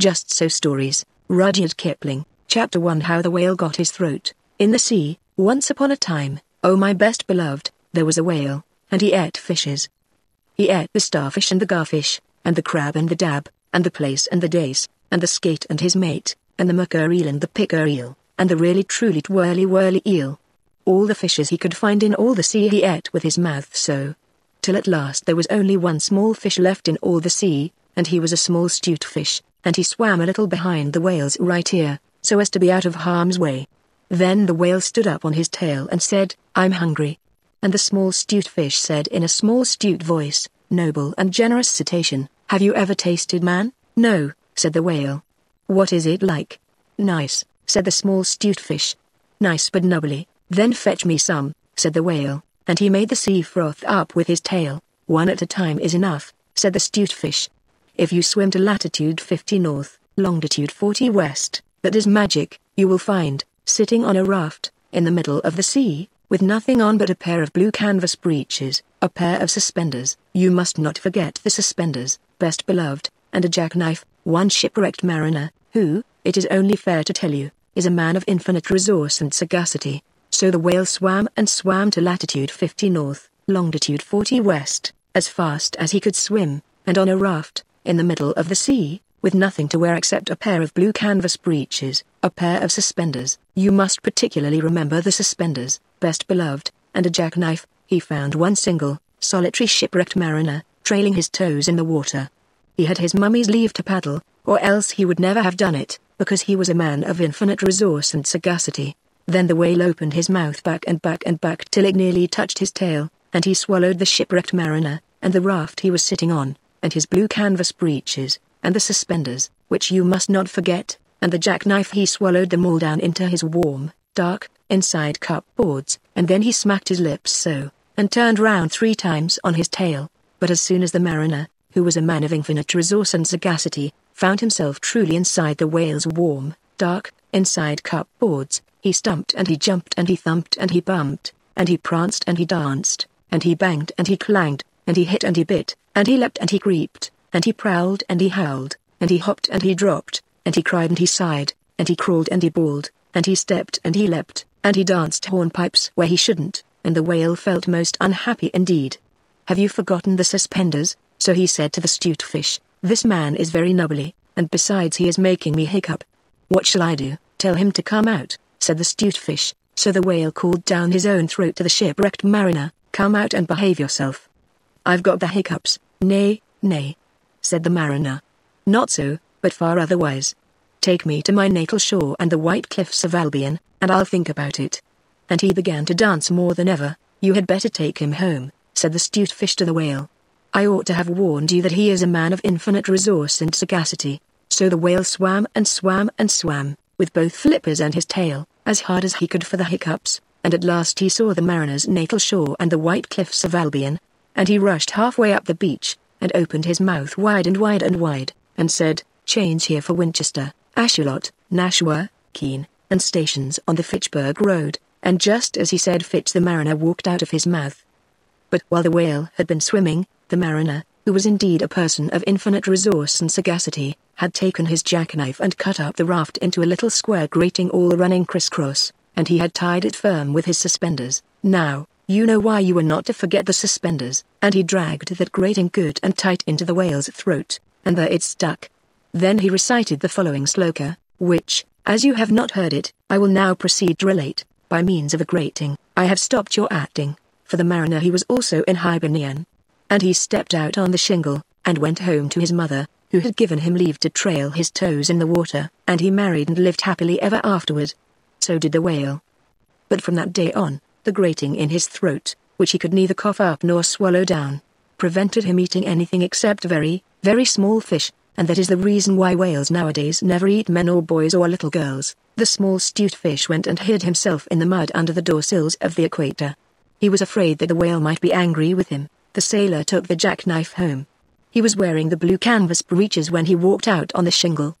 Just So Stories, Rudyard Kipling, Chapter 1. How the Whale Got His Throat. In the sea, once upon a time, oh my best beloved, there was a whale, and he ate fishes. He ate the starfish and the garfish, and the crab and the dab, and the plaice and the dace, and the skate and his mate, and the mucker eel and the picker eel, and the really truly twirly whirly eel. All the fishes he could find in all the sea he ate with his mouth so. Till at last there was only one small fish left in all the sea, and he was a small stute fish, and he swam a little behind the whale's right ear, so as to be out of harm's way. Then the whale stood up on his tail and said, "I'm hungry." And the small stute fish said in a small stute voice, "Noble and generous cetacean, have you ever tasted man?" "No," said the whale. "What is it like?" "Nice," said the small stute fish. "Nice but nubbly, then fetch me some," said the whale, and he made the sea froth up with his tail. "One at a time is enough," said the stute fish. "If you swim to latitude 50 north, longitude 40 west, that is magic, you will find, sitting on a raft, in the middle of the sea, with nothing on but a pair of blue canvas breeches, a pair of suspenders, you must not forget the suspenders, best beloved, and a jackknife." One shipwrecked mariner, who, it is only fair to tell you, is a man of infinite resource and sagacity. So the whale swam and swam to latitude 50 north, longitude 40 west, as fast as he could swim, and on a raft, in the middle of the sea, with nothing to wear except a pair of blue canvas breeches, a pair of suspenders, you must particularly remember the suspenders, best beloved, and a jackknife. He found one single, solitary shipwrecked mariner, trailing his toes in the water. He had his mummy's leave to paddle, or else he would never have done it, because he was a man of infinite resource and sagacity. Then the whale opened his mouth back and back and back till it nearly touched his tail, and he swallowed the shipwrecked mariner, and the raft he was sitting on, and his blue canvas breeches, and the suspenders, which you must not forget, and the jackknife. He swallowed them all down into his warm, dark, inside cupboards, and then he smacked his lips so, and turned round 3 times on his tail. But as soon as the mariner, who was a man of infinite resource and sagacity, found himself truly inside the whale's warm, dark, inside cupboards, he stumped and he jumped and he thumped and he bumped, and he pranced and he danced, and he banged and he clanged, and he hit and he bit, and he leapt and he creeped, and he prowled and he howled, and he hopped and he dropped, and he cried and he sighed, and he crawled and he bawled, and he stepped and he leapt, and he danced hornpipes where he shouldn't, and the whale felt most unhappy indeed. "Have you forgotten the suspenders?" so he said to the stute fish. "This man is very nubbly, and besides he is making me hiccup." "What shall I do?" "Tell him to come out," said the stute fish. So the whale called down his own throat to the shipwrecked mariner, "Come out and behave yourself." "I've got the hiccups." "Nay, nay," said the mariner. "Not so, but far otherwise. Take me to my natal shore and the white cliffs of Albion, and I'll think about it." And he began to dance more than ever. "You had better take him home," said the stute fish to the whale. "I ought to have warned you that he is a man of infinite resource and sagacity." So the whale swam and swam and swam, with both flippers and his tail, as hard as he could for the hiccups, and at last he saw the mariner's natal shore and the white cliffs of Albion, and he rushed halfway up the beach, and opened his mouth wide and wide and wide, and said, "Change here for Winchester, Ashuelot, Nashua, Keene, and stations on the Fitchburg Road," and just as he said Fitch, the mariner walked out of his mouth. But while the whale had been swimming, the mariner, who was indeed a person of infinite resource and sagacity, had taken his jackknife and cut up the raft into a little square grating all running criss-cross, and he had tied it firm with his suspenders. "Now, you know why you were not to forget the suspenders," and he dragged that grating good and tight into the whale's throat, and there it stuck. Then he recited the following sloka, which, as you have not heard it, I will now proceed to relate. By means of a grating, I have stopped your acting, for the mariner he was also in hibernation. And he stepped out on the shingle, and went home to his mother, who had given him leave to trail his toes in the water, and he married and lived happily ever afterward. So did the whale. But from that day on, the grating in his throat, which he could neither cough up nor swallow down, prevented him eating anything except very, very small fish, and that is the reason why whales nowadays never eat men or boys or little girls. The small stute fish went and hid himself in the mud under the door sills of the equator. He was afraid that the whale might be angry with him. The sailor took the jackknife home. He was wearing the blue canvas breeches when he walked out on the shingle.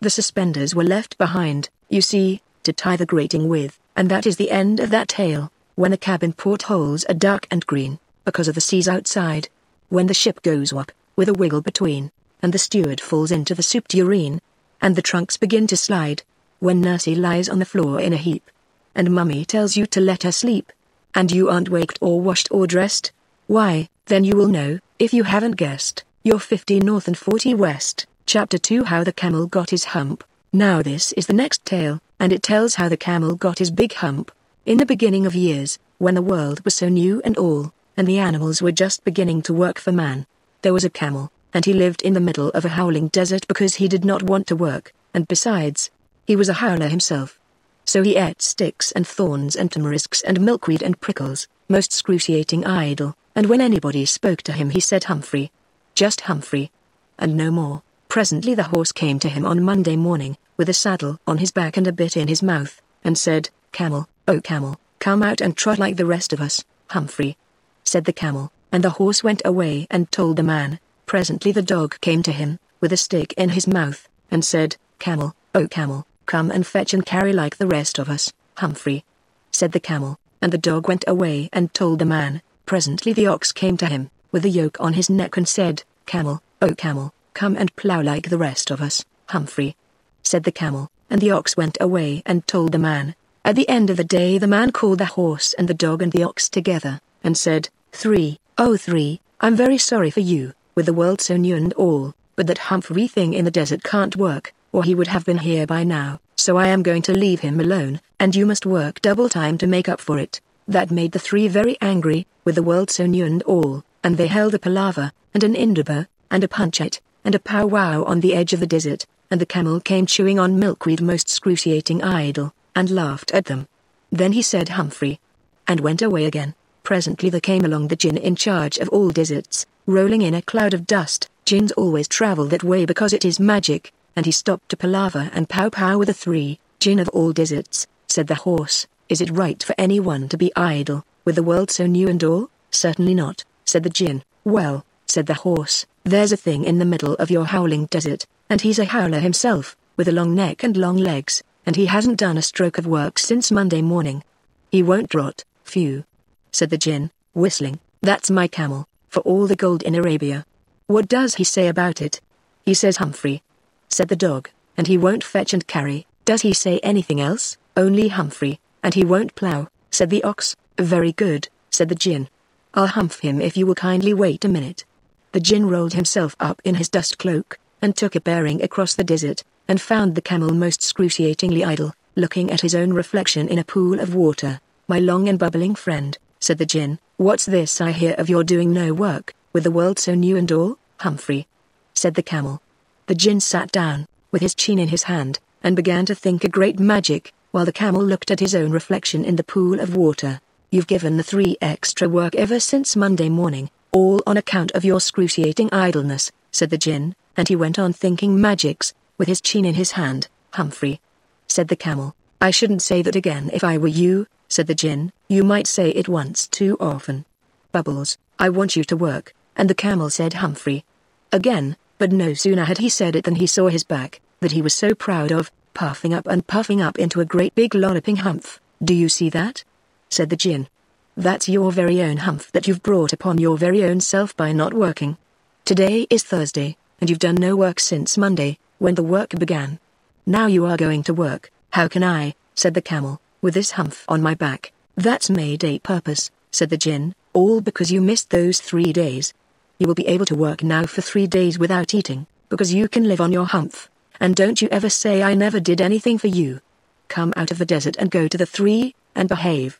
The suspenders were left behind, you see, to tie the grating with, and that is the end of that tale. When the cabin portholes are dark and green, because of the seas outside. When the ship goes up, with a wiggle between, and the steward falls into the soup tureen, and the trunks begin to slide, when Nursie lies on the floor in a heap, and Mummy tells you to let her sleep, and you aren't waked or washed or dressed, why, then you will know, if you haven't guessed, you're 50 North and 40 West, Chapter 2 How the Camel Got His Hump. Now this is the next tale, and it tells how the camel got his big hump. In the beginning of years, when the world was so new and all, and the animals were just beginning to work for man, there was a camel, and he lived in the middle of a howling desert because he did not want to work, and besides, he was a howler himself. So he ate sticks and thorns and tamarisks and milkweed and prickles, most excruciating idle, and when anybody spoke to him he said Humphrey. Just Humphrey. And no more. Presently the horse came to him on Monday morning, with a saddle on his back and a bit in his mouth, and said, Camel, oh camel, come out and trot like the rest of us, Humphrey. Said the camel, and the horse went away and told the man. Presently the dog came to him, with a stick in his mouth, and said, Camel, oh camel, come and fetch and carry like the rest of us, Humphrey. Said the camel, and the dog went away and told the man. Presently the ox came to him, with a yoke on his neck and said, Camel, oh camel, come and plough like the rest of us, Humphrey. Said the camel, and the ox went away and told the man. At the end of the day the man called the horse and the dog and the ox together, and said, Three, I'm very sorry for you, with the world so new and all, but that Humphrey thing in the desert can't work, or he would have been here by now, so I am going to leave him alone, and you must work double time to make up for it. That made the three very angry, with the world so new and all, and they held a palaver, and an indaba, and a punchet, and a powwow on the edge of the desert, and the camel came chewing on milkweed most excruciating idle, and laughed at them. Then he said Humphrey, and went away again. Presently there came along the jinn in charge of all deserts, rolling in a cloud of dust. Jinns always travel that way because it is magic, and he stopped to palaver and pow-pow with the three. Jinn of all deserts, said the horse, is it right for anyone to be idle, with the world so new and all? Certainly not, said the jinn. Well, said the horse, there's a thing in the middle of your howling desert, and he's a howler himself, with a long neck and long legs, and he hasn't done a stroke of work since Monday morning. He won't rot. Phew, said the jinn, whistling, that's my camel, for all the gold in Arabia. What does he say about it? He says Humphrey, said the dog, and he won't fetch and carry. Does he say anything else? Only Humphrey, and he won't plough, said the ox. Very good, said the jinn. I'll humph him if you will kindly wait a minute. The jinn rolled himself up in his dust cloak, and took a bearing across the desert, and found the camel most excruciatingly idle, looking at his own reflection in a pool of water. My long and bubbling friend, said the jinn, what's this I hear of your doing no work, with the world so new and all, Humphrey? Said the camel. The jinn sat down, with his chin in his hand, and began to think a great magic, while the camel looked at his own reflection in the pool of water. You've given the three extra work ever since Monday morning, all on account of your excruciating idleness, said the jinn, and he went on thinking magics, with his chin in his hand. Humphrey, said the camel, I shouldn't say that again if I were you, said the jinn, you might say it once too often. Bubbles, I want you to work, and the camel said Humphrey. Again, but no sooner had he said it than he saw his back, that he was so proud of, puffing up and puffing up into a great big lolloping humph. Do you see that? Said the jinn. That's your very own humph that you've brought upon your very own self by not working. Today is Thursday, and you've done no work since Monday, when the work began. Now you are going to work. How can I, said the camel, with this humph on my back? That's made a purpose, said the jinn, all because you missed those 3 days. You will be able to work now for 3 days without eating, because you can live on your humph. And don't you ever say I never did anything for you. Come out of the desert and go to the three, and behave.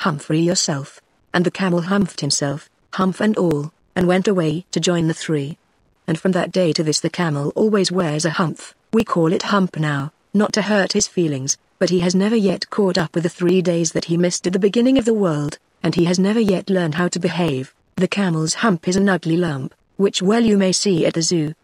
Humphrey yourself. And the camel humphed himself, humph and all, and went away to join the three. And from that day to this the camel always wears a humph. We call it hump now, not to hurt his feelings, but he has never yet caught up with the 3 days that he missed at the beginning of the world, and he has never yet learned how to behave. The camel's hump is an ugly lump, which well you may see at the zoo.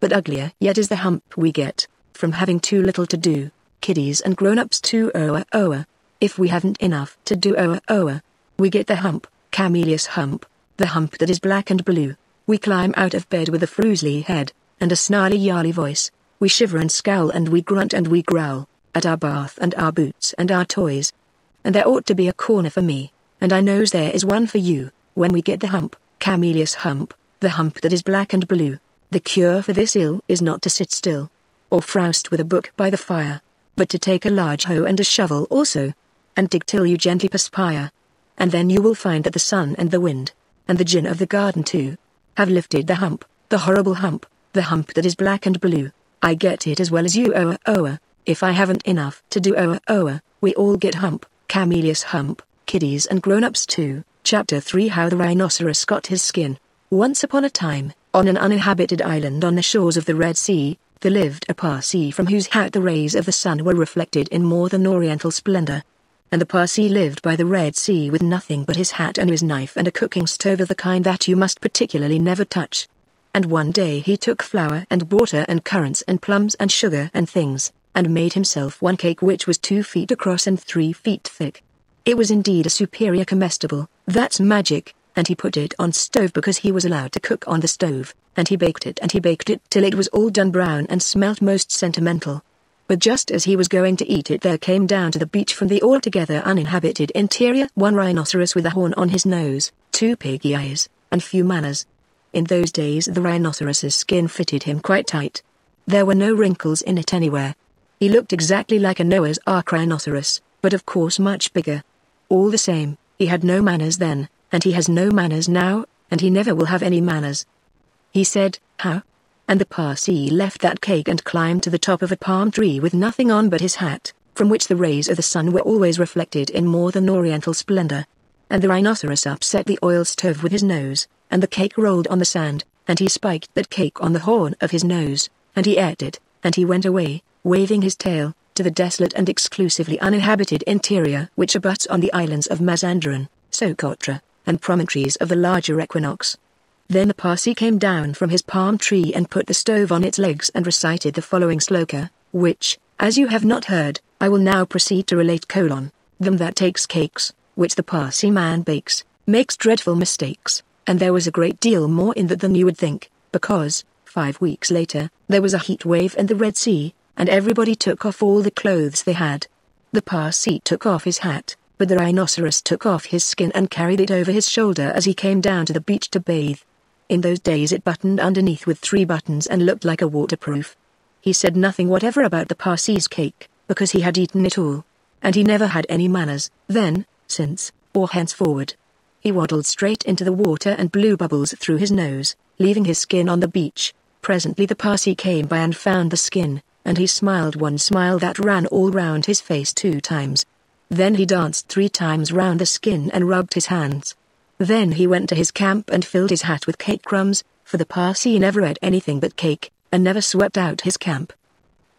But uglier yet is the hump we get, from having too little to do. Kiddies and grown-ups too oa. If we haven't enough to do oa. We get the hump, camelous hump, the hump that is black and blue. We climb out of bed with a frowsly head, and a snarly-yarly voice. We shiver and scowl and we grunt and we growl, at our bath and our boots and our toys. And there ought to be a corner for me, and I knows there is one for you, when we get the hump, camelous hump, the hump that is black and blue, The cure for this ill is not to sit still, or froust with a book by the fire, but to take a large hoe and a shovel also, and dig till you gently perspire. And then you will find that the sun and the wind, and the gin of the garden too, have lifted the hump, the horrible hump, the hump that is black and blue. I get it as well as you, oa oa, if I haven't enough to do, oa oa, we all get hump, camellias hump, kiddies and grown-ups too. Chapter 3. How the Rhinoceros Got His Skin. Once upon a time, on an uninhabited island on the shores of the Red Sea, there lived a Parsee from whose hat the rays of the sun were reflected in more than oriental splendor. And the Parsee lived by the Red Sea with nothing but his hat and his knife and a cooking stove of the kind that you must particularly never touch. And one day he took flour and water and currants and plums and sugar and things, and made himself one cake which was 2 feet across and 3 feet thick. It was indeed a superior comestible, that's magic, and he put it on stove because he was allowed to cook on the stove, and he baked it till it was all done brown and smelt most sentimental. But just as he was going to eat it, there came down to the beach from the altogether uninhabited interior one rhinoceros with a horn on his nose, 2 piggy eyes, and few manners. In those days the rhinoceros's skin fitted him quite tight. There were no wrinkles in it anywhere. He looked exactly like a Noah's Ark rhinoceros, but of course much bigger. All the same, he had no manners then, and he has no manners now, and he never will have any manners. He said, "How?" And the Parsee left that cake and climbed to the top of a palm tree with nothing on but his hat, from which the rays of the sun were always reflected in more than oriental splendor. And the rhinoceros upset the oil stove with his nose, and the cake rolled on the sand, and he spiked that cake on the horn of his nose, and he ate it, and he went away, waving his tail, to the desolate and exclusively uninhabited interior which abuts on the islands of Mazanderan, Socotra, and promontories of the larger equinox. Then the Parsee came down from his palm tree and put the stove on its legs and recited the following sloka, which, as you have not heard, I will now proceed to relate. Them that takes cakes, which the Parsee man bakes, makes dreadful mistakes, and there was a great deal more in that than you would think, because, 5 weeks later, there was a heat wave and the Red Sea, and everybody took off all the clothes they had. The Parsee took off his hat, but the rhinoceros took off his skin and carried it over his shoulder as he came down to the beach to bathe. In those days it buttoned underneath with 3 buttons and looked like a waterproof. He said nothing whatever about the Parsee's cake, because he had eaten it all. And he never had any manners, then, since, or henceforward. He waddled straight into the water and blew bubbles through his nose, leaving his skin on the beach. Presently the Parsee came by and found the skin, and he smiled one smile that ran all round his face 2 times. Then he danced 3 times round the skin and rubbed his hands. Then he went to his camp and filled his hat with cake crumbs, for the Parsee never ate anything but cake, and never swept out his camp.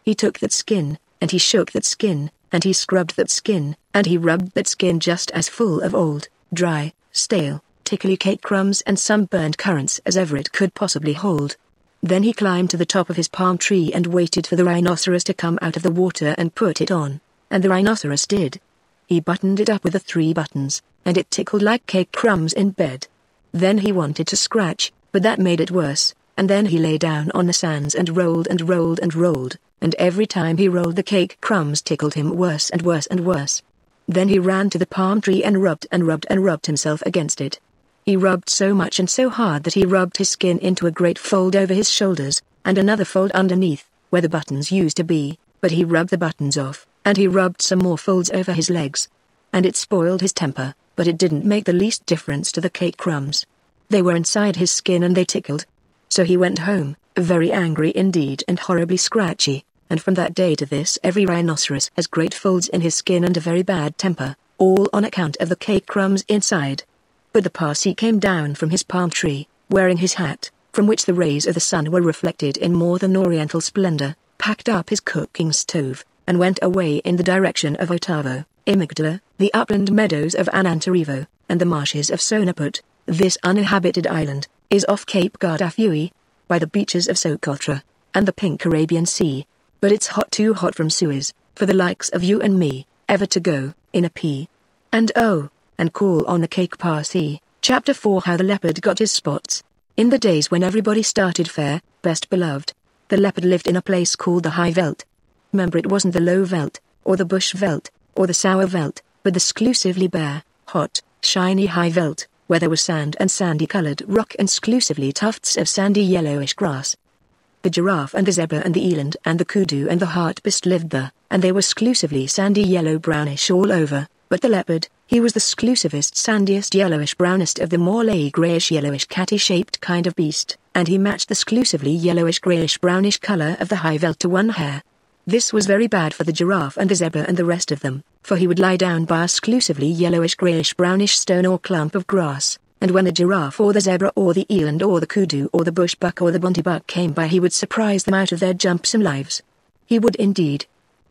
He took that skin, and he shook that skin, and he scrubbed that skin, and he rubbed that skin just as full of old, dry, stale, tickly cake crumbs and sunburned currants as ever it could possibly hold. Then he climbed to the top of his palm tree and waited for the rhinoceros to come out of the water and put it on, and the rhinoceros did. He buttoned it up with the 3 buttons, and it tickled like cake crumbs in bed. Then he wanted to scratch, but that made it worse, and then he lay down on the sands and rolled and rolled and rolled, and every time he rolled the cake crumbs tickled him worse and worse and worse. Then he ran to the palm tree and rubbed himself against it. He rubbed so much and so hard that he rubbed his skin into a great fold over his shoulders, and another fold underneath, where the buttons used to be, but he rubbed the buttons off, and he rubbed some more folds over his legs. And it spoiled his temper, but it didn't make the least difference to the cake crumbs. They were inside his skin and they tickled. So he went home, very angry indeed and horribly scratchy, and from that day to this every rhinoceros has great folds in his skin and a very bad temper, all on account of the cake crumbs inside. But the Parsee came down from his palm tree, wearing his hat, from which the rays of the sun were reflected in more than oriental splendor, packed up his cooking stove, and went away in the direction of Otavo, Imagdala, the upland meadows of Anantarevo, and the marshes of Sonaput. This uninhabited island is off Cape Gardafui, by the beaches of Socotra, and the pink Arabian Sea, but it's hot, too hot from Suez, for the likes of you and me, ever to go, in a p. and o, and call on the Cake Parsee. Chapter 4. How the Leopard Got His Spots. In the days when everybody started fair, best beloved, the leopard lived in a place called the High Veldt. Remember, it wasn't the Low Veldt, or the Bush Veldt, or the Sour Veldt, but the exclusively bare, hot, shiny High Veldt, where there was sand and sandy-coloured rock and exclusively tufts of sandy yellowish grass, The giraffe and the zebra and the eland and the kudu and the hartebeest lived there, and they were exclusively sandy yellow-brownish all over, but the leopard, he was the exclusivest sandiest yellowish-brownest of the more lay greyish-yellowish catty-shaped kind of beast, and he matched the exclusively yellowish-greyish-brownish colour of the High Veldt to one hair. This was very bad for the giraffe and the zebra and the rest of them, for he would lie down by a exclusively yellowish-greyish-brownish stone or clump of grass, and when the giraffe or the zebra or the eland or the kudu or the bushbuck or the bontebuck came by, he would surprise them out of their jumpsome lives. He would indeed.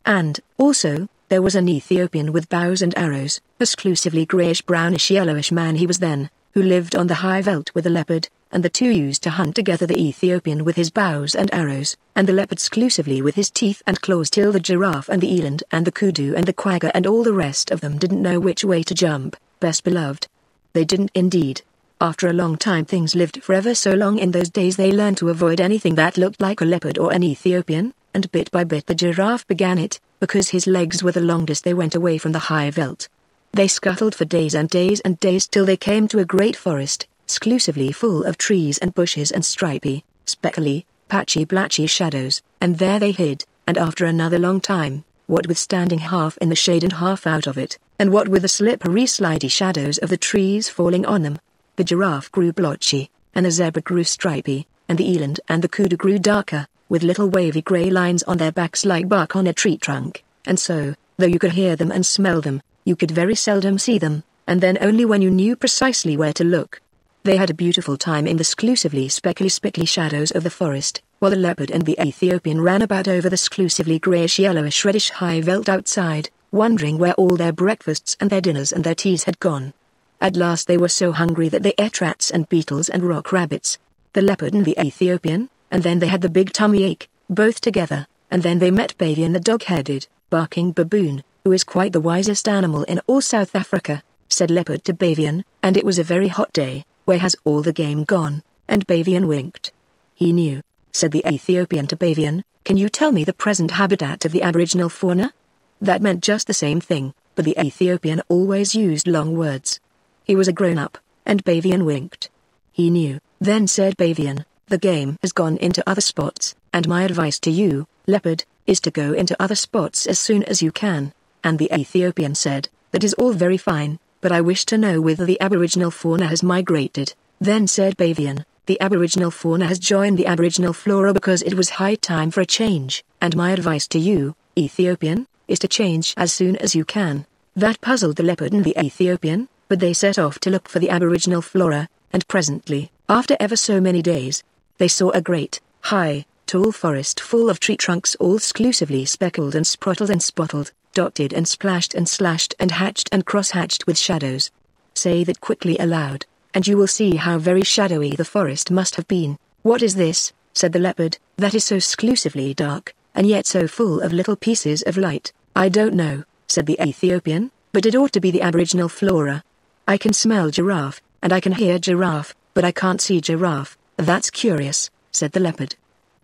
And, also, there was an Ethiopian with bows and arrows, exclusively greyish-brownish-yellowish man he was then, who lived on the High Veldt with the leopard, and the two used to hunt together, the Ethiopian with his bows and arrows, and the leopard exclusively with his teeth and claws, till the giraffe and the eland and the kudu and the quagga and all the rest of them didn't know which way to jump, best beloved. They didn't indeed. After a long time, things lived for ever so long in those days, they learned to avoid anything that looked like a leopard or an Ethiopian, and bit by bit the giraffe began it, because his legs were the longest. They went away from the High Veldt. They scuttled for days and days and days, till they came to a great forest, exclusively full of trees and bushes and stripy, speckly, patchy-blatchy shadows, and there they hid, and after another long time, what with standing half in the shade and half out of it, and what with the slippery slidey shadows of the trees falling on them, the giraffe grew blotchy, and the zebra grew stripy, and the eland and the kudu grew darker, with little wavy grey lines on their backs like bark on a tree trunk, and so, though you could hear them and smell them, you could very seldom see them, and then only when you knew precisely where to look. They had a beautiful time in the exclusively speckly shadows of the forest, while the leopard and the Ethiopian ran about over the exclusively greyish-yellowish reddish High Veldt outside, wondering where all their breakfasts and their dinners and their teas had gone. At last they were so hungry that they ate rats and beetles and rock rabbits, the leopard and the Ethiopian, and then they had the big tummy ache, both together, and then they met Bavian the dog-headed, barking baboon, who is quite the wisest animal in all South Africa, said leopard to Bavian, and it was a very hot day. Where has all the game gone? And Bavian winked. He knew, said the Ethiopian to Bavian, can you tell me the present habitat of the aboriginal fauna? That meant just the same thing, but the Ethiopian always used long words. He was a grown-up, and Bavian winked. He knew, then said Bavian, the game has gone into other spots, and my advice to you, leopard, is to go into other spots as soon as you can. And the Ethiopian said, that is all very fine, but I wish to know whether the aboriginal fauna has migrated. Then said Bavian, the aboriginal fauna has joined the aboriginal flora because it was high time for a change, and my advice to you, Ethiopian, is to change as soon as you can. That puzzled the leopard and the Ethiopian, but they set off to look for the aboriginal flora, and presently, after ever so many days, they saw a great, high, tall forest full of tree trunks all exclusively speckled and spottled and spotted, dotted and splashed and slashed and hatched and cross-hatched with shadows. Say that quickly aloud, and you will see how very shadowy the forest must have been. What is this, said the leopard, that is so exclusively dark, and yet so full of little pieces of light? I don't know, said the Ethiopian, but it ought to be the aboriginal flora. I can smell giraffe, and I can hear giraffe, but I can't see giraffe. That's curious, said the leopard.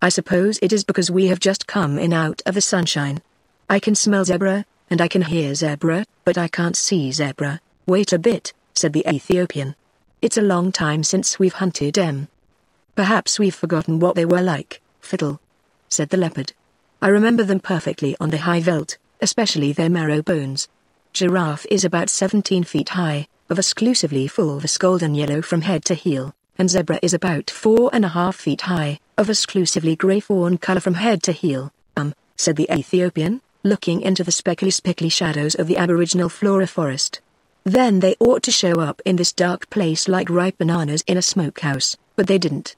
I suppose it is because we have just come in out of the sunshine. I can smell zebra, and I can hear zebra, but I can't see zebra. Wait a bit, said the Ethiopian. It's a long time since we've hunted them. Perhaps we've forgotten what they were like, fiddle, said the leopard. I remember them perfectly on the High Veldt, especially their marrow bones. Giraffe is about 17 feet high, of exclusively fulvous golden yellow from head to heel, and zebra is about 4.5 feet high, of exclusively grey fawn colour from head to heel. Said the Ethiopian, looking into the speckly shadows of the aboriginal flora forest. Then they ought to show up in this dark place like ripe bananas in a smokehouse, but they didn't.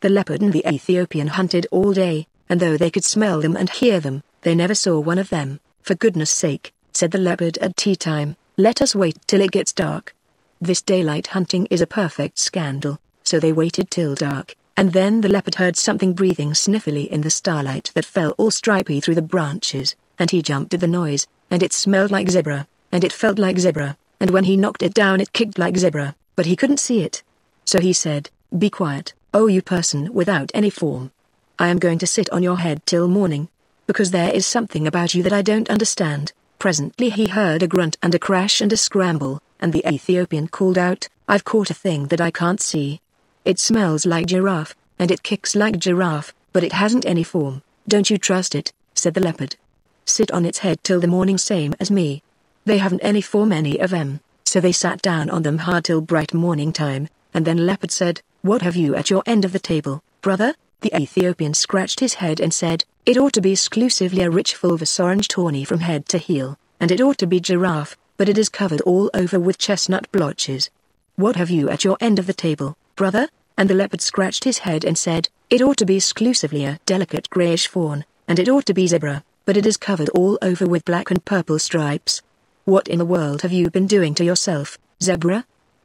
The leopard and the Ethiopian hunted all day, and though they could smell them and hear them, they never saw one of them. For goodness sake, said the leopard at tea time, let us wait till it gets dark. This daylight hunting is a perfect scandal, so they waited till dark, and then the leopard heard something breathing sniffily in the starlight that fell all stripy through the branches, and he jumped at the noise, and it smelled like zebra, and it felt like zebra, and when he knocked it down it kicked like zebra, but he couldn't see it. So he said, be quiet, oh you person without any form. I am going to sit on your head till morning, because there is something about you that I don't understand. Presently he heard a grunt and a crash and a scramble, and the Ethiopian called out, I've caught a thing that I can't see. It smells like giraffe, and it kicks like giraffe, but it hasn't any form. Don't you trust it, said the leopard. Sit on its head till the morning, same as me. They haven't any form, any of them, so they sat down on them hard till bright morning time, and then leopard said, What have you at your end of the table, brother? The Ethiopian scratched his head and said, It ought to be exclusively a rich fulvous orange tawny from head to heel, and it ought to be giraffe, but it is covered all over with chestnut blotches. What have you at your end of the table, brother? And the leopard scratched his head and said, It ought to be exclusively a delicate greyish fawn, and it ought to be zebra, but it is covered all over with black and purple stripes. What in the world have you been doing to yourself, zebra?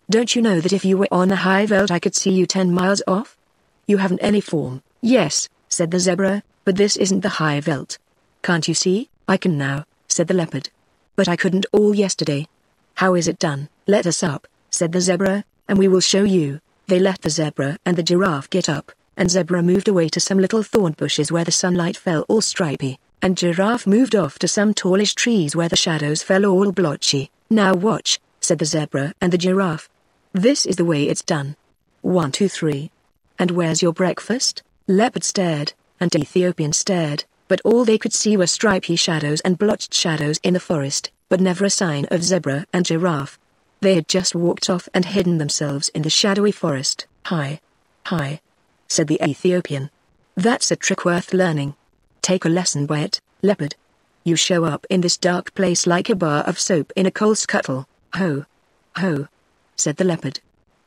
Don't you know that if you were on the high veldt I could see you 10 miles off? You haven't any form. Yes, said the zebra, but this isn't the high veldt. Can't you see? I can now, said the leopard. But I couldn't all yesterday. How is it done? Let us up, said the zebra, and we will show you. They let the zebra and the giraffe get up, and zebra moved away to some little thorn bushes where the sunlight fell all stripy, and giraffe moved off to some tallish trees where the shadows fell all blotchy. Now watch, said the zebra and the giraffe. This is the way it's done. 1, 2, 3. And where's your breakfast? Leopard stared, and Ethiopian stared, but all they could see were stripy shadows and blotched shadows in the forest, but never a sign of zebra and giraffe. They had just walked off and hidden themselves in the shadowy forest. Hi, said the Ethiopian. That's a trick worth learning. Take a lesson by it, leopard. You show up in this dark place like a bar of soap in a coal scuttle. Ho, said the leopard.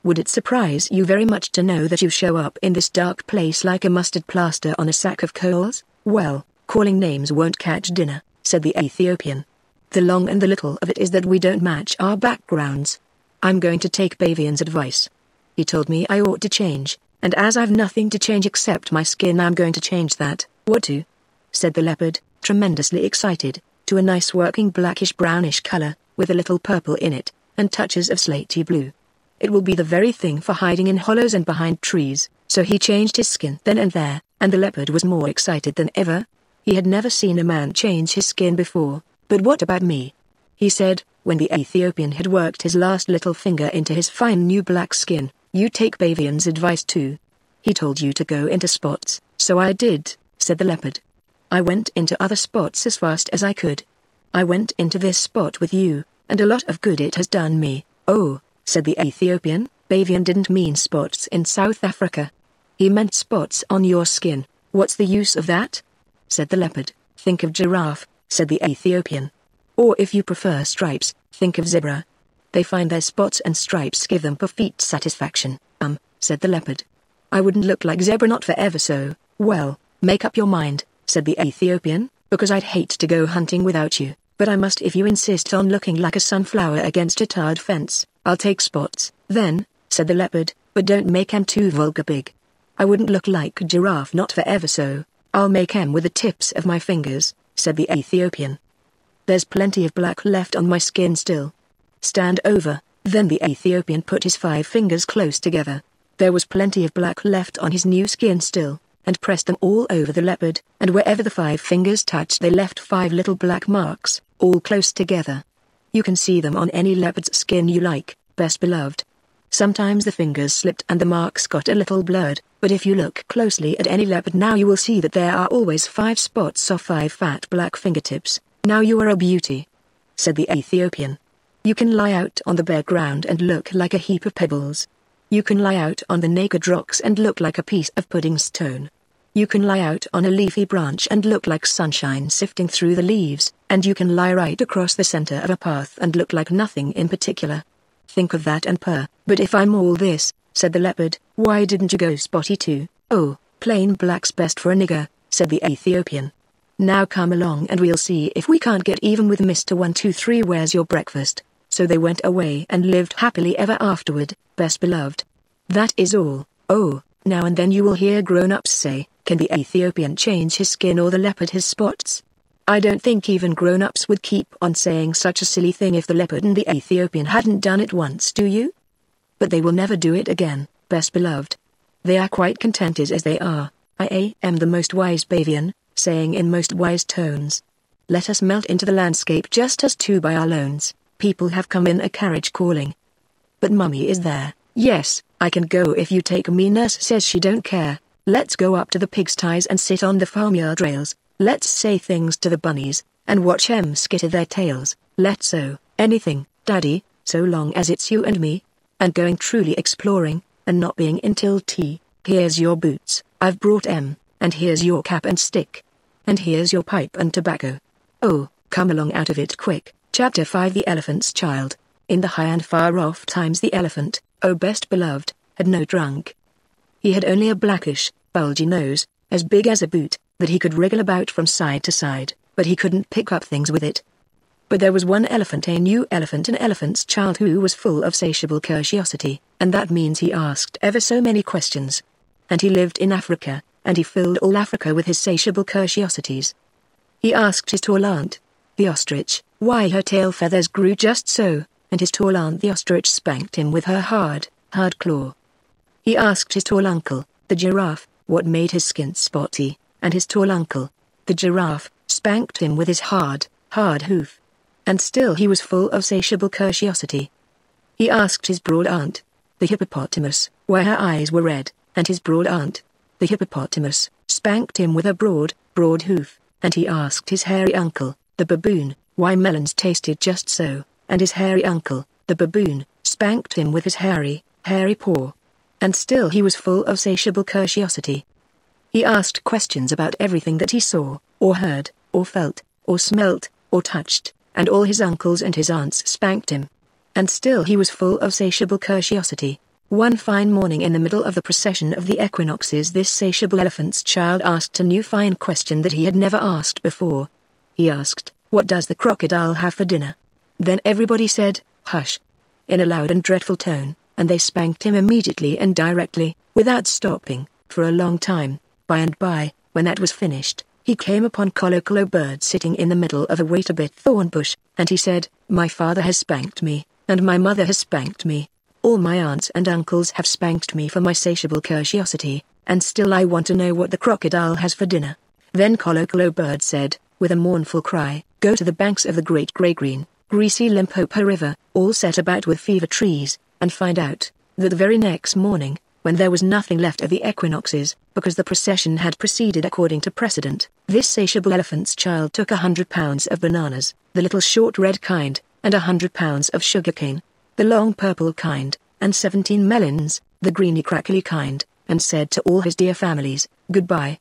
Would it surprise you very much to know that you show up in this dark place like a mustard plaster on a sack of coals? Well, calling names won't catch dinner, said the Ethiopian. The long and the little of it is that we don't match our backgrounds. I'm going to take Bavian's advice. He told me I ought to change, and as I've nothing to change except my skin, I'm going to change that. What to? Said the leopard, tremendously excited, to a nice working blackish-brownish color, with a little purple in it, and touches of slaty blue. It will be the very thing for hiding in hollows and behind trees, so he changed his skin then and there, and the leopard was more excited than ever. He had never seen a man change his skin before. But what about me? He said, when the Ethiopian had worked his last little finger into his fine new black skin. You take Bavian's advice too. He told you to go into spots, so I did, said the leopard. I went into other spots as fast as I could. I went into this spot with you, and a lot of good it has done me. Oh, said the Ethiopian, Bavian didn't mean spots in South Africa. He meant spots on your skin. What's the use of that? Said the leopard. Think of giraffe, said the Ethiopian. Or if you prefer stripes, think of zebra. They find their spots and stripes give them perfect satisfaction. Said the leopard. I wouldn't look like zebra, not for ever so. Well, make up your mind, said the Ethiopian, because I'd hate to go hunting without you, but I must if you insist on looking like a sunflower against a tarred fence. I'll take spots. Then, said the leopard, but don't make 'em too vulgar big. I wouldn't look like a giraffe, not for ever so. I'll make 'em with the tips of my fingers, said the Ethiopian. There's plenty of black left on my skin still. Stand over. Then the Ethiopian put his 5 fingers close together. There was plenty of black left on his new skin still, and pressed them all over the leopard, and wherever the 5 fingers touched they left 5 little black marks, all close together. You can see them on any leopard's skin you like, best beloved. Sometimes the fingers slipped and the marks got a little blurred, but if you look closely at any leopard now you will see that there are always 5 spots or 5 fat black fingertips. Now you are a beauty, said the Ethiopian. You can lie out on the bare ground and look like a heap of pebbles. You can lie out on the naked rocks and look like a piece of pudding stone. You can lie out on a leafy branch and look like sunshine sifting through the leaves, and you can lie right across the center of a path and look like nothing in particular. Think of that and purr. But if I'm all this, said the leopard, why didn't you go spotty too? Oh, plain black's best for a nigger, said the Ethiopian. Now come along and we'll see if we can't get even with Mr. 123. Where's your breakfast? So they went away and lived happily ever afterward, best beloved. That is all. Oh, now and then you will hear grown-ups say, can the Ethiopian change his skin or the leopard his spots? I don't think even grown-ups would keep on saying such a silly thing if the leopard and the Ethiopian hadn't done it once, do you? But they will never do it again, best beloved. They are quite contented as they are. I am the most wise Bavian, saying in most wise tones. Let us melt into the landscape just us two by our lones. People have come in a carriage calling. But Mummy is there. Yes, I can go if you take me, nurse says she don't care. Let's go up to the pigsties and sit on the farmyard rails, let's say things to the bunnies, and watch 'em skitter their tails, let's oh, anything, Daddy, so long as it's you and me. And going truly exploring, and not being until tea, here's your boots, I've brought 'em, and here's your cap and stick. And here's your pipe and tobacco. Oh, come along out of it quick. Chapter 5 The Elephant's Child. In the high and far off times the elephant, O best beloved, had no trunk. He had only a blackish, bulgy nose, as big as a boot, that he could wriggle about from side to side, but he couldn't pick up things with it. But there was one elephant, a new elephant, an elephant's child, who was full of satiable curiosity, and that means he asked ever so many questions. And he lived in Africa, and he filled all Africa with his satiable curiosities. He asked his tall aunt, the ostrich, why her tail feathers grew just so, and his tall aunt the ostrich spanked him with her hard, hard claw. He asked his tall uncle, the giraffe, what made his skin spotty, and his tall uncle, the giraffe, spanked him with his hard, hard hoof. And still he was full of satiable curiosity. He asked his broad aunt, the hippopotamus, why her eyes were red, and his broad aunt, the hippopotamus, spanked him with a broad, broad hoof, and he asked his hairy uncle, the baboon, why melons tasted just so, and his hairy uncle, the baboon, spanked him with his hairy, hairy paw. And still he was full of satiable curiosity. He asked questions about everything that he saw, or heard, or felt, or smelt, or touched, and all his uncles and his aunts spanked him. And still he was full of satiable curiosity. One fine morning in the middle of the procession of the equinoxes, this satiable elephant's child asked a new fine question that he had never asked before. He asked, "What does the crocodile have for dinner?" Then everybody said, "Hush," in a loud and dreadful tone, and they spanked him immediately and directly, without stopping, for a long time. By and by, when that was finished, he came upon Kolokolo Bird sitting in the middle of a wait-a-bit thorn bush, and he said, "My father has spanked me, and my mother has spanked me. All my aunts and uncles have spanked me for my satiable curiosity, and still I want to know what the crocodile has for dinner." Then Kolokolo Bird said, with a mournful cry, "Go to the banks of the great grey-green, greasy Limpopo River, all set about with fever trees, and find out," that the very next morning, when there was nothing left of the equinoxes, because the procession had proceeded according to precedent, this satiable elephant's child took 100 pounds of bananas, the little short red kind, and 100 pounds of sugarcane, the long purple kind, and 17 melons, the greeny crackly kind, and said to all his dear families, "Goodbye.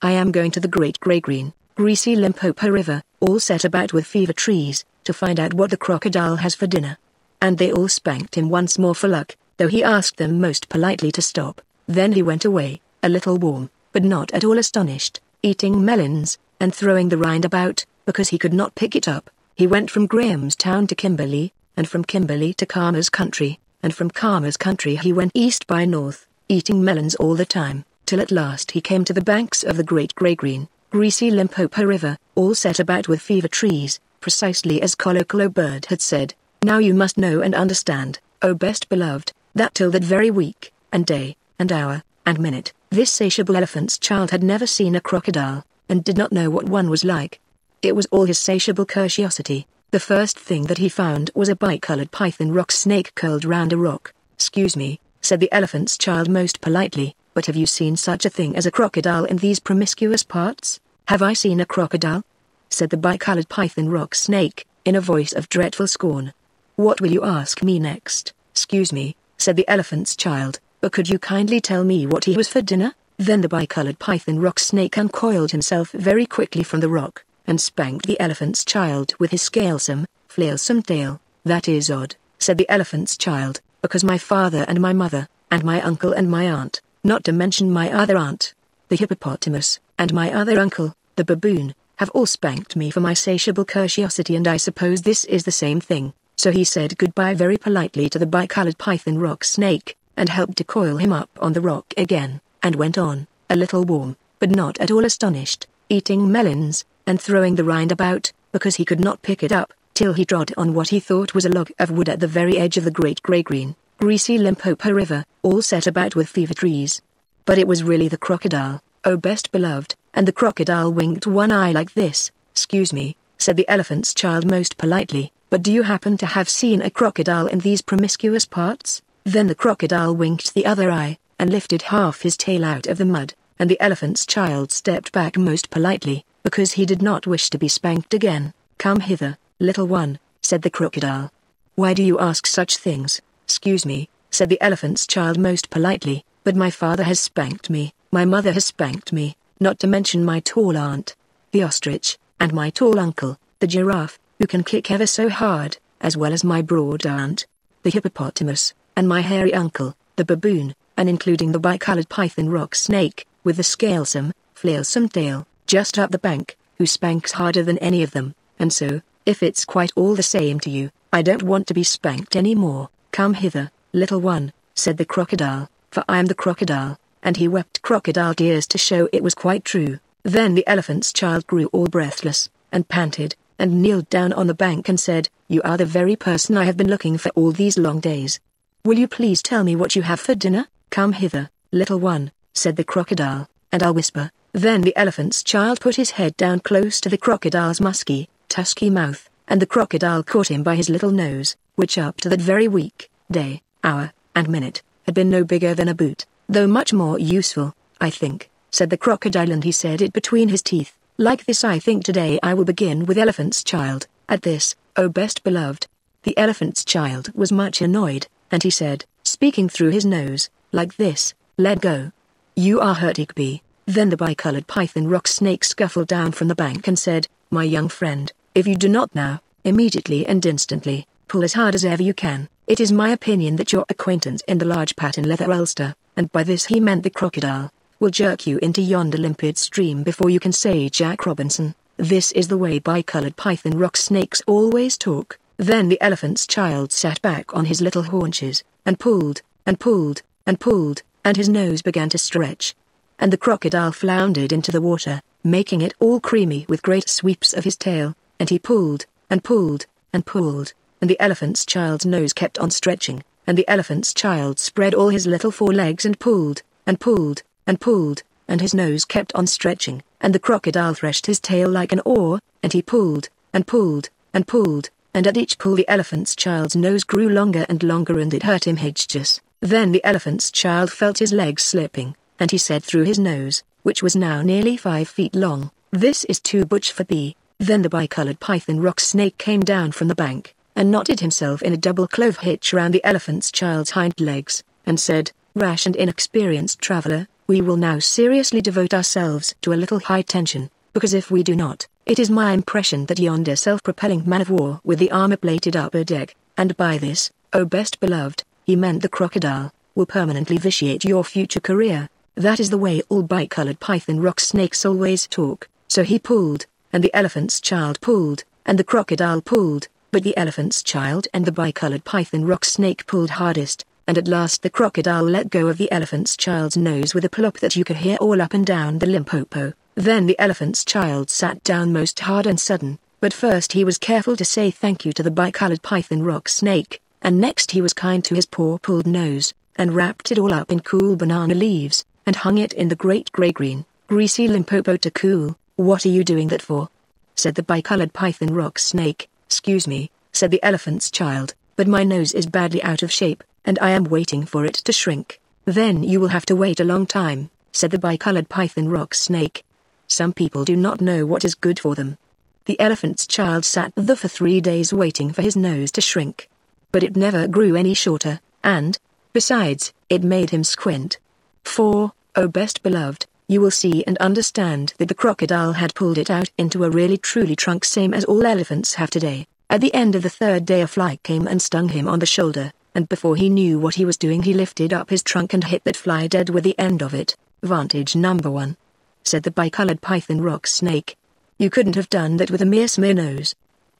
I am going to the great grey-green, greasy Limpopo River, all set about with fever trees, to find out what the crocodile has for dinner." And they all spanked him once more for luck, though he asked them most politely to stop. Then he went away, a little warm, but not at all astonished, eating melons, and throwing the rind about, because he could not pick it up. He went from Grahamstown to Kimberley, and from Kimberley to Khama's country, and from Khama's country he went east by north, eating melons all the time, till at last he came to the banks of the great grey-green, greasy Limpopo River, all set about with fever trees, precisely as Kolokolo Bird had said. "Now you must know and understand, O best beloved, that till that very week, and day, and hour, and minute, this satiable elephant's child had never seen a crocodile, and did not know what one was like. It was all his satiable curiosity. The first thing that he found was a bicolored python rock snake curled round a rock. "Excuse me," said the elephant's child most politely, "but have you seen such a thing as a crocodile in these promiscuous parts?" "Have I seen a crocodile?" said the bicolored python rock snake, in a voice of dreadful scorn. "What will you ask me next?" "Excuse me," said the elephant's child, "but could you kindly tell me what he was for dinner?" Then the bicolored python rock snake uncoiled himself very quickly from the rock, and spanked the elephant's child with his scalesome, flailsome tail. "That is odd," said the elephant's child, "because my father and my mother, and my uncle and my aunt, not to mention my other aunt, the hippopotamus, and my other uncle, the baboon, have all spanked me for my satiable curiosity, and I suppose this is the same thing." So he said goodbye very politely to the bicolored python rock snake, and helped to coil him up on the rock again, and went on, a little warm, but not at all astonished, eating melons, and throwing the rind about, because he could not pick it up, till he trod on what he thought was a log of wood at the very edge of the great grey-green, greasy Limpopo River, all set about with fever trees. But it was really the crocodile, O best beloved, and the crocodile winked one eye like this. "Excuse me," said the elephant's child most politely, "but do you happen to have seen a crocodile in these promiscuous parts?" Then the crocodile winked the other eye, and lifted half his tail out of the mud, and the elephant's child stepped back most politely, because he did not wish to be spanked again. "Come hither, little one," said the crocodile. "Why do you ask such things?" "Excuse me," said the elephant's child most politely, "but my father has spanked me, my mother has spanked me, not to mention my tall aunt, the ostrich, and my tall uncle, the giraffe, who can kick ever so hard, as well as my broad aunt, the hippopotamus, and my hairy uncle, the baboon, and including the bicolored python rock snake, with the scalesome, flailsome tail, just up the bank, who spanks harder than any of them, and so, if it's quite all the same to you, I don't want to be spanked any more." "Come hither, little one," said the crocodile, "for I am the crocodile," and he wept crocodile tears to show it was quite true. Then the elephant's child grew all breathless, and panted, and kneeled down on the bank and said, "You are the very person I have been looking for all these long days. Will you please tell me what you have for dinner?" "Come hither, little one," said the crocodile, "and I'll whisper." Then the elephant's child put his head down close to the crocodile's musky, tusky mouth, and the crocodile caught him by his little nose, which up to that very week, day, hour, and minute, had been no bigger than a boot, though much more useful. "I think," said the crocodile, and he said it between his teeth, "like this, I think today I will begin with elephant's child, at this, O best beloved." The elephant's child was much annoyed, and he said, speaking through his nose, "Like this, let go. You are hurt, Igby." Then the bicolored python rock snake scuffled down from the bank and said, "My young friend, if you do not now, immediately and instantly, pull as hard as ever you can, it is my opinion that your acquaintance in the large pattern leather ulster," and by this he meant the crocodile, "will jerk you into yonder limpid stream before you can say Jack Robinson." This is the way bicolored python rock snakes always talk. Then the elephant's child sat back on his little haunches, and pulled, and pulled, and pulled, and his nose began to stretch. And the crocodile floundered into the water, making it all creamy with great sweeps of his tail, and he pulled, and pulled, and pulled, and the elephant's child's nose kept on stretching, and the elephant's child spread all his little forelegs and pulled, and pulled, and pulled, and his nose kept on stretching, and the crocodile threshed his tail like an oar, and he pulled, and pulled, and pulled, and at each pull the elephant's child's nose grew longer and longer, and it hurt him hideous. Then the elephant's child felt his legs slipping, and he said through his nose, which was now nearly 5 feet long, "This is too butch for thee." Then the bicolored python rock snake came down from the bank, and knotted himself in a double clove hitch round the elephant's child's hind legs, and said, "Rash and inexperienced traveller, we will now seriously devote ourselves to a little high tension, because if we do not, it is my impression that yonder self-propelling man-of-war with the armor-plated upper deck, and by this, O best beloved, he meant the crocodile, will permanently vitiate your future career." That is the way all bicolored python rock snakes always talk. So he pulled, and the elephant's child pulled, and the crocodile pulled, but the elephant's child and the bicolored python rock snake pulled hardest, and at last the crocodile let go of the elephant's child's nose with a plop that you could hear all up and down the Limpopo. Then the elephant's child sat down most hard and sudden, but first he was careful to say thank you to the bicolored python rock snake, and next he was kind to his poor pulled nose, and wrapped it all up in cool banana leaves, and hung it in the great grey-green, greasy Limpopo to cool. "What are you doing that for?" said the bicolored python rock snake. "Excuse me," said the elephant's child, "but my nose is badly out of shape, and I am waiting for it to shrink." "Then you will have to wait a long time," said the bicolored python rock snake. "Some people do not know what is good for them." The elephant's child sat there for 3 days waiting for his nose to shrink. But it never grew any shorter, and, besides, it made him squint. For, O best beloved, you will see and understand that the crocodile had pulled it out into a really truly trunk same as all elephants have today. At the end of the 3rd day a fly came and stung him on the shoulder, and before he knew what he was doing he lifted up his trunk and hit that fly dead with the end of it. "Vantage number 1," said the bicolored python rock snake. "You couldn't have done that with a mere smear nose.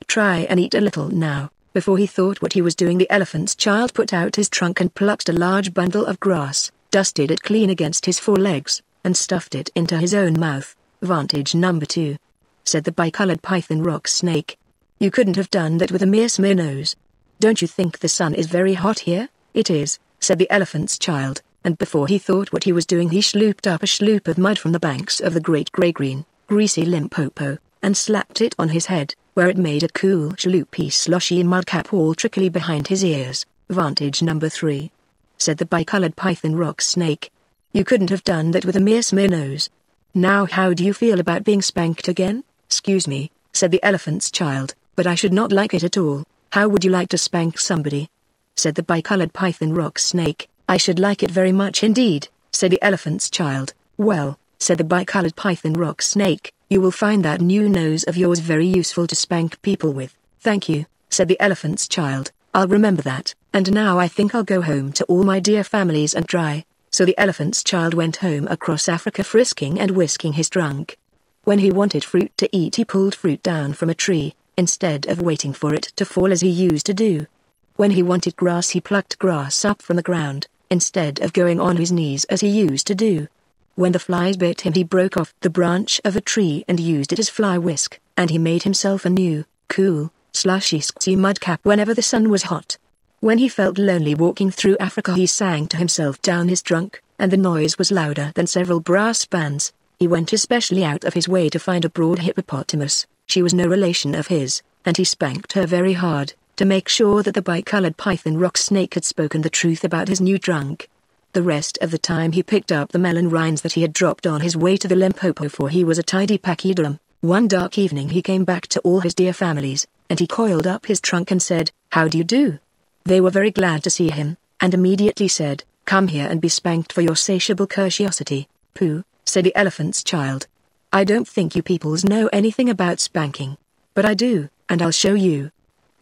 Try and eat a little now." Before he thought what he was doing, the elephant's child put out his trunk and plucked a large bundle of grass, dusted it clean against his forelegs, and stuffed it into his own mouth. "Vantage number 2," said the bicolored python rock snake. "You couldn't have done that with a mere smear nose. Don't you think the sun is very hot here?" "It is," said the elephant's child, and before he thought what he was doing he slooped up a sloop of mud from the banks of the great grey-green, greasy Limpopo, and slapped it on his head, where it made a cool shloopy sloshy mudcap all trickly behind his ears. "Vantage number 3, said the bicolored python rock snake. You couldn't have done that with a mere smear nose. Now how do you feel about being spanked again? Excuse me, said the elephant's child, but I should not like it at all. How would you like to spank somebody? Said the bicolored python rock snake. I should like it very much indeed, said the elephant's child. Well, said the bicolored python rock snake, you will find that new nose of yours very useful to spank people with. Thank you, said the elephant's child. I'll remember that, and now I think I'll go home to all my dear families and try. So the elephant's child went home across Africa frisking and whisking his trunk. When he wanted fruit to eat he pulled fruit down from a tree, instead of waiting for it to fall as he used to do. When he wanted grass he plucked grass up from the ground, instead of going on his knees as he used to do. When the flies bit him he broke off the branch of a tree and used it as fly whisk, and he made himself a new, cool, slushy-squeezy mudcap whenever the sun was hot. When he felt lonely walking through Africa he sang to himself down his trunk, and the noise was louder than several brass bands. He went especially out of his way to find a broad hippopotamus. She was no relation of his, and he spanked her very hard, to make sure that the bicolored python rock snake had spoken the truth about his new trunk. The rest of the time he picked up the melon rinds that he had dropped on his way to the Limpopo, for he was a tidy pachyderm. One dark evening he came back to all his dear families, and he coiled up his trunk and said, "How do you do?" They were very glad to see him, and immediately said, "Come here and be spanked for your satiable curiosity." "Pooh," said the elephant's child. "I don't think you peoples know anything about spanking. But I do, and I'll show you."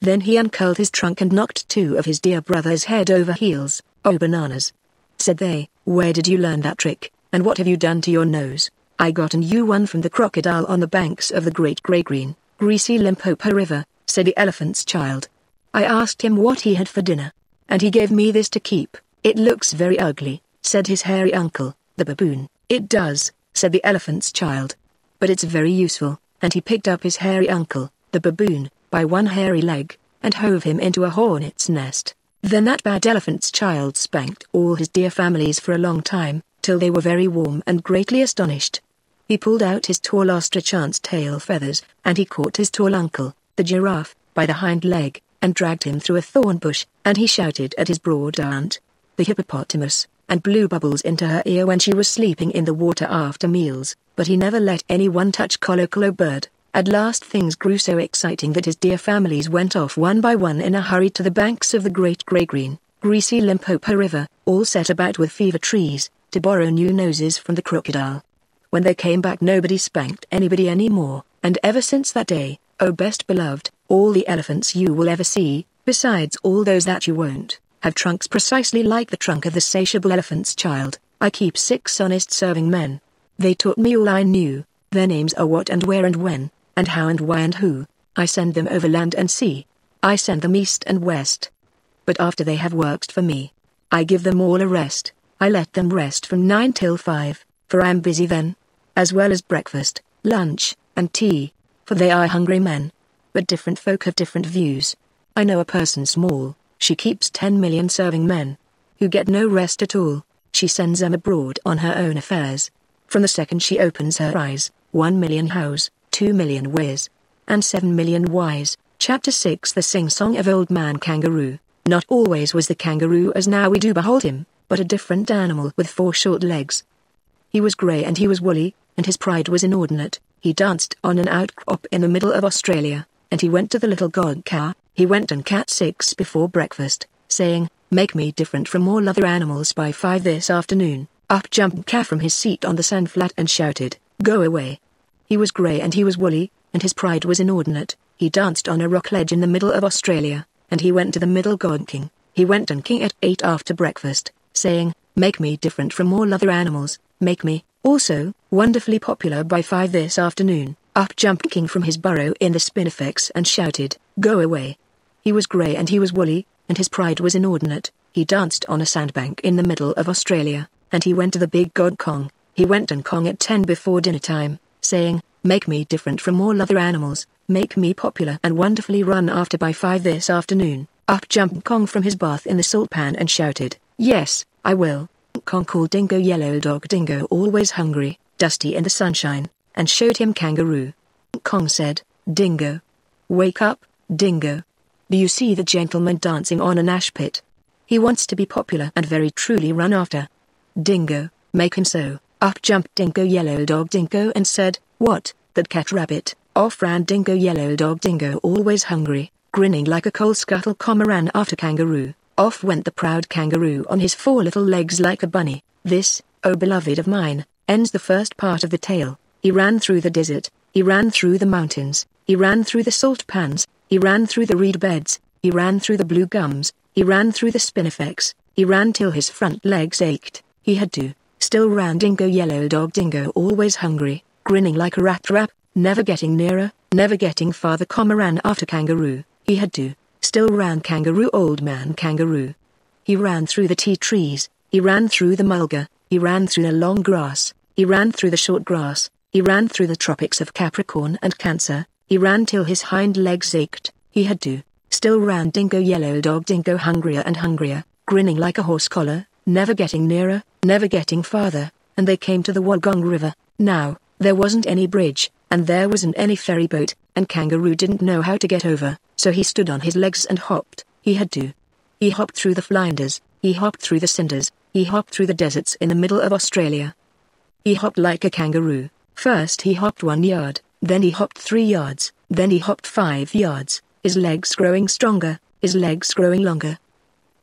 Then he uncurled his trunk and knocked two of his dear brothers head over heels. "Oh bananas," said they, "where did you learn that trick, and what have you done to your nose?" "I got a new one from the crocodile on the banks of the great grey-green, greasy Limpopo River," said the elephant's child. "I asked him what he had for dinner, and he gave me this to keep. It looks very ugly," said hhis hairy uncle, the baboon. "It does," said the elephant's child. "But it's very useful," and he picked up his hairy uncle, the baboon, by one hairy leg, and hove him into a hornet's nest. Then that bad elephant's child spanked all his dear families for a long time, till they were very warm and greatly astonished. He pulled out his tall ostrich aunt's tail feathers, and he caught his tall uncle, the giraffe, by the hind leg, and dragged him through a thorn bush, and he shouted at his broad aunt, the hippopotamus, and blew bubbles into her ear when she was sleeping in the water after meals, but he never let anyone touch Kolokolo Bird. At last things grew so exciting that his dear families went off one by one in a hurry to the banks of the great grey-green, greasy Limpopo River, all set about with fever trees, to borrow new noses from the crocodile. When they came back nobody spanked anybody anymore, and ever since that day, oh best beloved, all the elephants you will ever see, besides all those that you won't, have trunks precisely like the trunk of the satiable elephant's child. I keep 6 honest serving men. They taught me all I knew. Their names are what and where and when, and how and why and who. I send them over land and sea. I send them east and west. But after they have worked for me, I give them all a rest. I let them rest from 9 till 5, for I am busy then, as well as breakfast, lunch, and tea, for they are hungry men. But different folk have different views. I know a person small, she keeps 10 million serving men, who get no rest at all. She sends them abroad on her own affairs. From the second she opens her eyes, 1 million hows, 2 million ways, and 7 million whys. Chapter 6. The Sing-Song of Old Man Kangaroo. Not always was the kangaroo as now we do behold him, but a different animal with 4 short legs. He was grey and he was woolly, and his pride was inordinate. He danced on an outcrop in the middle of Australia, and he went to the little god Ka. He went and cat 6 before breakfast, saying, "Make me different from all other animals by 5 this afternoon." Up jumped Ka from his seat on the sand flat and shouted, "Go away." He was grey and he was woolly, and his pride was inordinate. He danced on a rock ledge in the middle of Australia, and he went to the middle god King. He went and king at 8 after breakfast, saying, "Make me different from all other animals, make me, also, wonderfully popular by 5 this afternoon." Up jumped King from his burrow in the spinifex and shouted, "Go away." He was grey and he was woolly, and his pride was inordinate. He danced on a sandbank in the middle of Australia, and he went to the big god Kong. He went and Kong at 10 before dinner time, saying, "Make me different from all other animals, make me popular and wonderfully run after by 5 this afternoon." Up jumped Kong from his bath in the salt pan and shouted, "Yes, I will." Kong called Dingo Yellow Dog Dingo, always hungry, dusty in the sunshine, and showed him Kangaroo. Kong said, "Dingo, wake up, Dingo. Do you see the gentleman dancing on an ash pit? He wants to be popular and very truly run after. Dingo, Make him so. Up jumped Dingo Yellow Dog Dingo and said, What, that cat rabbit? Off ran Dingo Yellow Dog Dingo, always hungry, grinning like a coal scuttle, ran after Kangaroo. Off went the proud Kangaroo on his four little legs like a bunny. This, oh beloved of mine, ends the first part of the tale. He ran through the desert, he ran through the mountains, he ran through the salt pans, he ran through the reed beds, he ran through the blue gums, he ran through the spinifex, he ran till his front legs ached. He had to. Still ran Dingo Yellow Dog Dingo, always hungry, grinning like a rat, never getting nearer, never getting farther, ran after Kangaroo. He had to. Still ran Kangaroo Old Man Kangaroo. He ran through the tea trees, he ran through the mulga, he ran through the long grass, he ran through the short grass, he ran through the tropics of Capricorn and Cancer, he ran till his hind legs ached. He had to. Still ran Dingo Yellow Dog Dingo, hungrier and hungrier, grinning like a horse collar, never getting nearer, never getting farther, and they came to the Wagong River. Now, there wasn't any bridge, and there wasn't any ferry boat, and Kangaroo didn't know how to get over, so he stood on his legs and hopped. He had to. He hopped through the flinders, he hopped through the cinders, he hopped through the deserts in the middle of Australia. He hopped like a kangaroo. First he hopped 1 yard, then he hopped 3 yards, then he hopped 5 yards, his legs growing stronger, his legs growing longer.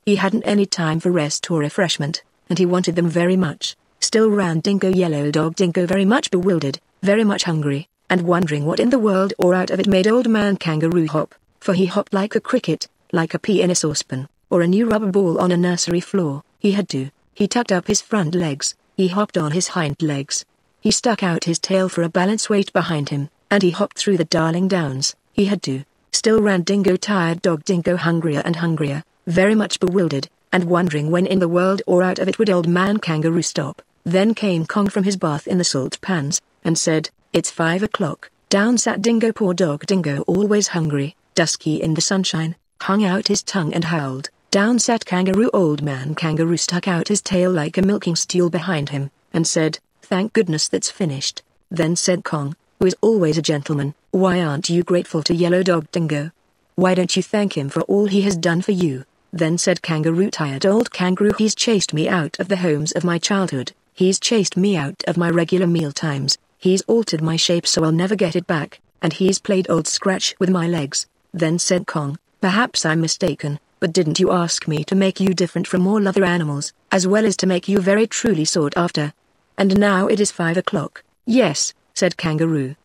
He hadn't any time for rest or refreshment, and he wanted them very much. Still ran Dingo Yellow Dog Dingo, very much bewildered, very much hungry, and wondering what in the world or out of it made Old Man Kangaroo hop, for he hopped like a cricket, like a pea in a saucepan, or a new rubber ball on a nursery floor. He had to. He tucked up his front legs, he hopped on his hind legs. He stuck out his tail for a balance weight behind him, and he hopped through the Darling Downs. He had to. Still ran Dingo Tired Dog Dingo, hungrier and hungrier, very much bewildered, and wondering when in the world or out of it would Old Man Kangaroo stop. Then came Kong from his bath in the salt pans, and said, It's 5 o'clock. Down sat Dingo Poor Dog Dingo, always hungry, dusky in the sunshine, hung out his tongue and howled. Down sat Kangaroo Old Man Kangaroo, stuck out his tail like a milking stool behind him, and said, Thank goodness that's finished. Then said Kong, who is always a gentleman, Why aren't you grateful to Yellow Dog Dingo? Why don't you thank him for all he has done for you? Then said Kangaroo Tired Old Kangaroo, He's chased me out of the homes of my childhood, he's chased me out of my regular meal times, he's altered my shape so I'll never get it back, and he's played Old Scratch with my legs. Then said Kong, Perhaps I'm mistaken, but didn't you ask me to make you different from all other animals, as well as to make you very truly sought after? And now it is 5 o'clock. Yes, said Kangaroo.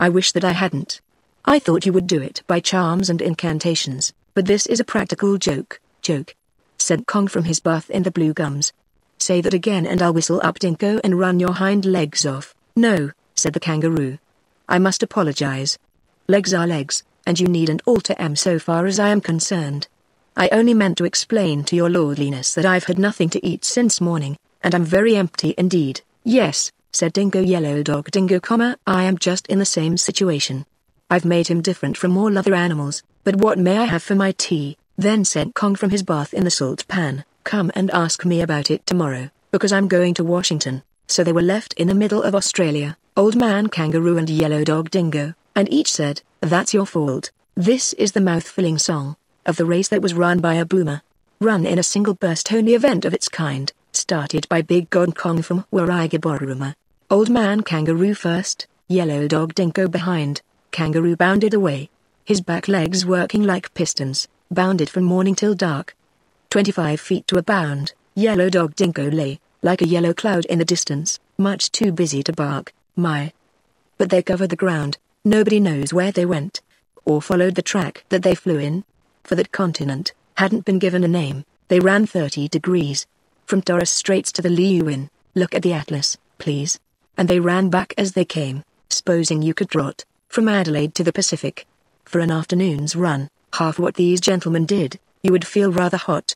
I wish that I hadn't. I thought you would do it by charms and incantations, but this is a practical joke, said Kong from his bath in the blue gums. Say that again and I'll whistle up Dingo and run your hind legs off. No, said the Kangaroo. I must apologize. Legs are legs, and you needn't alter 'em so far as I am concerned. I only meant to explain to your lordliness that I've had nothing to eat since morning, and I'm very empty indeed. Yes, said Dingo Yellow Dog Dingo, I am just in the same situation. I've made him different from all other animals, but what may I have for my tea? Then said Kong from his bath in the salt pan, Come and ask me about it tomorrow, because I'm going to Washington. So they were left in the middle of Australia, Old Man Kangaroo and Yellow Dog Dingo, and each said, That's your fault. This is the mouth-filling song of the race that was run by a boomer. Run in a single burst, only event of its kind, started by Big God Kong from Waraiga Boruma. Old Man Kangaroo first, Yellow Dog Dingo behind. Kangaroo bounded away, his back legs working like pistons, bounded from morning till dark. 25 feet to a bound, Yellow Dog Dingo lay, like a yellow cloud in the distance, much too busy to bark, my. But they covered the ground, nobody knows where they went, or followed the track that they flew in. For that continent hadn't been given a name. They ran 30 degrees, from Torres Straits to the Liuwin, look at the atlas, please. And they ran back as they came, supposing you could trot, from Adelaide to the Pacific. For an afternoon's run, half what these gentlemen did, you would feel rather hot.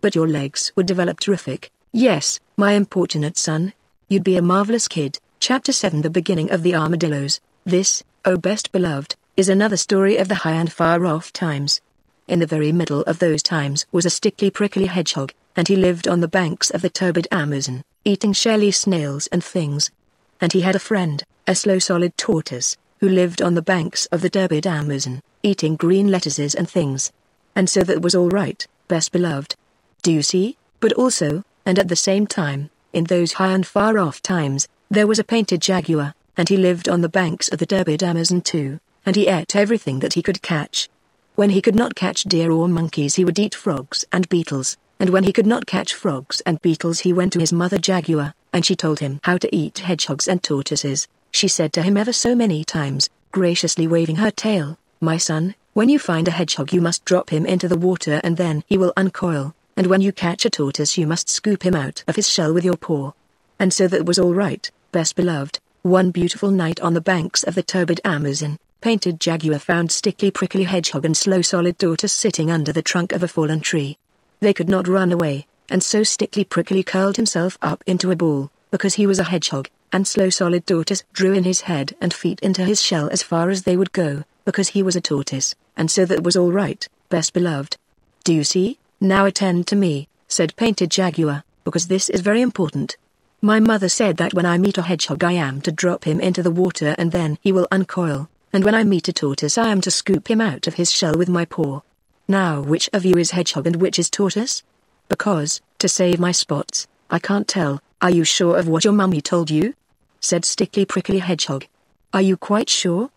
But your legs would develop terrific. Yes, my importunate son. You'd be a marvelous kid. Chapter 7. The beginning of the armadillos. This, oh best beloved, is another story of the high and far off times. In the very middle of those times was a stickly prickly hedgehog, and he lived on the banks of the turbid Amazon, eating shelly snails and things. And he had a friend, a slow solid tortoise, who lived on the banks of the turbid Amazon, eating green lettuces and things. And so that was all right, best beloved. Do you see? But also, and at the same time, In those high and far-off times, there was a painted jaguar, and he lived on the banks of the turbid Amazon too, and he ate everything that he could catch. When he could not catch deer or monkeys he would eat frogs and beetles, and when he could not catch frogs and beetles he went to his mother jaguar, and she told him how to eat hedgehogs and tortoises. She said to him ever so many times, graciously waving her tail, "My son, when you find a hedgehog you must drop him into the water and then he will uncoil, and when you catch a tortoise you must scoop him out of his shell with your paw." And so that was all right, best beloved. One beautiful night on the banks of the turbid Amazon, Painted Jaguar found sticky prickly hedgehog and slow solid tortoise sitting under the trunk of a fallen tree. They could not run away, and so sticky prickly curled himself up into a ball, because he was a hedgehog, and slow solid tortoise drew in his head and feet into his shell as far as they would go, because he was a tortoise, and so that was all right, best beloved. "Do you see? Now attend to me," said Painted Jaguar, "because this is very important. My mother said that when I meet a hedgehog I am to drop him into the water and then he will uncoil. And when I meet a tortoise I am to scoop him out of his shell with my paw. Now which of you is hedgehog and which is tortoise? Because, to save my spots, I can't tell." "Are you sure of what your mummy told you?" said Stickly Prickly Hedgehog. "Are you quite sure?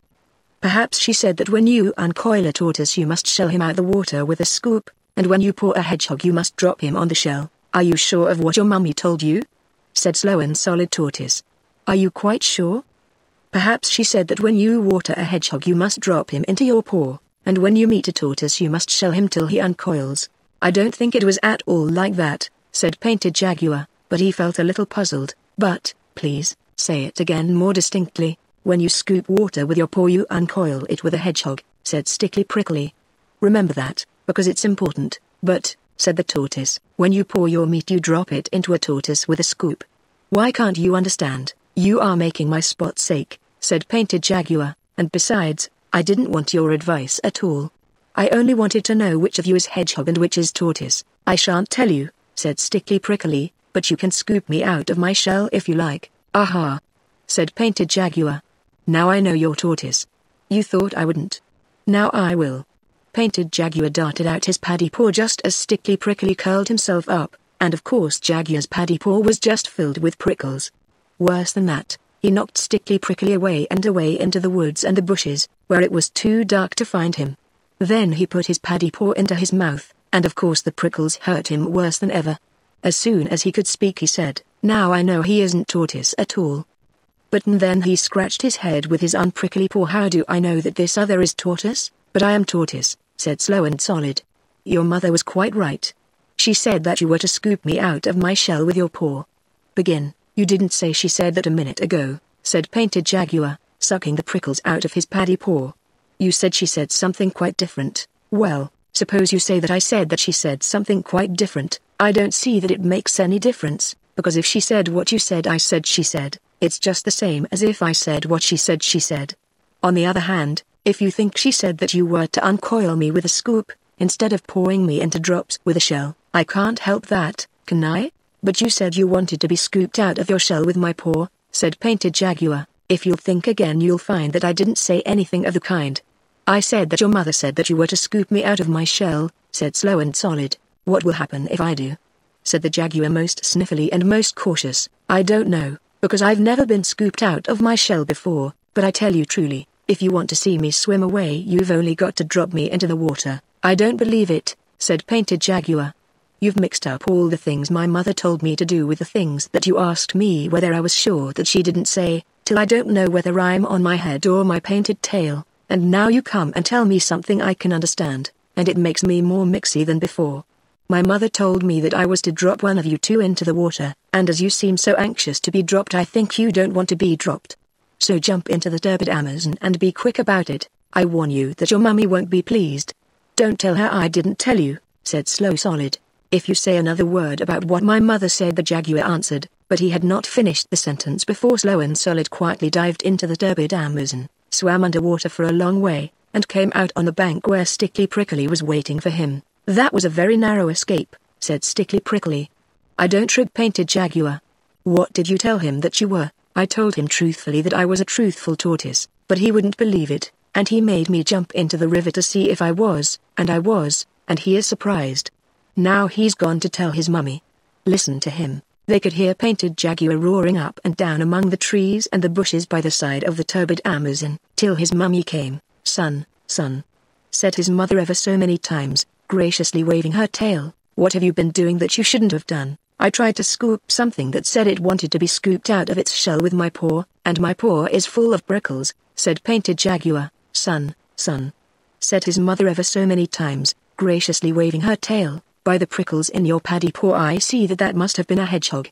Perhaps she said that when you uncoil a tortoise you must shell him out the water with a scoop, and when you paw a hedgehog you must drop him on the shell." "Are you sure of what your mummy told you?" said Slow and Solid Tortoise. "Are you quite sure? Perhaps she said that when you water a hedgehog you must drop him into your paw, and when you meet a tortoise you must shell him till he uncoils." "I don't think it was at all like that," said Painted Jaguar, but he felt a little puzzled. "But, please, say it again more distinctly. When you scoop water with your paw you uncoil it with a hedgehog," said Stickly Prickly. "Remember that, because it's important." "But," said the tortoise, "when you paw your meat you drop it into a tortoise with a scoop." "Why can't you understand? You are making my spot's sake," said Painted Jaguar, "and besides, I didn't want your advice at all. I only wanted to know which of you is hedgehog and which is tortoise." "I shan't tell you," said Stickly Prickly, "but you can scoop me out of my shell if you like." "Aha!" said Painted Jaguar. "Now I know you're tortoise. You thought I wouldn't. Now I will." Painted Jaguar darted out his paddy paw just as Stickly Prickly curled himself up, and of course Jaguar's paddy paw was just filled with prickles. Worse than that, he knocked Stickly Prickly away and away into the woods and the bushes, where it was too dark to find him. Then he put his paddy paw into his mouth, and of course the prickles hurt him worse than ever. As soon as he could speak he said, "Now I know he isn't tortoise at all." But then he scratched his head with his unprickly paw. "How do I know that this other is tortoise? But I am tortoise," said Slow and Solid. "Your mother was quite right. She said that you were to scoop me out of my shell with your paw." "Begin. You didn't say she said that a minute ago," said Painted Jaguar, sucking the prickles out of his paddy paw. "You said she said something quite different." "Well, suppose you say that I said that she said something quite different. I don't see that it makes any difference, because if she said what you said I said she said, it's just the same as if I said what she said she said. On the other hand, if you think she said that you were to uncoil me with a scoop, instead of pouring me into drops with a shell, I can't help that, can I?" "But you said you wanted to be scooped out of your shell with my paw," said Painted Jaguar. "If you'll think again you'll find that I didn't say anything of the kind." "I said that your mother said that you were to scoop me out of my shell," said Slow and Solid. "What will happen if I do?" said the jaguar most sniffily and most cautious. "I don't know, because I've never been scooped out of my shell before, but I tell you truly, if you want to see me swim away you've only got to drop me into the water." "I don't believe it," said Painted Jaguar. "You've mixed up all the things my mother told me to do with the things that you asked me whether I was sure that she didn't say, till I don't know whether I'm on my head or my painted tail, and now you come and tell me something I can understand, and it makes me more mixy than before. My mother told me that I was to drop one of you two into the water, and as you seem so anxious to be dropped I think you don't want to be dropped. So jump into the turbid Amazon and be quick about it. I warn you that your mummy won't be pleased." "Don't tell her I didn't tell you," said Slow Solid. "If you say another word about what my mother said," the jaguar answered, but he had not finished the sentence before Slow and Solid quietly dived into the turbid Amazon, swam underwater for a long way, and came out on the bank where Stickly Prickly was waiting for him. "That was a very narrow escape," said Stickly Prickly. "I don't trick Painted Jaguar." "What did you tell him that you were?" "I told him truthfully that I was a truthful tortoise, but he wouldn't believe it, and he made me jump into the river to see if I was, and I was, and he is surprised. Now he's gone to tell his mummy. Listen to him. They could hear Painted Jaguar roaring up and down among the trees and the bushes by the side of the turbid Amazon, till his mummy came. "Son, son," said his mother ever so many times, graciously waving her tail, "what have you been doing that you shouldn't have done? I tried to scoop something that said it wanted to be scooped out of its shell with my paw, and my paw is full of prickles," said Painted Jaguar. "Son, son," said his mother ever so many times, graciously waving her tail, "by the prickles in your paddy paw I see that must have been a hedgehog.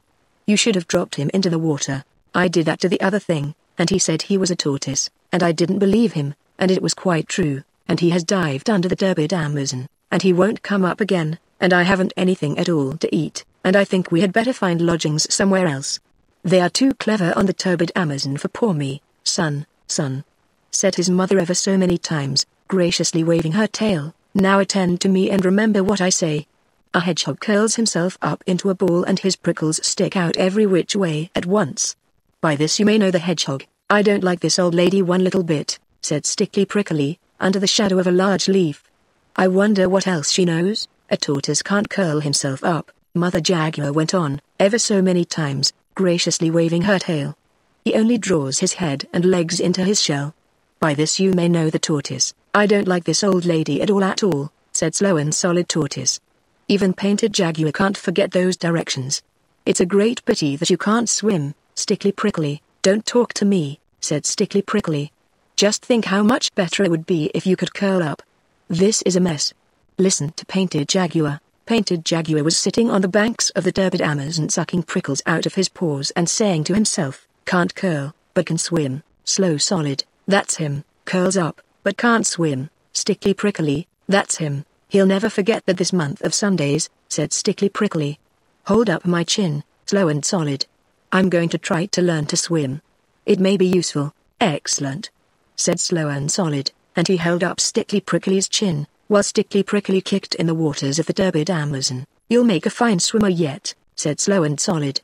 You should have dropped him into the water. I did that to the other thing, and he said he was a tortoise, and I didn't believe him, and it was quite true, and he has dived under the turbid Amazon, and he won't come up again, and I haven't anything at all to eat, and I think we had better find lodgings somewhere else. They are too clever on the turbid Amazon for poor me." "Son, son," said his mother ever so many times, graciously waving her tail, "now attend to me and remember what I say. A hedgehog curls himself up into a ball and his prickles stick out every which way at once. By this you may know the hedgehog." "I don't like this old lady one little bit," said Stickly Prickly, under the shadow of a large leaf. "I wonder what else she knows. A tortoise can't curl himself up," Mother Jaguar went on, ever so many times, graciously waving her tail. "He only draws his head and legs into his shell. By this you may know the tortoise." "I don't like this old lady at all, said Slow and Solid Tortoise. "Even Painted Jaguar can't forget those directions. It's a great pity that you can't swim, Stickly Prickly." "Don't talk to me," said Stickly Prickly. "Just think how much better it would be if you could curl up. This is a mess." Listen to Painted Jaguar. Painted Jaguar was sitting on the banks of the turbid Amazon sucking prickles out of his paws and saying to himself, "Can't curl, but can swim. Slow Solid, that's him, curls up, but can't swim. Stickly Prickly, that's him. He'll never forget that this month of Sundays," said Stickly Prickly. "Hold up my chin, Slow and Solid. I'm going to try to learn to swim. It may be useful." "Excellent," said Slow and Solid, and he held up Stickly Prickly's chin, while Stickly Prickly kicked in the waters of the turbid Amazon. "You'll make a fine swimmer yet," said Slow and Solid.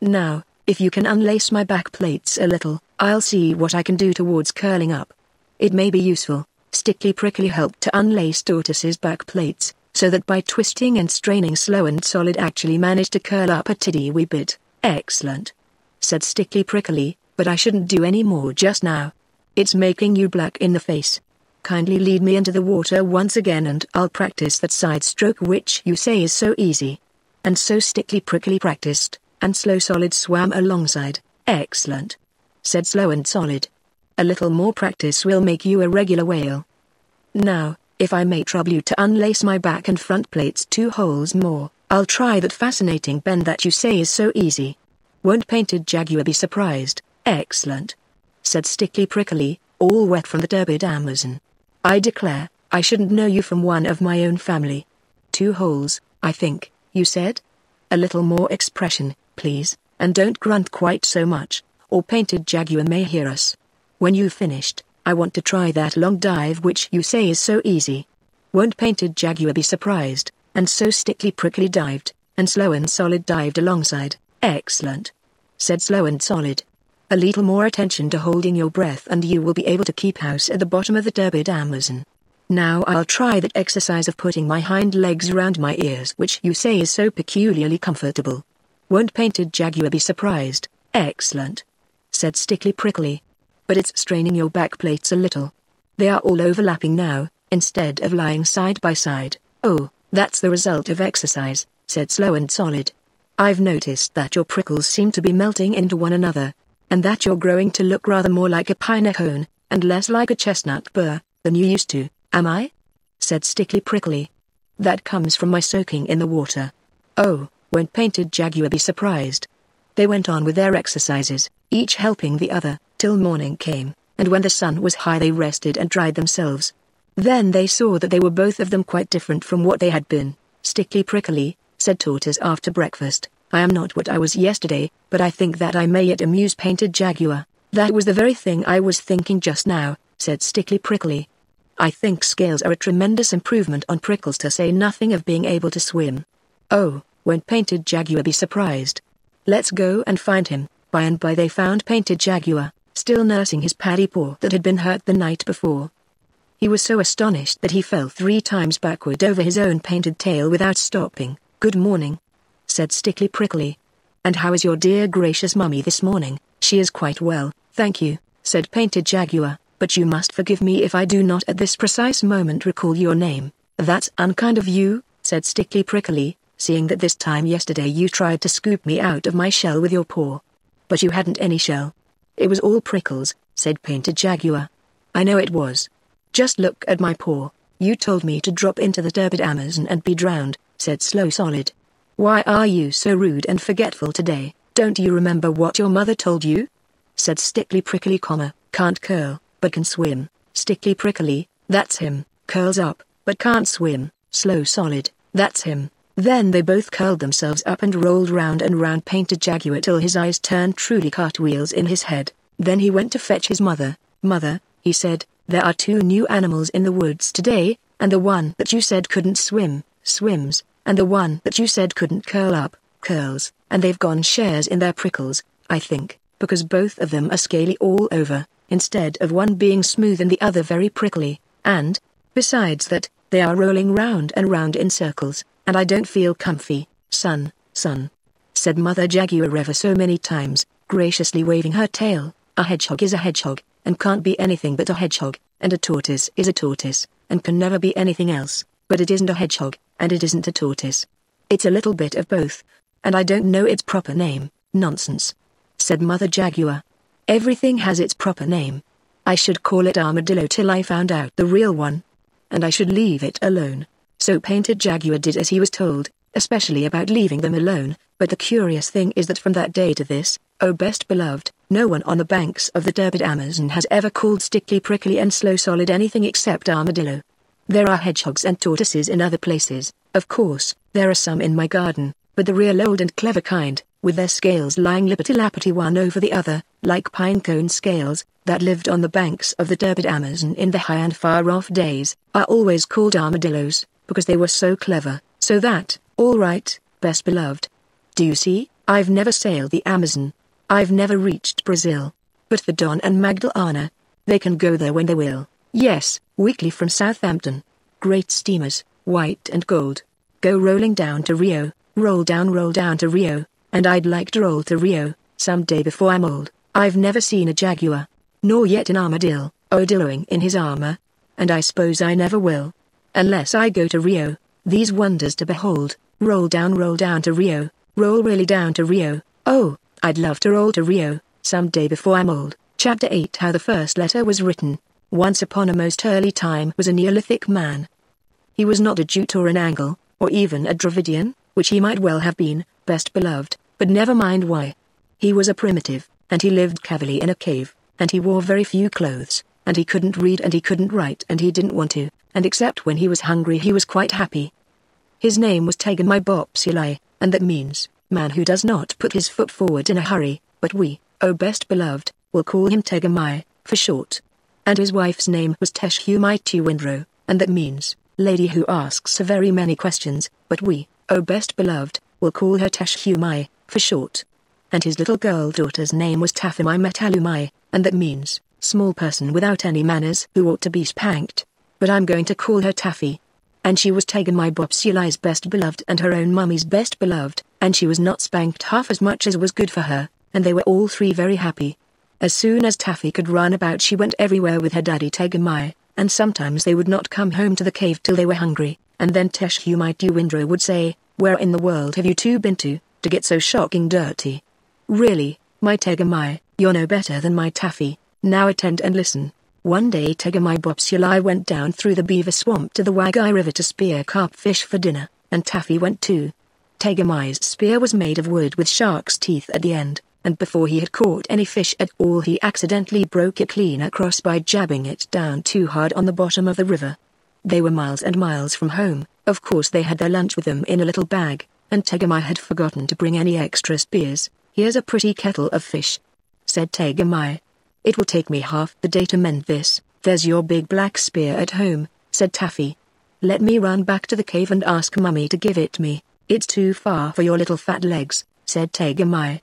"Now, if you can unlace my back plates a little, I'll see what I can do towards curling up. It may be useful." Stickly Prickly helped to unlace Tortoise's back plates, so that by twisting and straining Slow and Solid actually managed to curl up a tiddy wee bit. "Excellent," said Stickly Prickly, "but I shouldn't do any more just now. It's making you black in the face. Kindly lead me into the water once again and I'll practice that side stroke which you say is so easy." And so Stickly Prickly practiced, and Slow Solid swam alongside. "Excellent," said Slow and Solid. "A little more practice will make you a regular whale. Now, if I may trouble you to unlace my back and front plates 2 holes more, I'll try that fascinating bend that you say is so easy." "Won't Painted Jaguar be surprised?" "Excellent," said Stickly Prickly, all wet from the turbid Amazon. "I declare, I shouldn't know you from one of my own family. 2 holes, I think, you said? A little more expression, please, and don't grunt quite so much, or Painted Jaguar may hear us. When you've finished, I want to try that long dive which you say is so easy." Won't Painted Jaguar be surprised? And so Stickly Prickly dived, and Slow and Solid dived alongside. "Excellent," said Slow and Solid. "A little more attention to holding your breath and you will be able to keep house at the bottom of the turbid Amazon. Now I'll try that exercise of putting my hind legs round my ears which you say is so peculiarly comfortable." "Won't Painted Jaguar be surprised?" "Excellent," said Stickly Prickly. "But it's straining your back plates a little. They are all overlapping now, instead of lying side by side." "Oh, that's the result of exercise," said Slow and Solid. "I've noticed that your prickles seem to be melting into one another, and that you're growing to look rather more like a pine cone, and less like a chestnut burr, than you used to." "Am I?" said Stickly Prickly. "That comes from my soaking in the water." "Oh, won't Painted Jaguar be surprised?" They went on with their exercises, each helping the other, till morning came, and when the sun was high they rested and dried themselves. Then they saw that they were both of them quite different from what they had been. "Stickly Prickly," said Tortoise after breakfast, "I am not what I was yesterday, but I think that I may yet amuse Painted Jaguar." "That was the very thing I was thinking just now," said Stickly Prickly. "I think scales are a tremendous improvement on prickles, to say nothing of being able to swim." "Oh, won't Painted Jaguar be surprised? Let's go and find him." By and by they found Painted Jaguar, still nursing his paddy paw that had been hurt the night before. He was so astonished that he fell 3 times backward over his own painted tail without stopping. "Good morning," said Stickly Prickly. "And how is your dear gracious mummy this morning?" "She is quite well, thank you," said Painted Jaguar, "but you must forgive me if I do not at this precise moment recall your name." "That's unkind of you," said Sticky Prickly, "seeing that this time yesterday you tried to scoop me out of my shell with your paw." "But you hadn't any shell. It was all prickles," said Painted Jaguar. "I know it was. Just look at my paw." "You told me to drop into the turbid Amazon and be drowned," said Slow Solid. "Why are you so rude and forgetful today? Don't you remember what your mother told you?" said Stickly Prickly, "Can't curl, but can swim." Stickly Prickly, "That's him, curls up, but can't swim." Slow Solid, "That's him." Then they both curled themselves up and rolled round and round Painted Jaguar till his eyes turned truly cartwheels in his head. Then he went to fetch his mother. "Mother," he said, "there are two new animals in the woods today, and the one that you said couldn't swim, swims, and the one that you said couldn't curl up, curls, and they've gone shares in their prickles, I think, because both of them are scaly all over, instead of one being smooth and the other very prickly, and, besides that, they are rolling round and round in circles, and I don't feel comfy." Son, said Mother Jaguar ever so many times, graciously waving her tail, "a hedgehog is a hedgehog, and can't be anything but a hedgehog, and a tortoise is a tortoise, and can never be anything else, but it isn't a hedgehog, and it isn't a tortoise. It's a little bit of both, and I don't know its proper name." "Nonsense," said Mother Jaguar. "Everything has its proper name. I should call it armadillo till I found out the real one, and I should leave it alone." So Painted Jaguar did as he was told, especially about leaving them alone, but the curious thing is that from that day to this, oh best beloved, no one on the banks of the turbid Amazon has ever called Stickly Prickly and Slow Solid anything except armadillo. There are hedgehogs and tortoises in other places, of course, there are some in my garden, but the real old and clever kind, with their scales lying lippity-lappity one over the other, like pinecone scales, that lived on the banks of the turbid Amazon in the high and far-off days, are always called armadillos, because they were so clever, so that, all right, best beloved. Do you see, I've never sailed the Amazon. I've never reached Brazil. But the Don and Magdalena, they can go there when they will. Yes, weekly from Southampton. Great steamers, white and gold. Go rolling down to Rio, roll down to Rio, and I'd like to roll to Rio, some day before I'm old. I've never seen a jaguar, nor yet an armadillo, odilloing in his armor, and I suppose I never will. Unless I go to Rio, these wonders to behold, roll down to Rio, roll really down to Rio. Oh, I'd love to roll to Rio, some day before I'm old. Chapter 8. How the First Letter Was Written. Once upon a most early time was a Neolithic man. He was not a Jute or an Angle, or even a Dravidian, which he might well have been, best beloved, but never mind why. He was a primitive, and he lived cavilly in a cave, and he wore very few clothes, and he couldn't read and he couldn't write and he didn't want to, and except when he was hungry he was quite happy. His name was Tegumai Bopsulai, and that means, man who does not put his foot forward in a hurry, but we, oh best beloved, will call him Tegumai, for short. And his wife's name was Teshumai Tewindrow, and that means, lady who asks very many questions, but we, oh best beloved, will call her Teshumai, for short. And his little girl daughter's name was Taffimai Metallumai, and that means, small person without any manners who ought to be spanked. But I'm going to call her Taffy. And she was Tegumai Bopsulai's best beloved and her own mummy's best beloved, and she was not spanked half as much as was good for her, and they were all three very happy. As soon as Taffy could run about she went everywhere with her daddy Tegumai, and sometimes they would not come home to the cave till they were hungry, and then Teshumai Tewindrow would say, "Where in the world have you two been to get so shocking dirty? Really, my Tegumai, you're no better than my Taffy, now attend and listen." One day Tegumai Bopsulai went down through the beaver swamp to the Wagai river to spear carp fish for dinner, and Taffy went too. Tegumai's spear was made of wood with shark's teeth at the end, and before he had caught any fish at all he accidentally broke it clean across by jabbing it down too hard on the bottom of the river. They were miles and miles from home, of course they had their lunch with them in a little bag, and Tegumai had forgotten to bring any extra spears. "Here's a pretty kettle of fish," said Tegumai. "It will take me half the day to mend this." "There's your big black spear at home," said Taffy. "Let me run back to the cave and ask Mummy to give it me." "It's too far for your little fat legs," said Tegumai.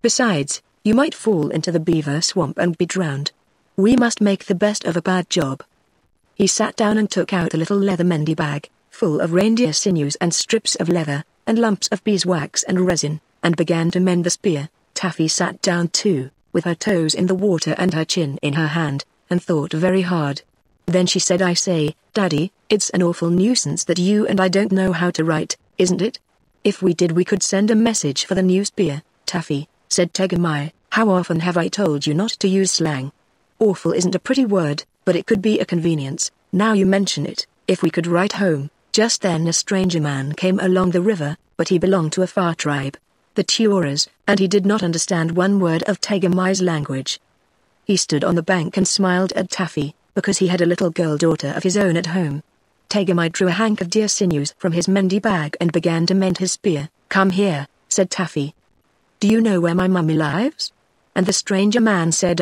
"Besides, you might fall into the beaver swamp and be drowned. We must make the best of a bad job." He sat down and took out a little leather mendy bag, full of reindeer sinews and strips of leather, and lumps of beeswax and resin, and began to mend the spear, Taffy sat down too, with her toes in the water and her chin in her hand, and thought very hard. Then she said, "I say, Daddy, it's an awful nuisance that you and I don't know how to write, isn't it?" "If we did we could send a message for the new spear, Taffy," said Tegumai. "How often have I told you not to use slang? Awful isn't a pretty word, but it could be a convenience, now you mention it. If we could write home." Just then a stranger man came along the river, but he belonged to a far tribe, the Tewaras, and he did not understand one word of Tegumai's language. He stood on the bank and smiled at Taffy, because he had a little girl daughter of his own at home. Tegumai drew a hank of deer sinews from his mendy bag and began to mend his spear. "Come here," said Taffy. "Do you know where my mummy lives?" And the stranger man said,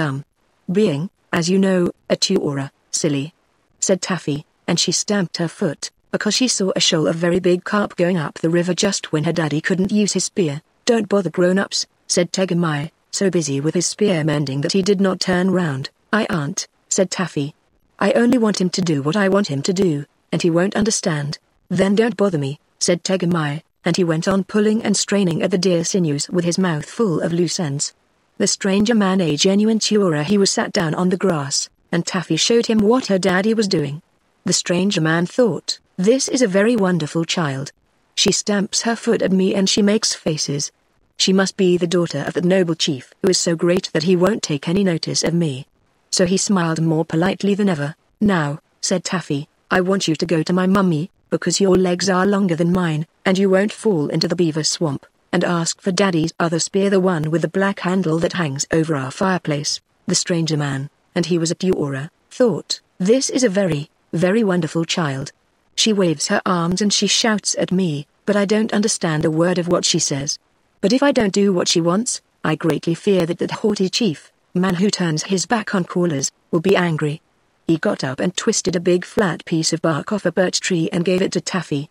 being, as you know, a Tewara, silly," said Taffy, and she stamped her foot, because she saw a shoal of very big carp going up the river just when her daddy couldn't use his spear. "Don't bother grown-ups," said Tegumai, so busy with his spear mending that he did not turn round. "I aren't," said Taffy. "I only want him to do what I want him to do, and he won't understand." "Then don't bother me," said Tegumai, and he went on pulling and straining at the deer sinews with his mouth full of loose ends. The stranger man, a genuine Tewara, he was sat down on the grass, and Taffy showed him what her daddy was doing. The stranger man thought, "This is a very wonderful child. She stamps her foot at me and she makes faces. She must be the daughter of that noble chief who is so great that he won't take any notice of me." So he smiled more politely than ever. "Now," said Taffy, "I want you to go to my mummy, because your legs are longer than mine, and you won't fall into the beaver swamp, and ask for Daddy's other spear, the one with the black handle that hangs over our fireplace." The stranger man, and he was a Tewara, thought, "This is a very, very wonderful child. She waves her arms and she shouts at me, but I don't understand a word of what she says. But if I don't do what she wants, I greatly fear that haughty chief, man who turns his back on callers, will be angry." He got up and twisted a big flat piece of bark off a birch tree and gave it to Taffy.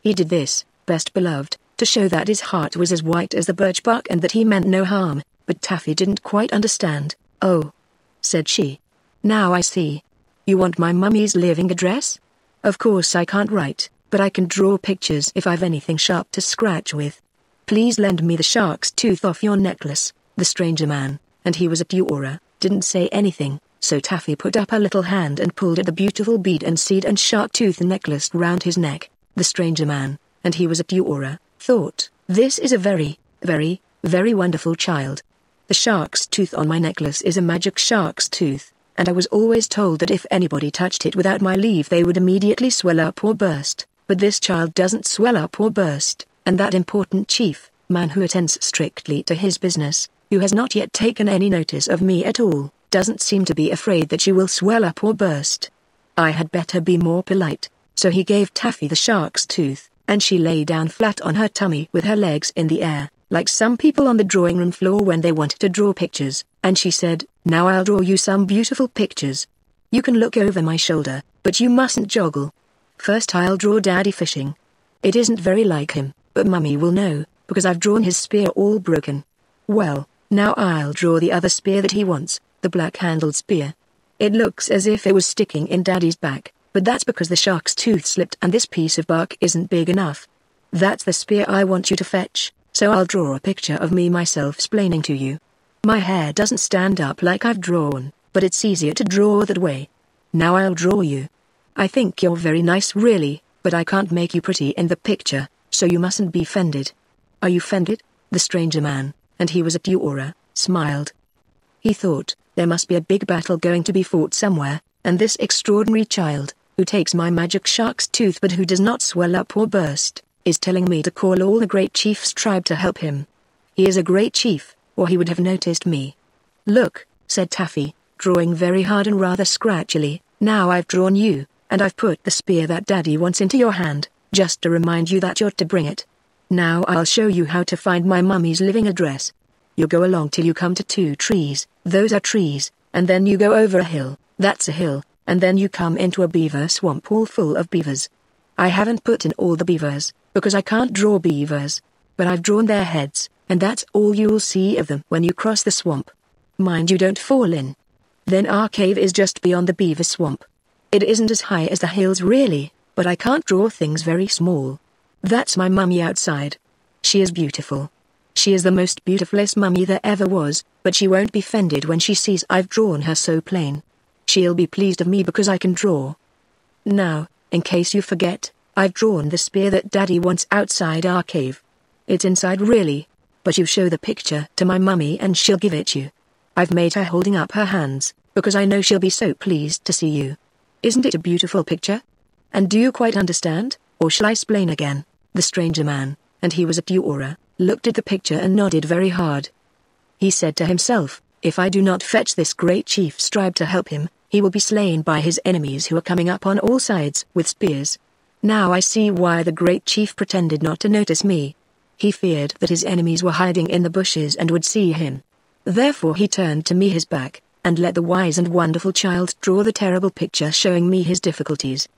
He did this, best beloved, to show that his heart was as white as the birch bark and that he meant no harm, but Taffy didn't quite understand. "Oh," said she. "Now I see. You want my mummy's living address? Of course I can't write, but I can draw pictures if I've anything sharp to scratch with. Please lend me the shark's tooth off your necklace." The stranger man, and he was a Tewara, didn't say anything, so Taffy put up her little hand and pulled at the beautiful bead and seed and shark tooth necklace round his neck. The stranger man, and he was a Tewara, thought, "This is a very, very, very wonderful child. The shark's tooth on my necklace is a magic shark's tooth, and I was always told that if anybody touched it without my leave they would immediately swell up or burst, but this child doesn't swell up or burst, and that important chief, man who attends strictly to his business, who has not yet taken any notice of me at all, doesn't seem to be afraid that she will swell up or burst. I had better be more polite." So he gave Taffy the shark's tooth, and she lay down flat on her tummy with her legs in the air, like some people on the drawing room floor when they want to draw pictures, and she said, "Now I'll draw you some beautiful pictures. You can look over my shoulder, but you mustn't joggle. First I'll draw Daddy fishing. It isn't very like him, but Mummy will know, because I've drawn his spear all broken. Well, now I'll draw the other spear that he wants, the black-handled spear. It looks as if it was sticking in Daddy's back, but that's because the shark's tooth slipped and this piece of bark isn't big enough. That's the spear I want you to fetch, so I'll draw a picture of me myself explaining to you. My hair doesn't stand up like I've drawn, but it's easier to draw that way. Now I'll draw you. I think you're very nice really, but I can't make you pretty in the picture, so you mustn't be offended." "Are you offended?" The stranger man, and he was a Tewara, smiled. He thought, "There must be a big battle going to be fought somewhere, and this extraordinary child, who takes my magic shark's tooth but who does not swell up or burst, is telling me to call all the great chief's tribe to help him. He is a great chief, or he would have noticed me." "Look," said Taffy, drawing very hard and rather scratchily, "now I've drawn you, and I've put the spear that Daddy wants into your hand, just to remind you that you're to bring it. Now I'll show you how to find my mummy's living address. You go along till you come to 2 trees, those are trees, and then you go over a hill, that's a hill, and then you come into a beaver swamp all full of beavers. I haven't put in all the beavers, because I can't draw beavers, but I've drawn their heads, and that's all you'll see of them when you cross the swamp. Mind you don't fall in. Then our cave is just beyond the beaver swamp. It isn't as high as the hills really, but I can't draw things very small. That's my mummy outside. She is beautiful. She is the most beautifulest mummy there ever was, but she won't be offended when she sees I've drawn her so plain. She'll be pleased of me because I can draw. Now, in case you forget, I've drawn the spear that Daddy wants outside our cave. It's inside really. But you show the picture to my mummy and she'll give it you. I've made her holding up her hands, because I know she'll be so pleased to see you. Isn't it a beautiful picture? And do you quite understand, or shall I explain again? The stranger man, and he was a Tewara, looked at the picture and nodded very hard. He said to himself, if I do not fetch this great chief's tribe to help him, he will be slain by his enemies who are coming up on all sides with spears. Now I see why the great chief pretended not to notice me. He feared that his enemies were hiding in the bushes and would see him. Therefore he turned to me his back, and let the wise and wonderful child draw the terrible picture showing me his difficulties.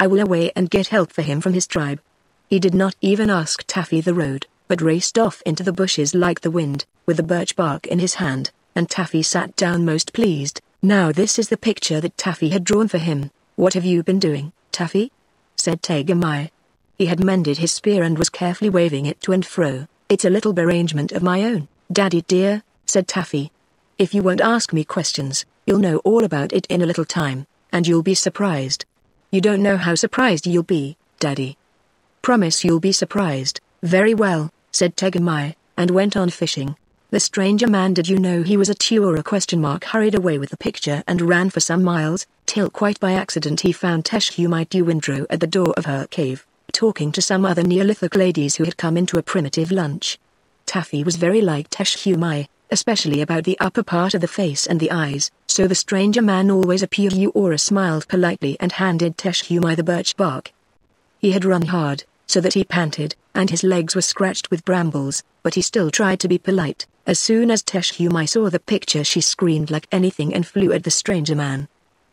I will away and get help for him from his tribe. He did not even ask Taffy the road, but raced off into the bushes like the wind, with the birch bark in his hand, and Taffy sat down most pleased. Now this is the picture that Taffy had drawn for him. What have you been doing, Taffy? Said Tegumai. He had mended his spear and was carefully waving it to and fro. It's a little derangement of my own, Daddy dear, said Taffy. If you won't ask me questions, you'll know all about it in a little time, and you'll be surprised. You don't know how surprised you'll be, Daddy. Promise you'll be surprised. Very well, said Tegumai, and went on fishing. The stranger man, did you know he was a Tewara? Hurried away with the picture and ran for some miles, till quite by accident he found Teshumai Tewindrow at the door of her cave, talking to some other Neolithic ladies who had come into a primitive lunch. Taffy was very like Teshumai, especially about the upper part of the face and the eyes, so the stranger man, always a Tewara, smiled politely and handed Teshumai the birch bark. He had run hard, so that he panted, and his legs were scratched with brambles, but he still tried to be polite. As soon as Teshumai saw the picture she screamed like anything and flew at the stranger man.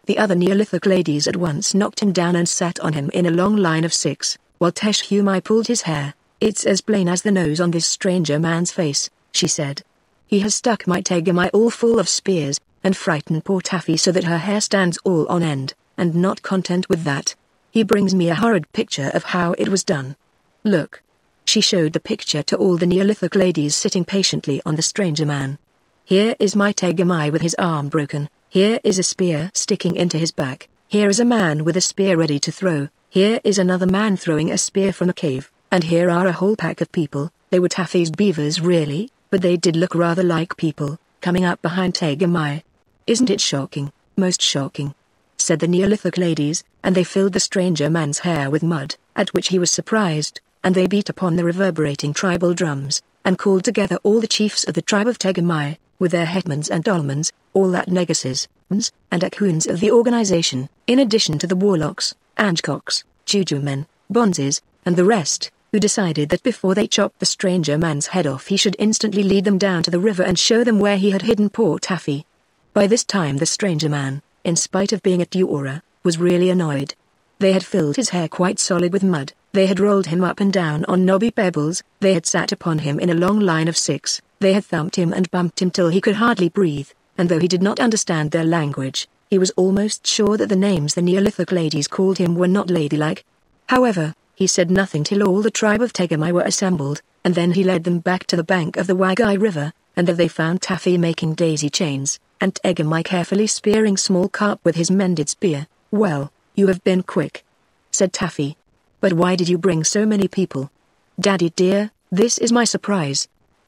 The other Neolithic ladies at once knocked him down and sat on him in a long line of six. While Teshumai pulled his hair. It's as plain as the nose on this stranger man's face, she said. He has stuck my Tegumai all full of spears, and frightened poor Taffy so that her hair stands all on end, and not content with that, he brings me a horrid picture of how it was done. Look. She showed the picture to all the Neolithic ladies sitting patiently on the stranger man. Here is my Tegumai with his arm broken, here is a spear sticking into his back, here is a man with a spear ready to throw. Here is another man throwing a spear from a cave, and here are a whole pack of people. They were Taffy's beavers really, but they did look rather like people, coming up behind Tegumai. Isn't it shocking, most shocking? Said the Neolithic ladies, and they filled the stranger man's hair with mud, at which he was surprised, and they beat upon the reverberating tribal drums, and called together all the chiefs of the tribe of Tegumai, with their hetmans and dolmans, all that neguses, and akhuns of the organization, in addition to the warlocks, Angkoks, Jujumen, Bonzes, and the rest, who decided that before they chopped the stranger man's head off he should instantly lead them down to the river and show them where he had hidden poor Taffy. By this time the stranger man, in spite of being a Tewara, was really annoyed. They had filled his hair quite solid with mud, they had rolled him up and down on knobby pebbles, they had sat upon him in a long line of six, they had thumped him and bumped him till he could hardly breathe, and though he did not understand their language, he was almost sure that the names the Neolithic ladies called him were not ladylike. However, he said nothing till all the tribe of Tegumai were assembled, and then he led them back to the bank of the Wagai River, and there they found Taffy making daisy chains, and Tegumai carefully spearing small carp with his mended spear. Well, you have been quick, said Taffy. But why did you bring so many people? Daddy dear, this is my surprise.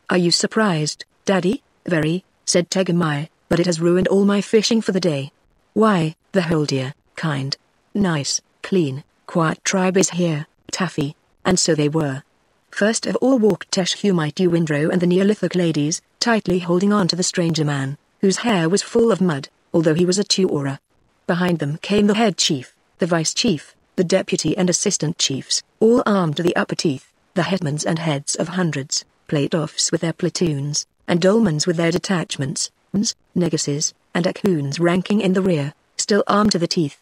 Are you surprised, Daddy? Very, said Tegumai, but it has ruined all my fishing for the day. Why, the whole dear, kind, nice, clean, quiet tribe is here, Taffy, and so they were. First of all walked Teshumai Tewindrow and the Neolithic ladies, tightly holding on to the stranger man, whose hair was full of mud, although he was a Tewara. Behind them came the head chief, the vice chief, the deputy and assistant chiefs, all armed to the upper teeth, the hetmans and heads of hundreds, platoffs with their platoons, and dolmans with their detachments, neguses, and akhuns ranking in the rear, still armed to the teeth.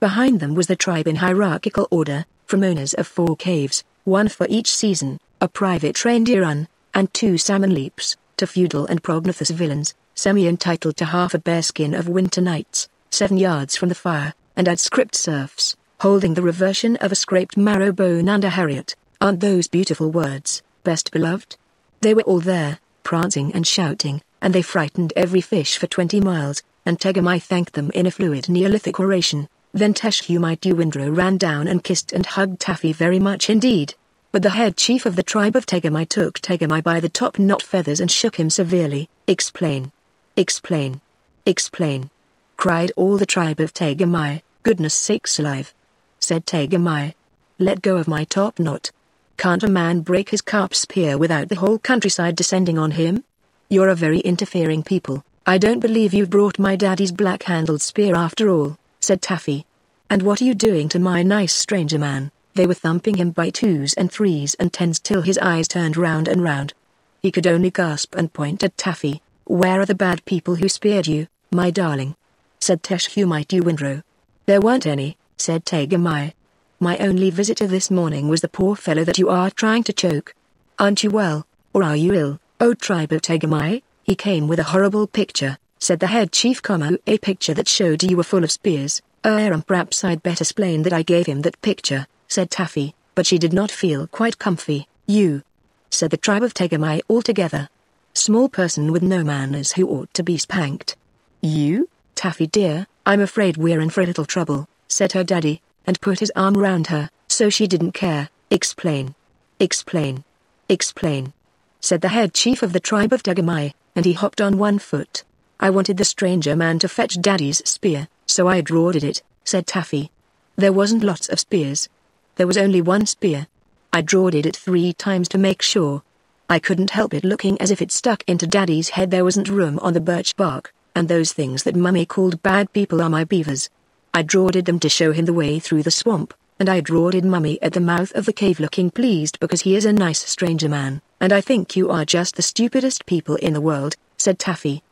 Behind them was the tribe in hierarchical order, from owners of four caves, one for each season, a private reindeer run, and two salmon leaps, to feudal and prognathous villains, semi-entitled to half a bearskin of winter nights, 7 yards from the fire, and adscript serfs, holding the reversion of a scraped marrow bone under Harriet. Aren't those beautiful words, best beloved? They were all there, prancing and shouting, and they frightened every fish for 20 miles, and Tegumai thanked them in a fluid Neolithic oration. Then Teshumai Tewindrow ran down and kissed and hugged Taffy very much indeed. But the head chief of the tribe of Tegumai took Tegumai by the top-knot feathers and shook him severely. "Explain. Explain. Explain," cried all the tribe of Tegumai. "Goodness sakes alive," said Tegumai. "Let go of my top-knot. Can't a man break his carp spear without the whole countryside descending on him? You're a very interfering people." "I don't believe you've brought my daddy's black-handled spear after all," said Taffy. "And what are you doing to my nice stranger man?" They were thumping him by twos and threes and tens till his eyes turned round and round. He could only gasp and point at Taffy. "Where are the bad people who speared you, my darling?" said Teshumai Tewindrow. "There weren't any," said Tegumai. "My only visitor this morning was the poor fellow that you are trying to choke. Aren't you well, or are you ill, O tribe of Tegumai? He came with a horrible picture," said the head chief, "a picture that showed you were full of spears." "And perhaps I'd better explain that I gave him that picture," said Taffy, but she did not feel quite comfy. "You," said the tribe of Tegumai altogether. "Small person with no manners who ought to be spanked." "You, Taffy dear, I'm afraid we're in for a little trouble," said her daddy, and put his arm round her, so she didn't care. "Explain. Explain. Explain," said the head chief of the tribe of Tegumai, and he hopped on one foot. "I wanted the stranger man to fetch daddy's spear, so I drawed it," said Taffy. "There wasn't lots of spears. There was only one spear. I drawed it 3 times to make sure. I couldn't help it looking as if it stuck into daddy's head. There wasn't room on the birch bark, and those things that mummy called bad people are my beavers. I drawed them to show him the way through the swamp, and I drawed mummy at the mouth of the cave looking pleased because he is a nice stranger man, and I think you are just the stupidest people in the world," said Taffy.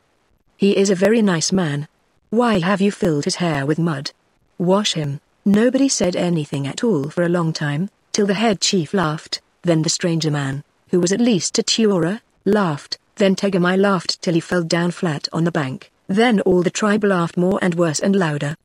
"He is a very nice man. Why have you filled his hair with mud? Wash him." Nobody said anything at all for a long time, till the head chief laughed, then the stranger man, who was at least a Tewara, laughed, then Tegumai laughed till he fell down flat on the bank, then all the tribe laughed more and worse and louder.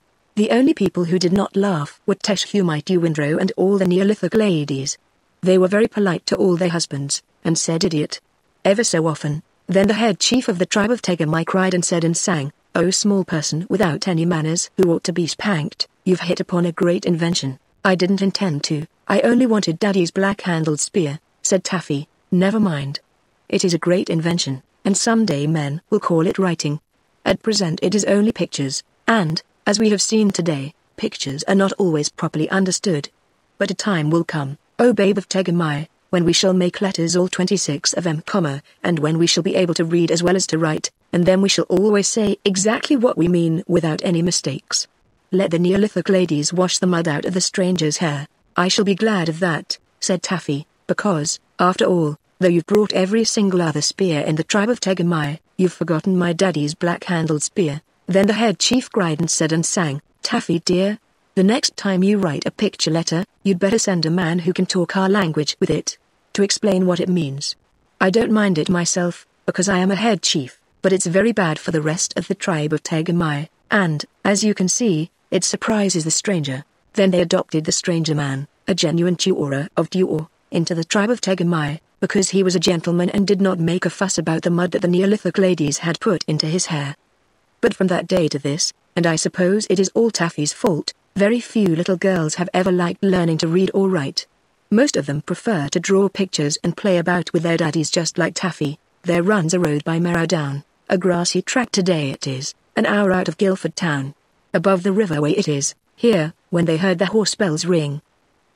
The only people who did not laugh were Teshumai Tewindrow and all the Neolithic ladies. They were very polite to all their husbands, and said idiot ever so often. Then the head chief of the tribe of Tegumai cried and said and sang, "O small person without any manners who ought to be spanked, you've hit upon a great invention." "I didn't intend to, I only wanted daddy's black-handled spear," said Taffy. "Never mind. It is a great invention, and some day men will call it writing. At present it is only pictures, and, as we have seen today, pictures are not always properly understood. But a time will come, O babe of Tegumai, when we shall make letters all 26 of them, and when we shall be able to read as well as to write, and then we shall always say exactly what we mean without any mistakes. Let the Neolithic ladies wash the mud out of the stranger's hair." "I shall be glad of that," said Taffy, "because, after all, though you've brought every single other spear in the tribe of Tegumai, you've forgotten my daddy's black-handled spear." Then the head chief cried and said and sang, "Taffy dear, the next time you write a picture letter, you'd better send a man who can talk our language with it, to explain what it means. I don't mind it myself, because I am a head chief, but it's very bad for the rest of the tribe of Tegumai, and, as you can see, it surprises the stranger." Then they adopted the stranger man, a genuine Tewara of Tewor, into the tribe of Tegumai, because he was a gentleman and did not make a fuss about the mud that the Neolithic ladies had put into his hair. But from that day to this, and I suppose it is all Taffy's fault, very few little girls have ever liked learning to read or write. Most of them prefer to draw pictures and play about with their daddies just like Taffy. There runs a road by Merrow Down, a grassy track today it is, an hour out of Guildford town. Above the riverway it is, here, when they heard the horse bells ring.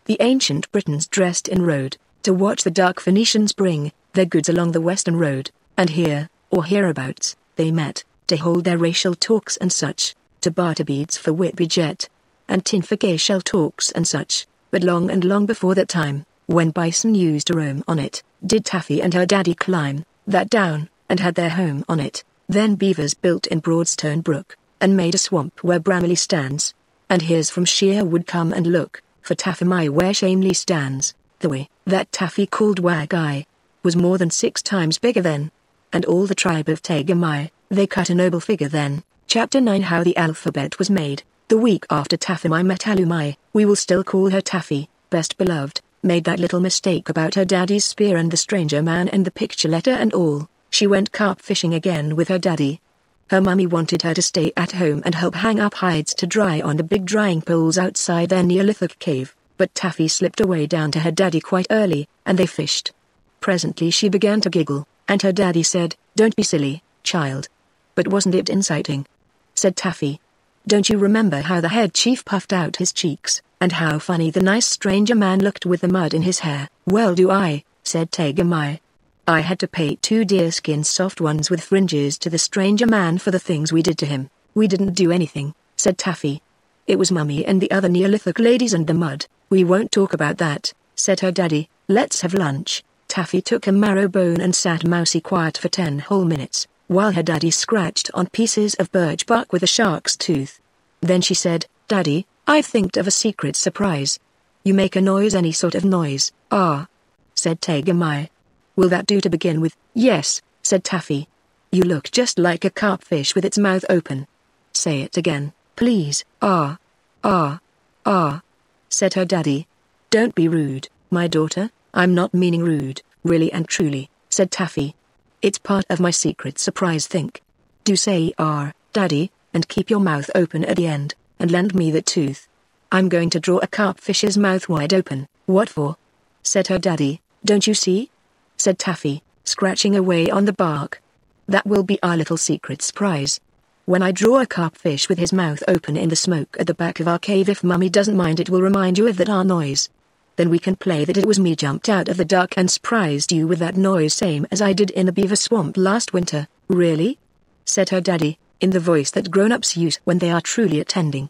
The ancient Britons dressed in road, to watch the dark Phoenicians bring their goods along the western road, and here, or hereabouts, they met, to hold their racial talks and such, to barter beads for Whitby jet, and tin for gay shell talks and such, but long and long before that time, when bison used to roam on it, did Taffy and her daddy climb that down, and had their home on it. Then beavers built in Broadstone Brook, and made a swamp where Bramley stands, and here's from Sheer would come and look, for Taffimai where Shamley stands, the way that Taffy called Wagai, was more than 6 times bigger then, and all the tribe of Tegumai, they cut a noble figure then. Chapter 9 How the Alphabet Was Made. The week after Taffimai Metallumai, we will still call her Taffy, best beloved, made that little mistake about her daddy's spear and the stranger man and the picture letter and all, she went carp fishing again with her daddy. Her mummy wanted her to stay at home and help hang up hides to dry on the big drying poles outside their Neolithic cave, but Taffy slipped away down to her daddy quite early, and they fished. Presently she began to giggle, and her daddy said, "Don't be silly, child." "But wasn't it inciting?" said Taffy. "Don't you remember how the head chief puffed out his cheeks, and how funny the nice stranger man looked with the mud in his hair?" "Well do I," said Tegumai. "I had to pay 2 deerskin soft ones with fringes to the stranger man for the things we did to him." "We didn't do anything," said Taffy. "It was Mummy and the other Neolithic ladies and the mud." "We won't talk about that," said her daddy. "Let's have lunch." Taffy took a marrow bone and sat mousy quiet for 10 whole minutes, while her daddy scratched on pieces of birch bark with a shark's tooth. Then she said, "Daddy, I've thinked of a secret surprise." "You make a noise, any sort of noise." "Ah," said Tegumai. "Will that do to begin with?" "Yes," said Taffy. "You look just like a carpfish with its mouth open." "Say it again, please." "Ah, ah, ah," said her daddy. "Don't be rude, my daughter." "I'm not meaning rude, really and truly," said Taffy. "It's part of my secret surprise think. Do say 'ah,' Daddy, and keep your mouth open at the end, and lend me that tooth." "I'm going to draw a carpfish's mouth wide open." "What for?" said her daddy. "Don't you see?" said Taffy, scratching away on the bark. "That will be our little secret surprise. When I draw a carpfish with his mouth open in the smoke at the back of our cave, if Mummy doesn't mind, it will remind you of that our noise. Then we can play that it was me jumped out of the dark and surprised you with that noise, same as I did in the beaver swamp last winter." "Really?" said her daddy, in the voice that grown-ups use when they are truly attending.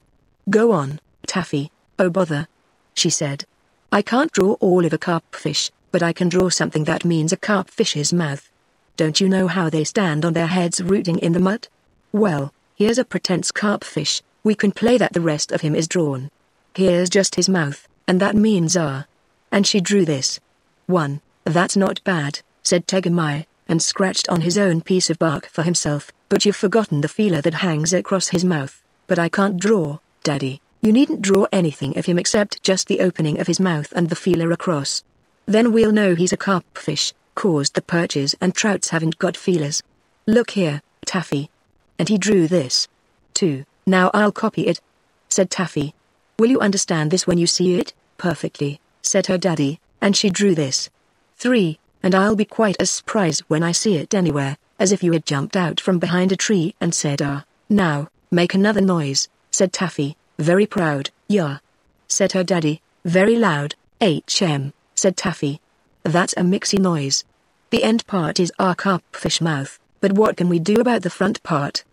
"Go on, Taffy." "Oh bother," she said. "I can't draw all of a carpfish, but I can draw something that means a carpfish's mouth. Don't you know how they stand on their heads rooting in the mud? Well, here's a pretense carpfish, we can play that the rest of him is drawn. Here's just his mouth, and that means 'ah.'" And she drew this. "One, that's not bad," said Tegumai, and scratched on his own piece of bark for himself, "but you've forgotten the feeler that hangs across his mouth." "But I can't draw, Daddy." "You needn't draw anything of him except just the opening of his mouth and the feeler across. Then we'll know he's a carpfish, 'cause the perches and trouts haven't got feelers. Look here, Taffy." And he drew this. "Two, now I'll copy it," said Taffy. "Will you understand this when you see it?" "Perfectly," said her daddy, and she drew this. "Three, and I'll be quite as surprised when I see it anywhere, as if you had jumped out from behind a tree and said 'ah.'" "Now, make another noise," said Taffy, very proud. "Yeah," said her daddy, very loud. "Hm," said Taffy. "That's a mixy noise. The end part is our carpfish mouth, but what can we do about the front part?"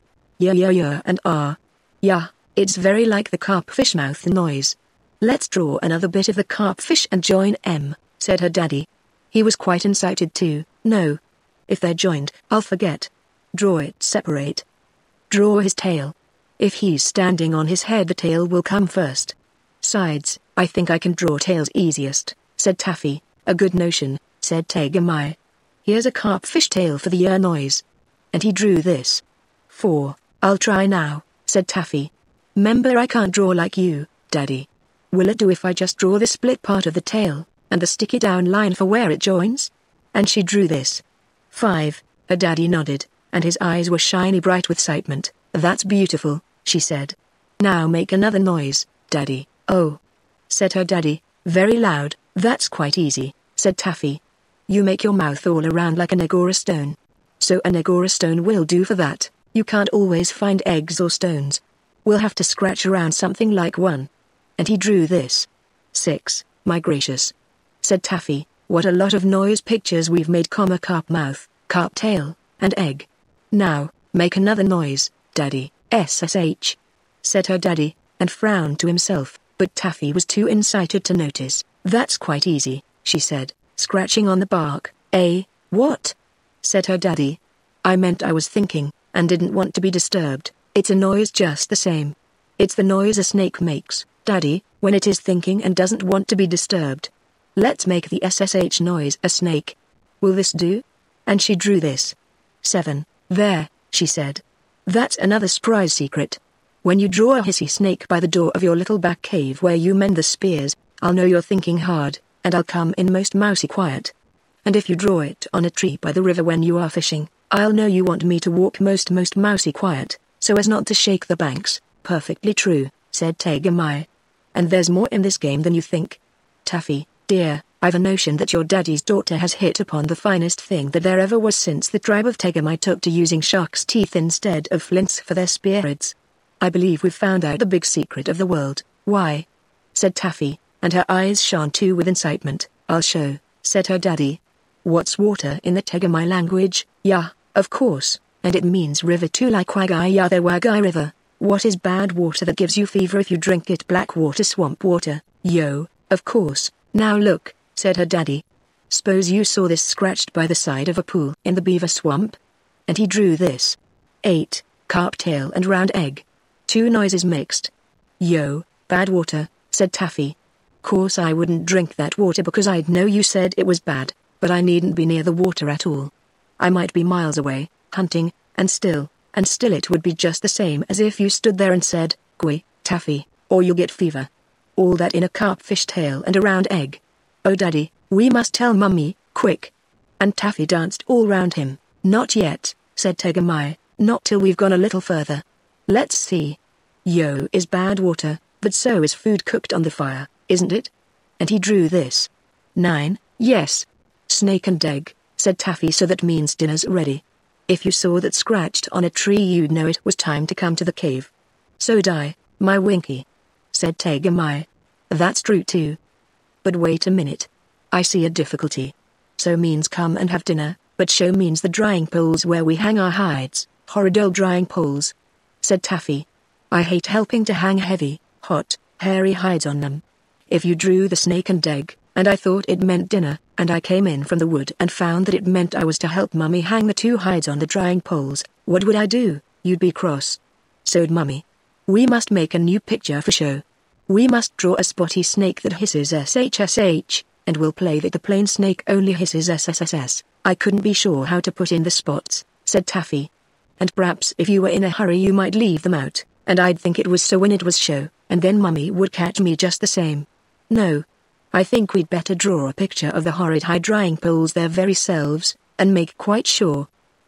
"Yeah, yeah, yeah, and ah. Yeah. It's very like the carpfish mouth noise. Let's draw another bit of the carpfish and join 'em," said her daddy. He was quite incited too. "No. If they're joined, I'll forget. Draw it separate. Draw his tail. If he's standing on his head, the tail will come first. Sides, I think I can draw tails easiest," said Taffy. "A good notion," said Tegumai. "Here's a carpfish tail for the ear noise." And he drew this. "Four, I'll try now," said Taffy. "Remember, I can't draw like you, Daddy. Will it do if I just draw the split part of the tail, and the sticky down line for where it joins?" And she drew this. "Five," her daddy nodded, and his eyes were shiny bright with excitement. "That's beautiful," she said. "Now make another noise, Daddy." "Oh," said her daddy, very loud. "That's quite easy," said Taffy. "You make your mouth all around like an egg or a stone. So an egg or a stone will do for that. You can't always find eggs or stones. We'll have to scratch around something like one." And he drew this. "Six, my gracious," said Taffy, "what a lot of noise pictures we've made, comma, carp mouth, carp tail, and egg. Now, make another noise, Daddy." "Ssh," said her daddy, and frowned to himself, but Taffy was too incited to notice. "That's quite easy," she said, scratching on the bark. "Eh, what?" said her daddy. "I meant I was thinking, and didn't want to be disturbed. It's a noise just the same. It's the noise a snake makes, Daddy, when it is thinking and doesn't want to be disturbed. Let's make the SSH noise a snake. Will this do?" And she drew this. "Seven, there," she said. "That's another surprise secret. When you draw a hissy snake by the door of your little back cave where you mend the spears, I'll know you're thinking hard, and I'll come in most mousy quiet. And if you draw it on a tree by the river when you are fishing, I'll know you want me to walk most mousy quiet, so as not to shake the banks." "Perfectly true," said Tegumai. "And there's more in this game than you think. Taffy, dear, I've a notion that your daddy's daughter has hit upon the finest thing that there ever was since the tribe of Tegumai took to using shark's teeth instead of flints for their spearheads. I believe we've found out the big secret of the world." "Why?" said Taffy, and her eyes shone too with incitement. "I'll show," said her daddy. "What's water in the Tegumai language?" "Yeah, of course, and it means river too, like Wagai, yeah, the Wagai River. What is bad water that gives you fever if you drink it? Black water, swamp water." "Yo, of course, now look," said her daddy. "Suppose you saw this scratched by the side of a pool in the beaver swamp?" And he drew this. 8. Carp tail and round egg. Two noises mixed. "Yo, bad water," said Taffy. "Course I wouldn't drink that water because I'd know you said it was bad, but I needn't be near the water at all. I might be miles away, hunting, and still it would be just the same as if you stood there and said, 'Gui, Taffy, or you'll get fever.' All that in a carp fish tail and a round egg. Oh daddy, we must tell mummy, quick." And Taffy danced all round him. "Not yet," said Tegumai, "not till we've gone a little further. Let's see. Yo is bad water, but so is food cooked on the fire, isn't it?" And he drew this. 9, yes. Snake and egg, said Taffy, "so that means dinner's ready. If you saw that scratched on a tree you'd know it was time to come to the cave." "So'd I, my Winky," said Tegumai. "That's true too. But wait a minute. I see a difficulty. So means come and have dinner, but show means the drying poles where we hang our hides." "Horrid old drying poles," said Taffy. "I hate helping to hang heavy, hot, hairy hides on them. If you drew the snake and egg, and I thought it meant dinner, and I came in from the wood and found that it meant I was to help mummy hang the two hides on the drying poles, what would I do? You'd be cross." "So'd mummy. We must make a new picture for show. We must draw a spotty snake that hisses SSSH, and we'll play that the plain snake only hisses SSSS. I couldn't be sure how to put in the spots," said Taffy. "And perhaps if you were in a hurry you might leave them out, and I'd think it was so when it was show, and then mummy would catch me just the same. No. I think we'd better draw a picture of the horrid high drying poles their very selves, and make quite sure.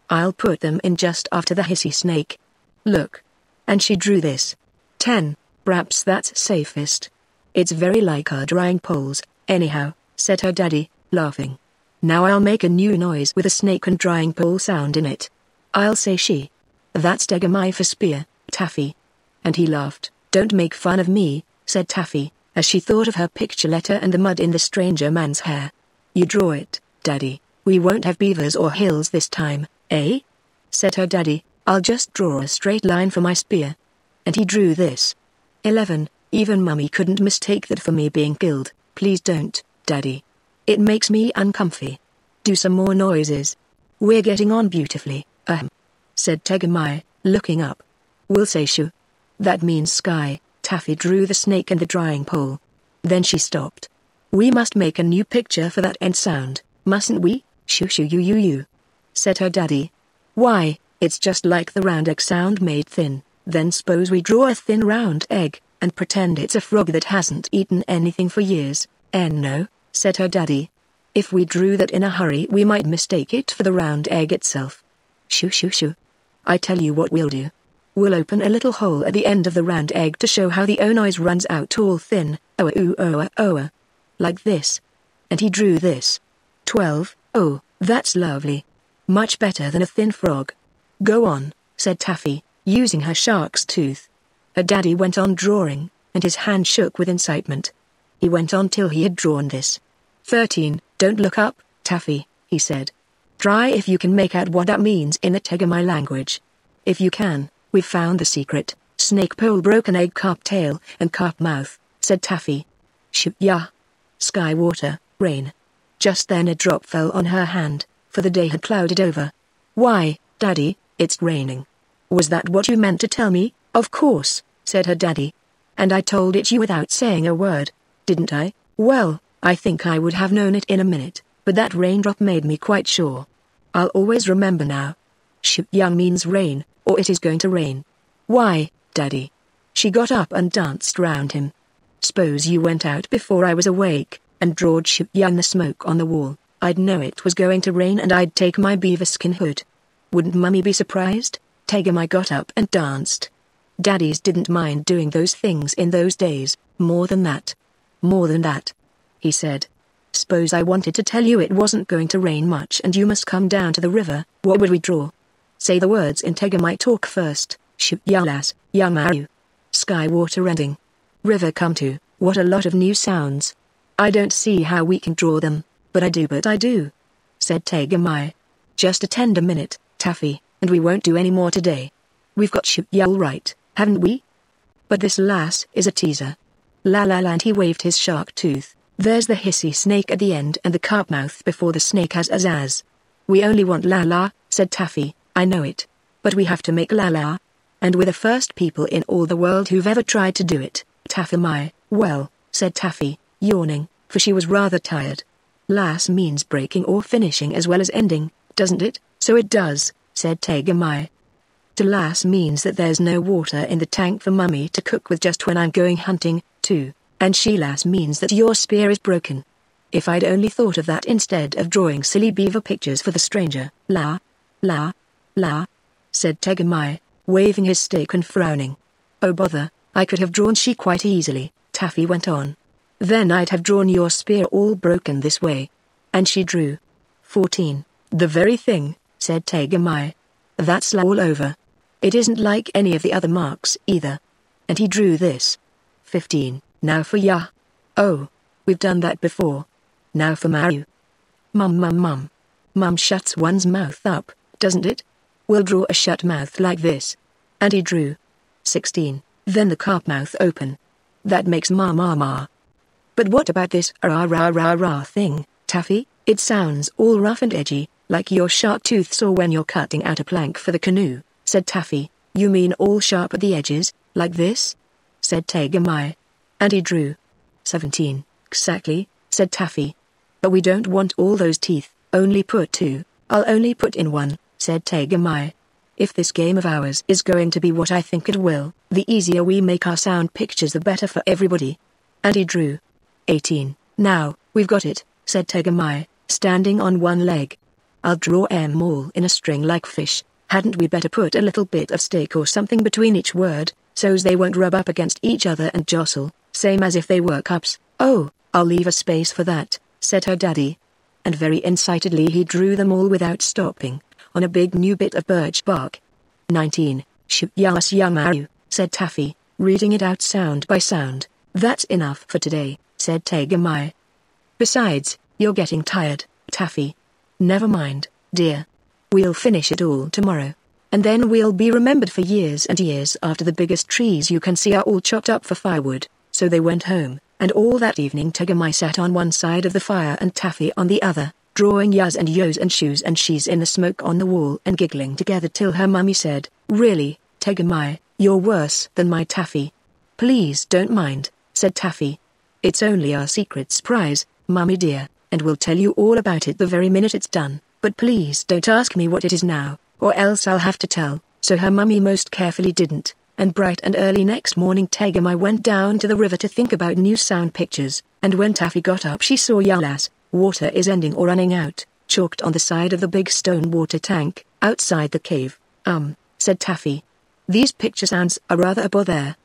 I'll put them in just after the hissy snake. Look." And she drew this. 10. "Perhaps that's safest. It's very like our drying poles, anyhow," said her daddy, laughing. "Now I'll make a new noise with a snake and drying pole sound in it. I'll say she. That's Tegumai for spear, Taffy." And he laughed. "Don't make fun of me," said Taffy, as she thought of her picture letter and the mud in the stranger man's hair. "You draw it, Daddy. We won't have beavers or hills this time, eh?" said her daddy. "I'll just draw a straight line for my spear." And he drew this. 11. "Even mummy couldn't mistake that for me being killed. Please don't, Daddy. It makes me uncomfy. Do some more noises." "We're getting on beautifully, said Tegumai, looking up. "We'll say shoo. That means sky." Taffy drew the snake and the drying pole. Then she stopped. "We must make a new picture for that end sound, mustn't we? Shoo shoo you you you," said her daddy. "Why, it's just like the round egg sound made thin. Then suppose we draw a thin round egg, and pretend it's a frog that hasn't eaten anything for years." "No," said her daddy. "If we drew that in a hurry we might mistake it for the round egg itself." "Shoo shoo shoo. I tell you what we'll do. We'll open a little hole at the end of the round egg to show how the noise runs out all thin, oa oo oa oa. Like this." And he drew this. 12. "Oh, that's lovely. Much better than a thin frog." "Go on," said Taffy, using her shark's tooth. Her daddy went on drawing, and his hand shook with incitement. He went on till he had drawn this. 13. "Don't look up, Taffy," he said. "Try if you can make out what that means in the Tegumai language. If you can, we've found the secret. Snake pole, broken egg, carp tail, and carp mouth," said Taffy. "Shoot ya. Sky, water, rain." Just then a drop fell on her hand, for the day had clouded over. "Why, Daddy, it's raining. Was that what you meant to tell me?" "Of course," said her daddy. "And I told it you without saying a word, didn't I? Well, I think I would have known it in a minute, but that raindrop made me quite sure. I'll always remember now. Shoot ya means rain, or it is going to rain." "Why, Daddy." She got up and danced round him. "Suppose you went out before I was awake, and drawed shipyan the smoke on the wall, I'd know it was going to rain and I'd take my beaver skin hood. Wouldn't Mummy be surprised? Tegumai got up and danced. Daddies didn't mind doing those things in those days, more than that, he said. Suppose I wanted to tell you it wasn't going to rain much and you must come down to the river, what would we draw? Say the words in Tegumai talk first, Shipyalas, Yamaru. Sky water ending. River come to, what a lot of new sounds. I don't see how we can draw them, but I do, said Tegumai. Just attend a minute, Taffy, and we won't do any more today. We've got Shipyal right, haven't we? But this lass is a teaser. La-la-la, and he waved his shark tooth. There's the hissy snake at the end and the carp mouth before the snake has azaz. We only want la-la, said Taffy, I know it. But we have to make la-la. And we're the first people in all the world who've ever tried to do it, Taffimai. Well, said Taffy, yawning, for she was rather tired. Lass means breaking or finishing as well as ending, doesn't it? So it does, said Tegumai. To lass means that there's no water in the tank for Mummy to cook with just when I'm going hunting, too, and she-lass means that your spear is broken. If I'd only thought of that instead of drawing silly beaver pictures for the stranger, la, la, la, said Tegumai, waving his stick and frowning. Oh bother, I could have drawn she quite easily, Taffy went on. Then I'd have drawn your spear all broken this way. And she drew. 14. The very thing, said Tegumai. That's all over. It isn't like any of the other marks, either. And he drew this. 15. Now for ya. Oh, we've done that before. Now for Maru. Mum. Mum shuts one's mouth up, doesn't it? We'll draw a shut mouth like this. And he drew. 16. Then the carp mouth open. That makes ma. But what about this ra thing, Taffy? It sounds all rough and edgy, like your sharp tooth saw when you're cutting out a plank for the canoe, said Taffy. You mean all sharp at the edges, like this? Said Tegumai. And he drew. 17. Exactly, said Taffy. But we don't want all those teeth, only put two. I'll only put in one, said Tegumai. If this game of ours is going to be what I think it will, the easier we make our sound pictures the better for everybody. And he drew. 18. Now, we've got it, said Tegumai, standing on one leg. I'll draw 'em all in a string like fish. Hadn't we better put a little bit of stick or something between each word, so's they won't rub up against each other and jostle, same as if they were cups? Oh, I'll leave a space for that, said her daddy. And very incitedly he drew them all without stopping, on a big new bit of birch bark. 19. Shipyalas Yamaru, said Taffy, reading it out sound by sound. That's enough for today, said Tegumai. Besides, you're getting tired, Taffy. Never mind, dear. We'll finish it all tomorrow. And then we'll be remembered for years and years after. The biggest trees you can see are all chopped up for firewood, so they went home, and all that evening Tegumai sat on one side of the fire and Taffy on the other, drawing yas and yos and shoes and she's in the smoke on the wall and giggling together till her mummy said, Really, Tegumai, you're worse than my Taffy. Please don't mind, said Taffy. It's only our secret surprise, Mummy dear, and we'll tell you all about it the very minute it's done, but please don't ask me what it is now, or else I'll have to tell. So her mummy most carefully didn't, and bright and early next morning Tegumai went down to the river to think about new sound pictures, and when Taffy got up she saw Yalas, water is ending or running out, chalked on the side of the big stone water tank, outside the cave. Said Taffy. These picture sounds are rather a bother.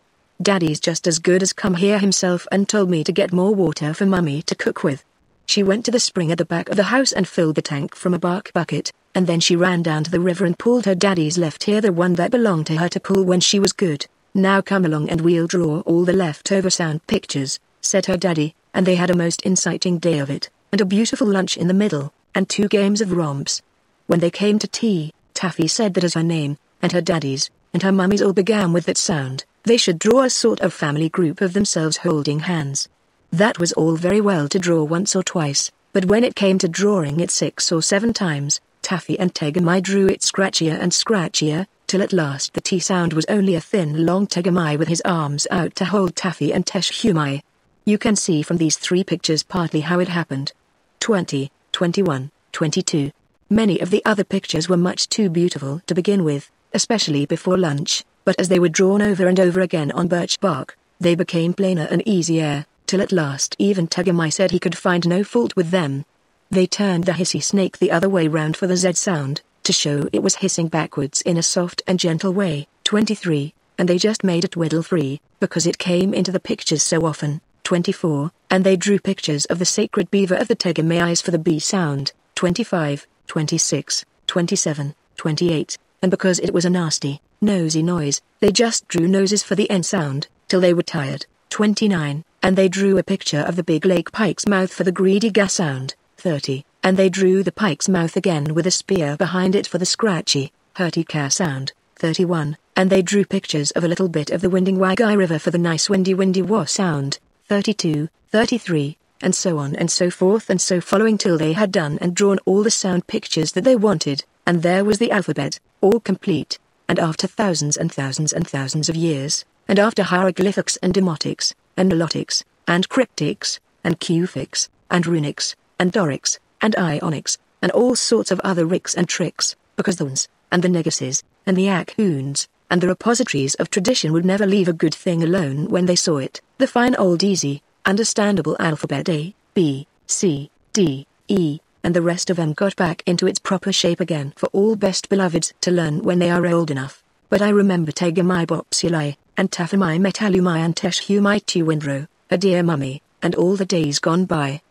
Daddy's just as good as come here himself and told me to get more water for Mummy to cook with. She went to the spring at the back of the house and filled the tank from a bark bucket, and then she ran down to the river and pulled her daddy's left ear, the one that belonged to her to pull when she was good. Now come along and we'll draw all the leftover sound pictures, said her daddy, and they had a most inciting day of it, and a beautiful lunch in the middle, and two games of romps. When they came to tea, Taffy said that as her name, and her daddy's, and her mummy's all began with that sound, they should draw a sort of family group of themselves holding hands. That was all very well to draw once or twice, but when it came to drawing it 6 or 7 times, Taffy and Tegumai drew it scratchier and scratchier, till at last the T sound was only a thin long Tegumai with his arms out to hold Taffy and Teshumai. You can see from these 3 pictures partly how it happened. 20, 21, 22. Many of the other pictures were much too beautiful to begin with, especially before lunch, but as they were drawn over and over again on birch bark, they became plainer and easier, till at last even Tegumai said he could find no fault with them. They turned the hissy snake the other way round for the Z sound, to show it was hissing backwards in a soft and gentle way, 23, and they just made it Weddell 3, because it came into the pictures so often, 24, and they drew pictures of the sacred beaver of the Tegumais for the B sound, 25, 26, 27, 28, and because it was a nasty, nosy noise, they just drew noses for the N sound, till they were tired, 29, and they drew a picture of the big lake pike's mouth for the greedy Ga sound, 30, and they drew the pike's mouth again with a spear behind it for the scratchy, hurty Ka sound, 31, and they drew pictures of a little bit of the winding Wagai river for the nice windy Wa sound, 32, 33, and so on and so forth and so following till they had done and drawn all the sound pictures that they wanted, and there was the alphabet, all complete, and after thousands and thousands and thousands of years, and after hieroglyphics and demotics, and elotics, and cryptics, and cufics, and runics, and dorics, and ionics, and all sorts of other ricks and tricks, because the ones, and the neguses, and the akhoons, and the repositories of tradition would never leave a good thing alone when they saw it, the fine old easy, understandable alphabet A, B, C, D, E, and the rest of them got back into its proper shape again for all best beloveds to learn when they are old enough. But I remember Tegumai Bopsulai, and Taffimai Metallumai and Teshumai Tewindrow, a dear mummy, and all the days gone by.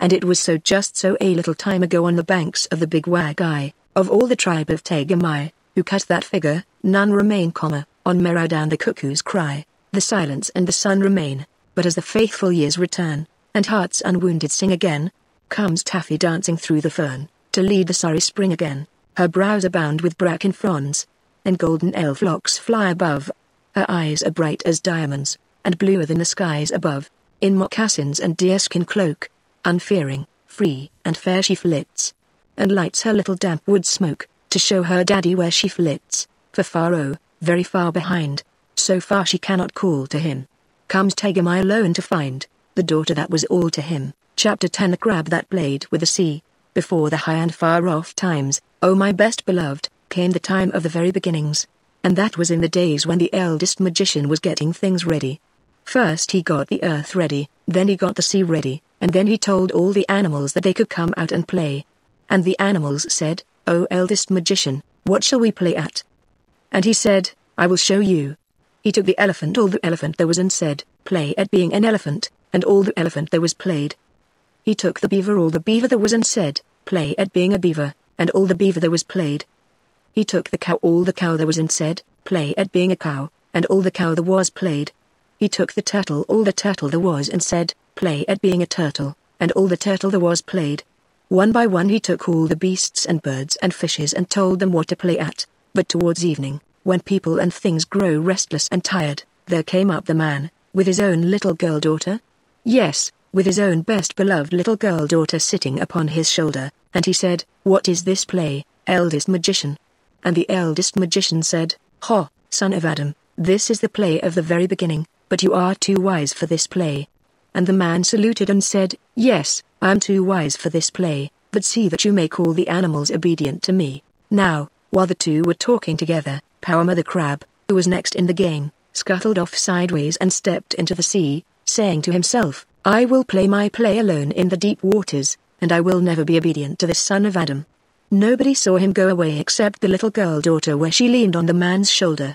And it was so just so a little time ago on the banks of the big Wagai, of all the tribe of Tegumai, who cut that figure, none remain, on Merrow Down the cuckoo's cry, the silence and the sun remain, but as the faithful years return, and hearts unwounded sing again, comes Taffy dancing through the fern, to lead the sorry spring again, her brows abound with bracken fronds, and golden elf locks fly above, her eyes are bright as diamonds, and bluer than the skies above, in moccasins and deerskin cloak, unfearing, free and fair she flits, and lights her little damp wood smoke, to show her daddy where she flits, for far oh, very far behind, so far she cannot call to him. Comes Tegumai alone to find, the daughter that was all to him, Chapter 10 The Crab That Played With the Sea. Before the high and far off times, O my best beloved, came the time of the very beginnings. And that was in the days when the eldest magician was getting things ready. First he got the earth ready, then he got the sea ready, and then he told all the animals that they could come out and play. And the animals said, O eldest magician, what shall we play at? And he said, I will show you. He took the elephant, all the elephant there was, and said, Play at being an elephant, and all the elephant there was played. He took the beaver, all the beaver there was, and said, Play at being a beaver, and all the beaver there was played. He took the cow, all the cow there was, and said, Play at being a cow, and all the cow there was played. He took the turtle, all the turtle there was, and said, Play at being a turtle, and all the turtle there was played. One by one he took all the beasts and birds and fishes and told them what to play at, but towards evening, when people and things grow restless and tired, there came up the man, with his own little girl daughter. Yes, with his own best beloved little girl daughter sitting upon his shoulder, and he said, What is this play, eldest magician? And the eldest magician said, Ha, son of Adam, this is the play of the very beginning, but you are too wise for this play. And the man saluted and said, Yes, I am too wise for this play, but see that you make all the animals obedient to me. Now, while the two were talking together, Pau Amma the crab, who was next in the game, scuttled off sideways and stepped into the sea, saying to himself, I will play my play alone in the deep waters, and I will never be obedient to this son of Adam. Nobody saw him go away except the little girl daughter where she leaned on the man's shoulder.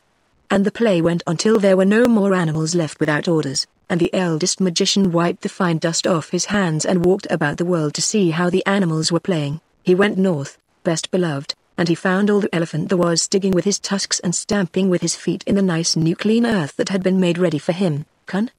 And the play went on till there were no more animals left without orders, and the eldest magician wiped the fine dust off his hands and walked about the world to see how the animals were playing. He went north, best beloved, and he found all the elephant there was digging with his tusks and stamping with his feet in the nice new clean earth that had been made ready for him. Kun?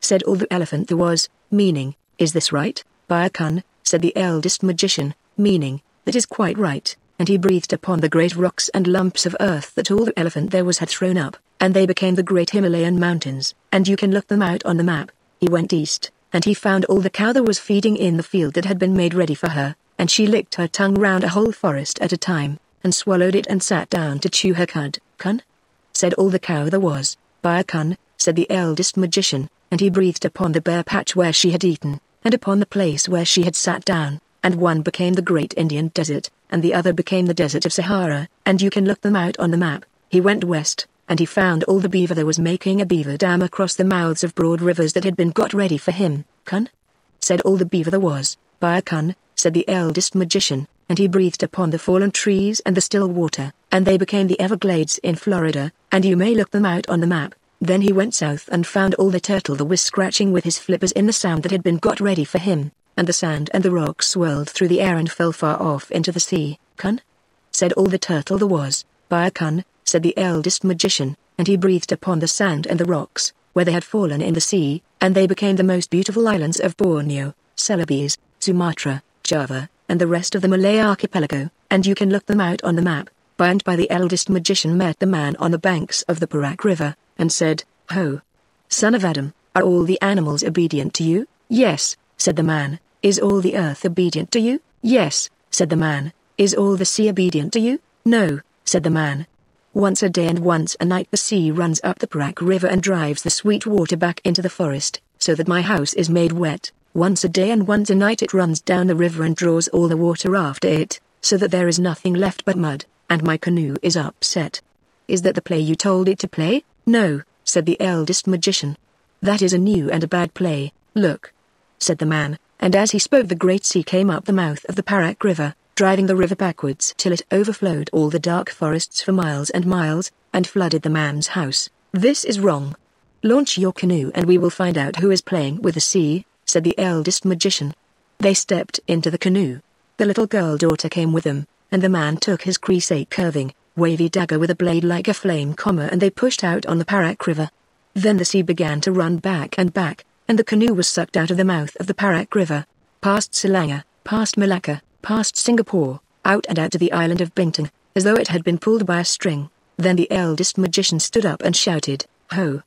Said all the elephant there was, meaning, Is this right, Baya Kun? Said the eldest magician, meaning, That is quite right. And he breathed upon the great rocks and lumps of earth that all the elephant there was had thrown up, and they became the great Himalayan mountains, and you can look them out on the map. He went east, and he found all the cow there was feeding in the field that had been made ready for her, and she licked her tongue round a whole forest at a time, and swallowed it and sat down to chew her cud. Kun? Said all the cow there was, Baya Kun, said the eldest magician, and he breathed upon the bare patch where she had eaten, and upon the place where she had sat down, and one became the great Indian desert, and the other became the desert of Sahara, and you can look them out on the map. He went west, and he found all the beaver there was making a beaver dam across the mouths of broad rivers that had been got ready for him. "Kun?" said all the beaver there was. "By a kun," said the eldest magician, and he breathed upon the fallen trees and the still water, and they became the Everglades in Florida, and you may look them out on the map. Then he went south and found all the turtle that was scratching with his flippers in the sand that had been got ready for him, and the sand and the rocks swirled through the air and fell far off into the sea. "Kun?" said all the turtle there was. "By a kun," said the eldest magician, and he breathed upon the sand and the rocks, where they had fallen in the sea, and they became the most beautiful islands of Borneo, Celebes, Sumatra, Java, and the rest of the Malay archipelago, and you can look them out on the map. By and by the eldest magician met the man on the banks of the Perak River, and said, "Ho! Son of Adam, are all the animals obedient to you?" "Yes," said the man. "Is all the earth obedient to you?" "Yes," said the man. "Is all the sea obedient to you?" "No," said the man. "Once a day and once a night the sea runs up the Perak River and drives the sweet water back into the forest, so that my house is made wet. Once a day and once a night it runs down the river and draws all the water after it, so that there is nothing left but mud, and my canoe is upset." "Is that the play you told it to play?" "No," said the eldest magician. "That is a new and a bad play. Look," said the man, and as he spoke the great sea came up the mouth of the Perak River, driving the river backwards till it overflowed all the dark forests for miles and miles, and flooded the man's house. "This is wrong. Launch your canoe and we will find out who is playing with the sea," said the eldest magician. They stepped into the canoe. The little girl daughter came with them, and the man took his creese curving, wavy dagger with a blade like a flame, and they pushed out on the Perak River. Then the sea began to run back and back, and the canoe was sucked out of the mouth of the Perak River, past Selangor, past Malacca, past Singapore, out and out to the island of Bintan, as though it had been pulled by a string. Then the eldest magician stood up and shouted, "Ho!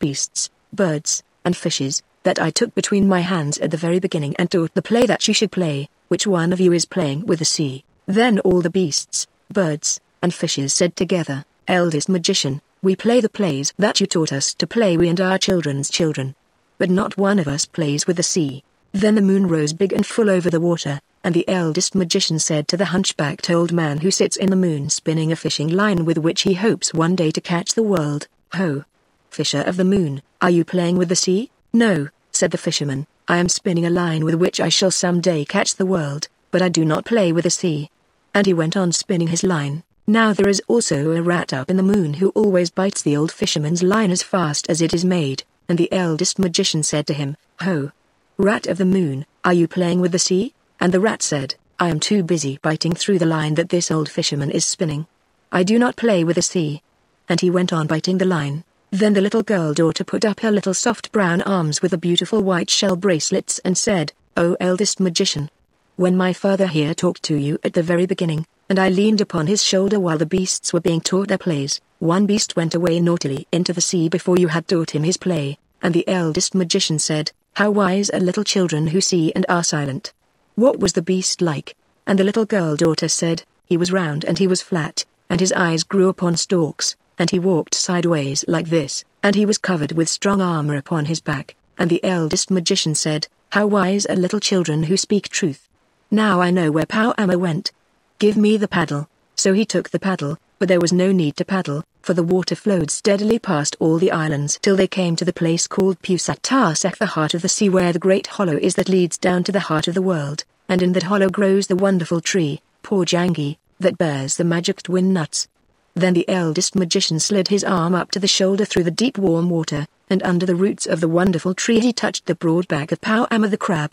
Beasts, birds, and fishes, that I took between my hands at the very beginning and taught the play that you should play, which one of you is playing with the sea?" Then all the beasts, birds, and fishes said together, "Eldest magician, we play the plays that you taught us to play, we and our children's children. But not one of us plays with the sea." Then the moon rose big and full over the water, and the eldest magician said to the hunchbacked old man who sits in the moon spinning a fishing line with which he hopes one day to catch the world, "Ho! Fisher of the moon, are you playing with the sea?" "No," said the fisherman, "I am spinning a line with which I shall some day catch the world, but I do not play with the sea." And he went on spinning his line. Now there is also a rat up in the moon who always bites the old fisherman's line as fast as it is made, and the eldest magician said to him, "Ho! Rat of the moon, are you playing with the sea?" And the rat said, "I am too busy biting through the line that this old fisherman is spinning. I do not play with the sea." And he went on biting the line. Then the little girl daughter put up her little soft brown arms with the beautiful white shell bracelets and said, "O eldest magician, when my father here talked to you at the very beginning, and I leaned upon his shoulder while the beasts were being taught their plays, one beast went away naughtily into the sea before you had taught him his play." And the eldest magician said, "How wise are little children who see and are silent. What was the beast like?" And the little girl daughter said, "He was round and he was flat, and his eyes grew upon stalks, and he walked sideways like this, and he was covered with strong armor upon his back." And the eldest magician said, "How wise are little children who speak truth. Now I know where Pau Amma went. Give me the paddle." So he took the paddle, but there was no need to paddle, for the water flowed steadily past all the islands till they came to the place called Pusat Tasek, the heart of the sea, where the great hollow is that leads down to the heart of the world, and in that hollow grows the wonderful tree, Porjangi, that bears the magic twin nuts. Then the eldest magician slid his arm up to the shoulder through the deep warm water, and under the roots of the wonderful tree he touched the broad back of Pau Amma the crab.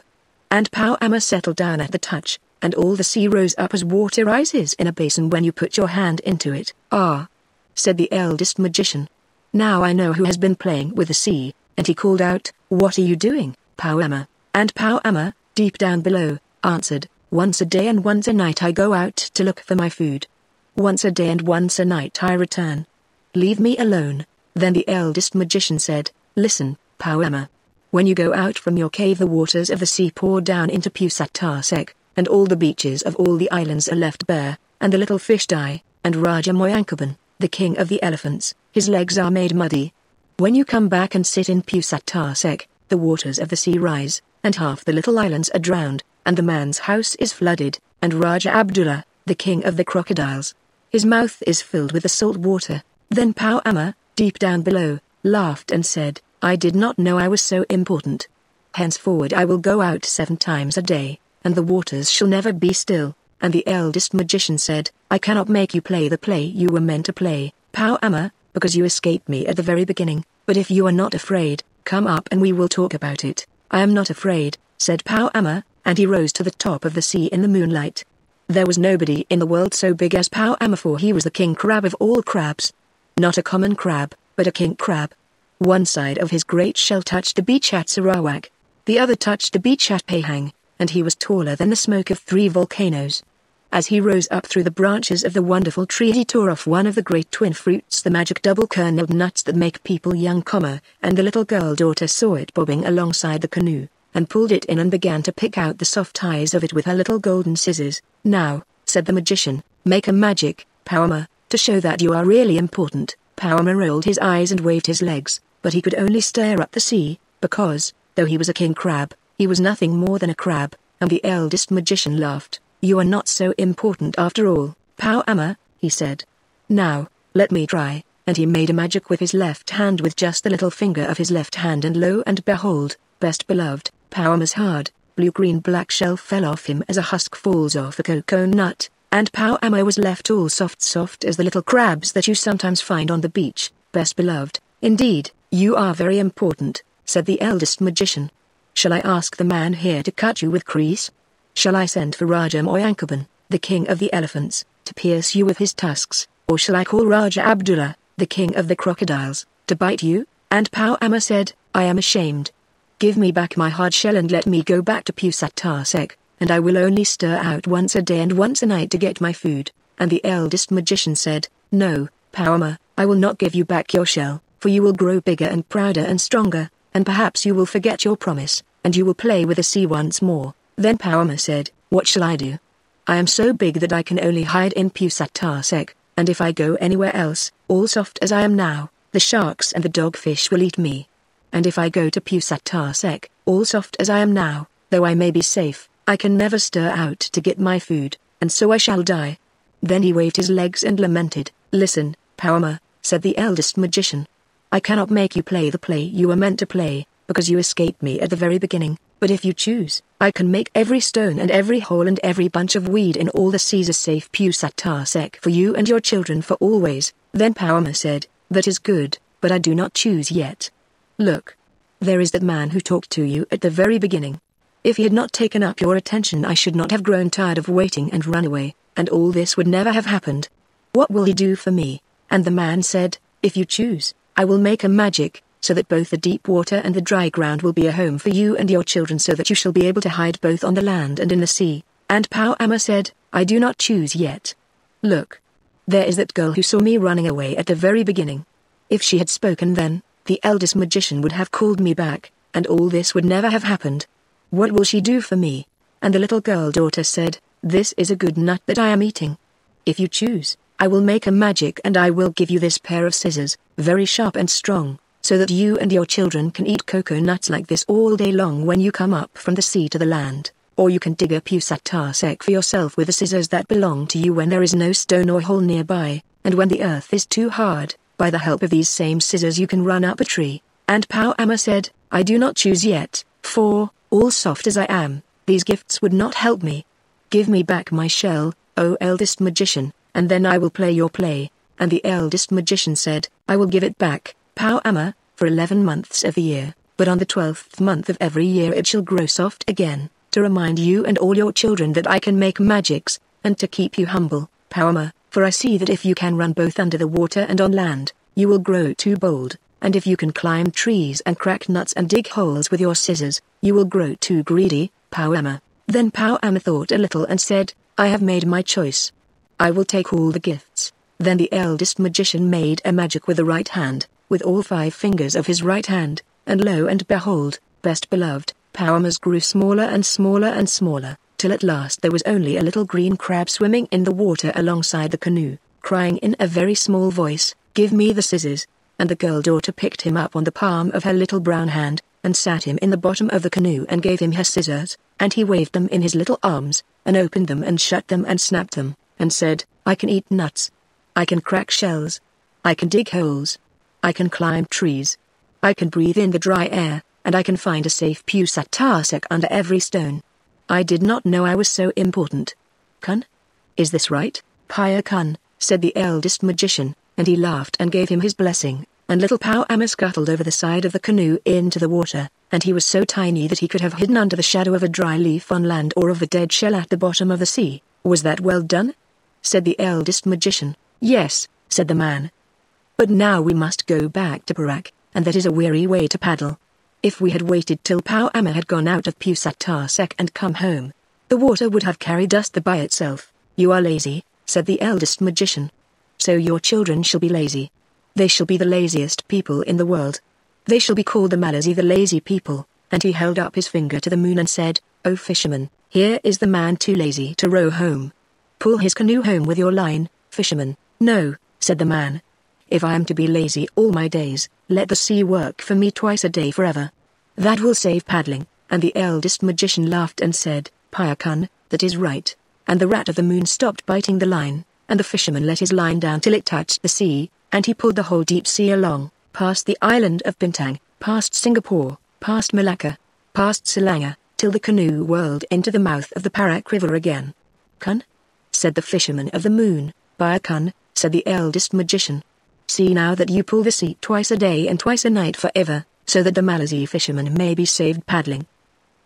And Pau Amma settled down at the touch, and all the sea rose up as water rises in a basin when you put your hand into it. "Ah!" said the eldest magician. "Now I know who has been playing with the sea," and he called out, "What are you doing, Pau Amma?" And Pau Amma, deep down below, answered, "Once a day and once a night I go out to look for my food. Once a day and once a night I return. Leave me alone." Then the eldest magician said, "Listen, Pau Amma. When you go out from your cave the waters of the sea pour down into Pusat Tasek, and all the beaches of all the islands are left bare, and the little fish die, and Raja Moyankaban, the king of the elephants, his legs are made muddy. When you come back and sit in Pusat Tasek, the waters of the sea rise, and half the little islands are drowned, and the man's house is flooded, and Raja Abdullah, the king of the crocodiles, his mouth is filled with the salt water. Then Pau Amma, deep down below, laughed and said, I did not know I was so important. Henceforward I will go out 7 times a day, and the waters shall never be still. And the eldest magician said, I cannot make you play the play you were meant to play, Pau Amma, because you escaped me at the very beginning, but if you are not afraid, come up and we will talk about it. I am not afraid, said Pau Amma, and he rose to the top of the sea in the moonlight. There was nobody in the world so big as Pau Amma, for he was the king crab of all crabs. Not a common crab, but a king crab. One side of his great shell touched the beach at Sarawak. The other touched the beach at Pahang, and he was taller than the smoke of 3 volcanoes. As he rose up through the branches of the wonderful tree, he tore off one of the great twin fruits, the magic double-kerneled nuts that make people young, and the little girl daughter saw it bobbing alongside the canoe, and pulled it in and began to pick out the soft eyes of it with her little golden scissors. Now, said the magician, make a magic, Pau Amma, to show that you are really important. Pau Amma rolled his eyes and waved his legs, but he could only stare at the sea, because, though he was a king crab, he was nothing more than a crab, and the eldest magician laughed. You are not so important after all, Pau Amma, he said. Now, let me try, and he made a magic with his left hand with just the little finger of his left hand, and lo and behold, best beloved, Pau Amma's hard, blue-green-black shell fell off him as a husk falls off a cocoa nut, and Pau Amma was left all soft as the little crabs that you sometimes find on the beach. Best beloved, indeed, you are very important, said the eldest magician. Shall I ask the man here to cut you with crease? Shall I send for Raja Moyankaban, the king of the elephants, to pierce you with his tusks, or shall I call Raja Abdullah, the king of the crocodiles, to bite you? And Pau Amma said, I am ashamed. Give me back my hard shell and let me go back to Pusat Tasek, and I will only stir out once a day and once a night to get my food. And the eldest magician said, No, Pau Amma, I will not give you back your shell, for you will grow bigger and prouder and stronger, and perhaps you will forget your promise, and you will play with the sea once more. Then Pau Amma said, What shall I do? I am so big that I can only hide in Pusat Tasek, and if I go anywhere else, all soft as I am now, the sharks and the dogfish will eat me. And if I go to Pusat Tasek, all soft as I am now, though I may be safe, I can never stir out to get my food, and so I shall die. Then he waved his legs and lamented. Listen, Pau Amma, said the eldest magician. I cannot make you play the play you were meant to play, because you escaped me at the very beginning. But if you choose, I can make every stone and every hole and every bunch of weed in all the seas a safe Pusat Tasek for you and your children for always. Then Pau Amma said, That is good, but I do not choose yet. Look. There is that man who talked to you at the very beginning. If he had not taken up your attention, I should not have grown tired of waiting and run away, and all this would never have happened. What will he do for me? And the man said, If you choose, I will make a magic, so that both the deep water and the dry ground will be a home for you and your children, so that you shall be able to hide both on the land and in the sea. And Pau Amma said, I do not choose yet. Look. There is that girl who saw me running away at the very beginning. If she had spoken then, the eldest magician would have called me back, and all this would never have happened. What will she do for me? And the little girl daughter said, This is a good nut that I am eating. If you choose, I will make a magic and I will give you this pair of scissors, very sharp and strong, so that you and your children can eat cocoa nuts like this all day long when you come up from the sea to the land, or you can dig a Pusat Tasek for yourself with the scissors that belong to you when there is no stone or hole nearby, and when the earth is too hard, by the help of these same scissors you can run up a tree. And Pau Amma said, I do not choose yet, for, all soft as I am, these gifts would not help me. Give me back my shell, O eldest magician, and then I will play your play. And the eldest magician said, I will give it back, Pau Amma, for 11 months of the year, but on the 12th month of every year it shall grow soft again, to remind you and all your children that I can make magics, and to keep you humble, Pau Amma, for I see that if you can run both under the water and on land, you will grow too bold, and if you can climb trees and crack nuts and dig holes with your scissors, you will grow too greedy, Pau Amma. Then Pau Amma thought a little and said, I have made my choice. I will take all the gifts. Then the eldest magician made a magic with the right hand, with all 5 fingers of his right hand, and lo and behold, best beloved, Pau Amma's grew smaller and smaller and smaller, till at last there was only a little green crab swimming in the water alongside the canoe, crying in a very small voice, Give me the scissors. And the girl daughter picked him up on the palm of her little brown hand, and sat him in the bottom of the canoe and gave him her scissors, and he waved them in his little arms, and opened them and shut them and snapped them, and said, I can eat nuts. I can crack shells. I can dig holes. I can climb trees. I can breathe in the dry air, and I can find a safe Pusat Tasek under every stone. I did not know I was so important. Kun? Is this right, Paya Kun, said the eldest magician, and he laughed and gave him his blessing, and little Pau Amma scuttled over the side of the canoe into the water, and he was so tiny that he could have hidden under the shadow of a dry leaf on land or of the dead shell at the bottom of the sea. Was that well done? Said the eldest magician. Yes, said the man. But now we must go back to Perak, and that is a weary way to paddle. If we had waited till Pau Amma had gone out of Pusat Tasek and come home, the water would have carried us there by itself. You are lazy, said the eldest magician. So your children shall be lazy. They shall be the laziest people in the world. They shall be called the Malazi, the lazy people. And he held up his finger to the moon and said, O fisherman, here is the man too lazy to row home. Pull his canoe home with your line, fisherman. No, said the man. If I am to be lazy all my days, let the sea work for me twice a day forever. That will save paddling. And the eldest magician laughed and said, Paya Kun, that is right. And the rat of the moon stopped biting the line, and the fisherman let his line down till it touched the sea, and he pulled the whole deep sea along, past the island of Bintan, past Singapore, past Malacca, past Selangor, till the canoe whirled into the mouth of the Perak River again. Kun? Said the fisherman of the moon. Paya Kun, said the eldest magician. See now that you pull the sea twice a day and twice a night forever, so that the Malazi fisherman may be saved paddling.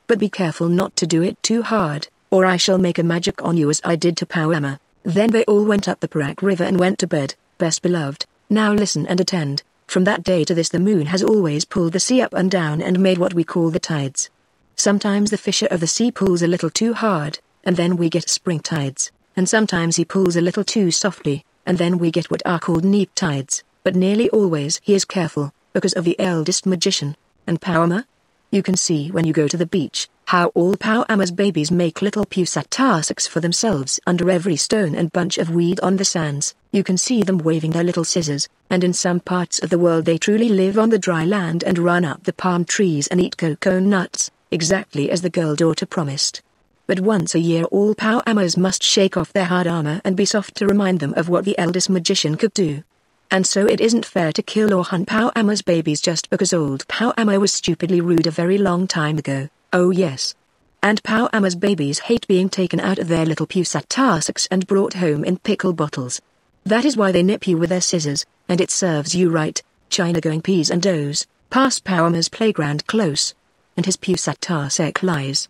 But be careful not to do it too hard, or I shall make a magic on you as I did to Pau Amma. Then they all went up the Perak River and went to bed. Best beloved, now listen and attend. From that day to this the moon has always pulled the sea up and down and made what we call the tides. Sometimes the fisher of the sea pulls a little too hard, and then we get spring tides, and sometimes he pulls a little too softly, and then we get what are called neap tides, but nearly always he is careful, because of the eldest magician. And Pau Amma? You can see when you go to the beach, how all Pau Amma's babies make little Pusat Taseks for themselves under every stone and bunch of weed on the sands. You can see them waving their little scissors, and in some parts of the world they truly live on the dry land and run up the palm trees and eat cocoa nuts, exactly as the girl daughter promised. But once a year all Pau Ammas must shake off their hard armor and be soft to remind them of what the eldest magician could do. And so it isn't fair to kill or hunt Pau Amma's babies just because old Pau Amma was stupidly rude a very long time ago. Oh yes. And Pau Amma's babies hate being taken out of their little Pusat Taseks and brought home in pickle bottles. That is why they nip you with their scissors, and it serves you right, China-going peas and does, past Pau Amma's playground close. And his Pusat Tasek lies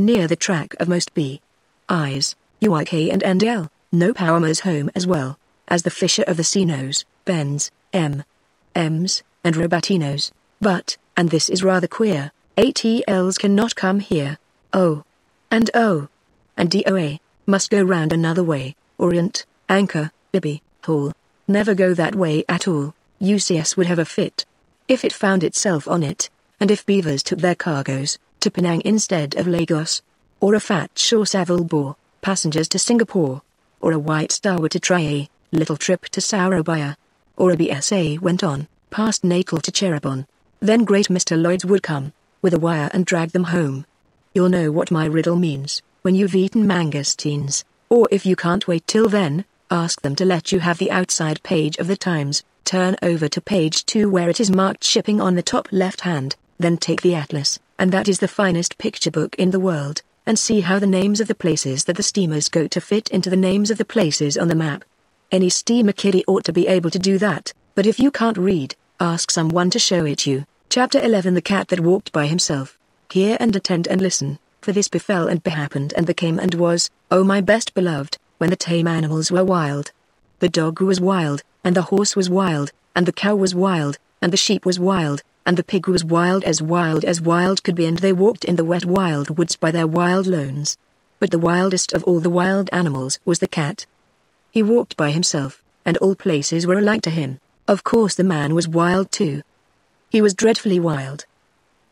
near the track of most B.I.'s, UIK and NDL, no Pau Amma's home as well, as the fisher of the sea knows, Benz, M.'s, and Robatinos. But, and this is rather queer, ATLs cannot come here. O. And O. And DOA. Must go round another way. Orient, Anchor, Bibby, Hall. Never go that way at all. UCS would have a fit if it found itself on it, and if beavers took their cargoes to Penang instead of Lagos, or a fat shore Savile bore passengers to Singapore, or a white star were to try a little trip to Surabaya, or a BSA went on past Natal to Cherubon. Then great Mr. Lloyds would come with a wire and drag them home. You'll know what my riddle means when you've eaten mangosteens, or if you can't wait till then, ask them to let you have the outside page of the Times. Turn over to page 2 where it is marked shipping on the top left hand, then take the atlas, and that is the finest picture book in the world, and see how the names of the places that the steamers go to fit into the names of the places on the map. Any steamer kiddie ought to be able to do that, but if you can't read, ask someone to show it you. Chapter 11 The Cat That Walked By Himself. Hear and attend and listen, for this befell and behappened and became and was, O my best beloved, when the tame animals were wild. The dog was wild, and the horse was wild, and the cow was wild, and the sheep was wild, and the pig was wild as wild could be, and they walked in the wet wild woods by their wild lones. But the wildest of all the wild animals was the cat. He walked by himself, and all places were alike to him. Of course the man was wild too. He was dreadfully wild.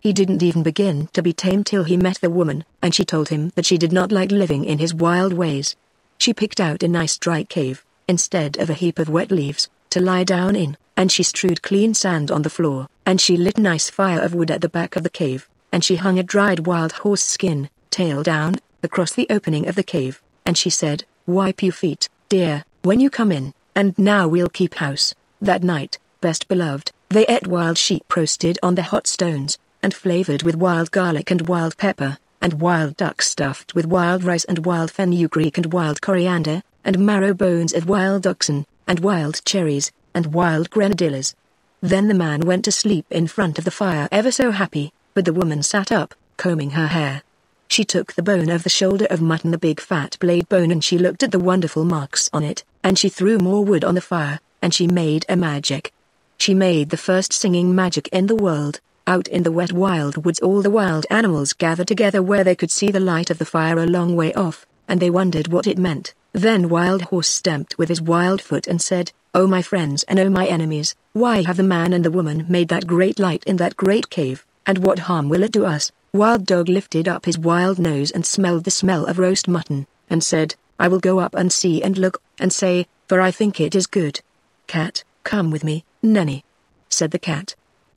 He didn't even begin to be tame till he met the woman, and she told him that she did not like living in his wild ways. She picked out a nice dry cave, instead of a heap of wet leaves, to lie down in, and she strewed clean sand on the floor, and she lit a nice fire of wood at the back of the cave, and she hung a dried wild horse skin, tail down, across the opening of the cave, and she said, "Wipe your feet, dear, when you come in, and now we'll keep house, That night, best beloved, they ate wild sheep roasted on the hot stones, and flavoured with wild garlic and wild pepper, and wild duck stuffed with wild rice and wild fenugreek and wild coriander, and marrow bones of wild oxen, and wild cherries, and wild grenadillas. Then the man went to sleep in front of the fire ever so happy, but the woman sat up, combing her hair. She took the bone of the shoulder of mutton, the big fat blade bone, and she looked at the wonderful marks on it, and she threw more wood on the fire, and she made a magic. She made the first singing magic in the world. Out in the wet wild woods all the wild animals gathered together where they could see the light of the fire a long way off, and they wondered what it meant. Then Wild Horse stamped with his wild foot and said, "Oh my friends and oh my enemies, why have the man and the woman made that great light in that great cave, and what harm will it do us?" Wild Dog lifted up his wild nose and smelled the smell of roast mutton, and said, "I will go up and see and look, and say, for I think it is good." "Cat, come with me." "Nanny," said the cat.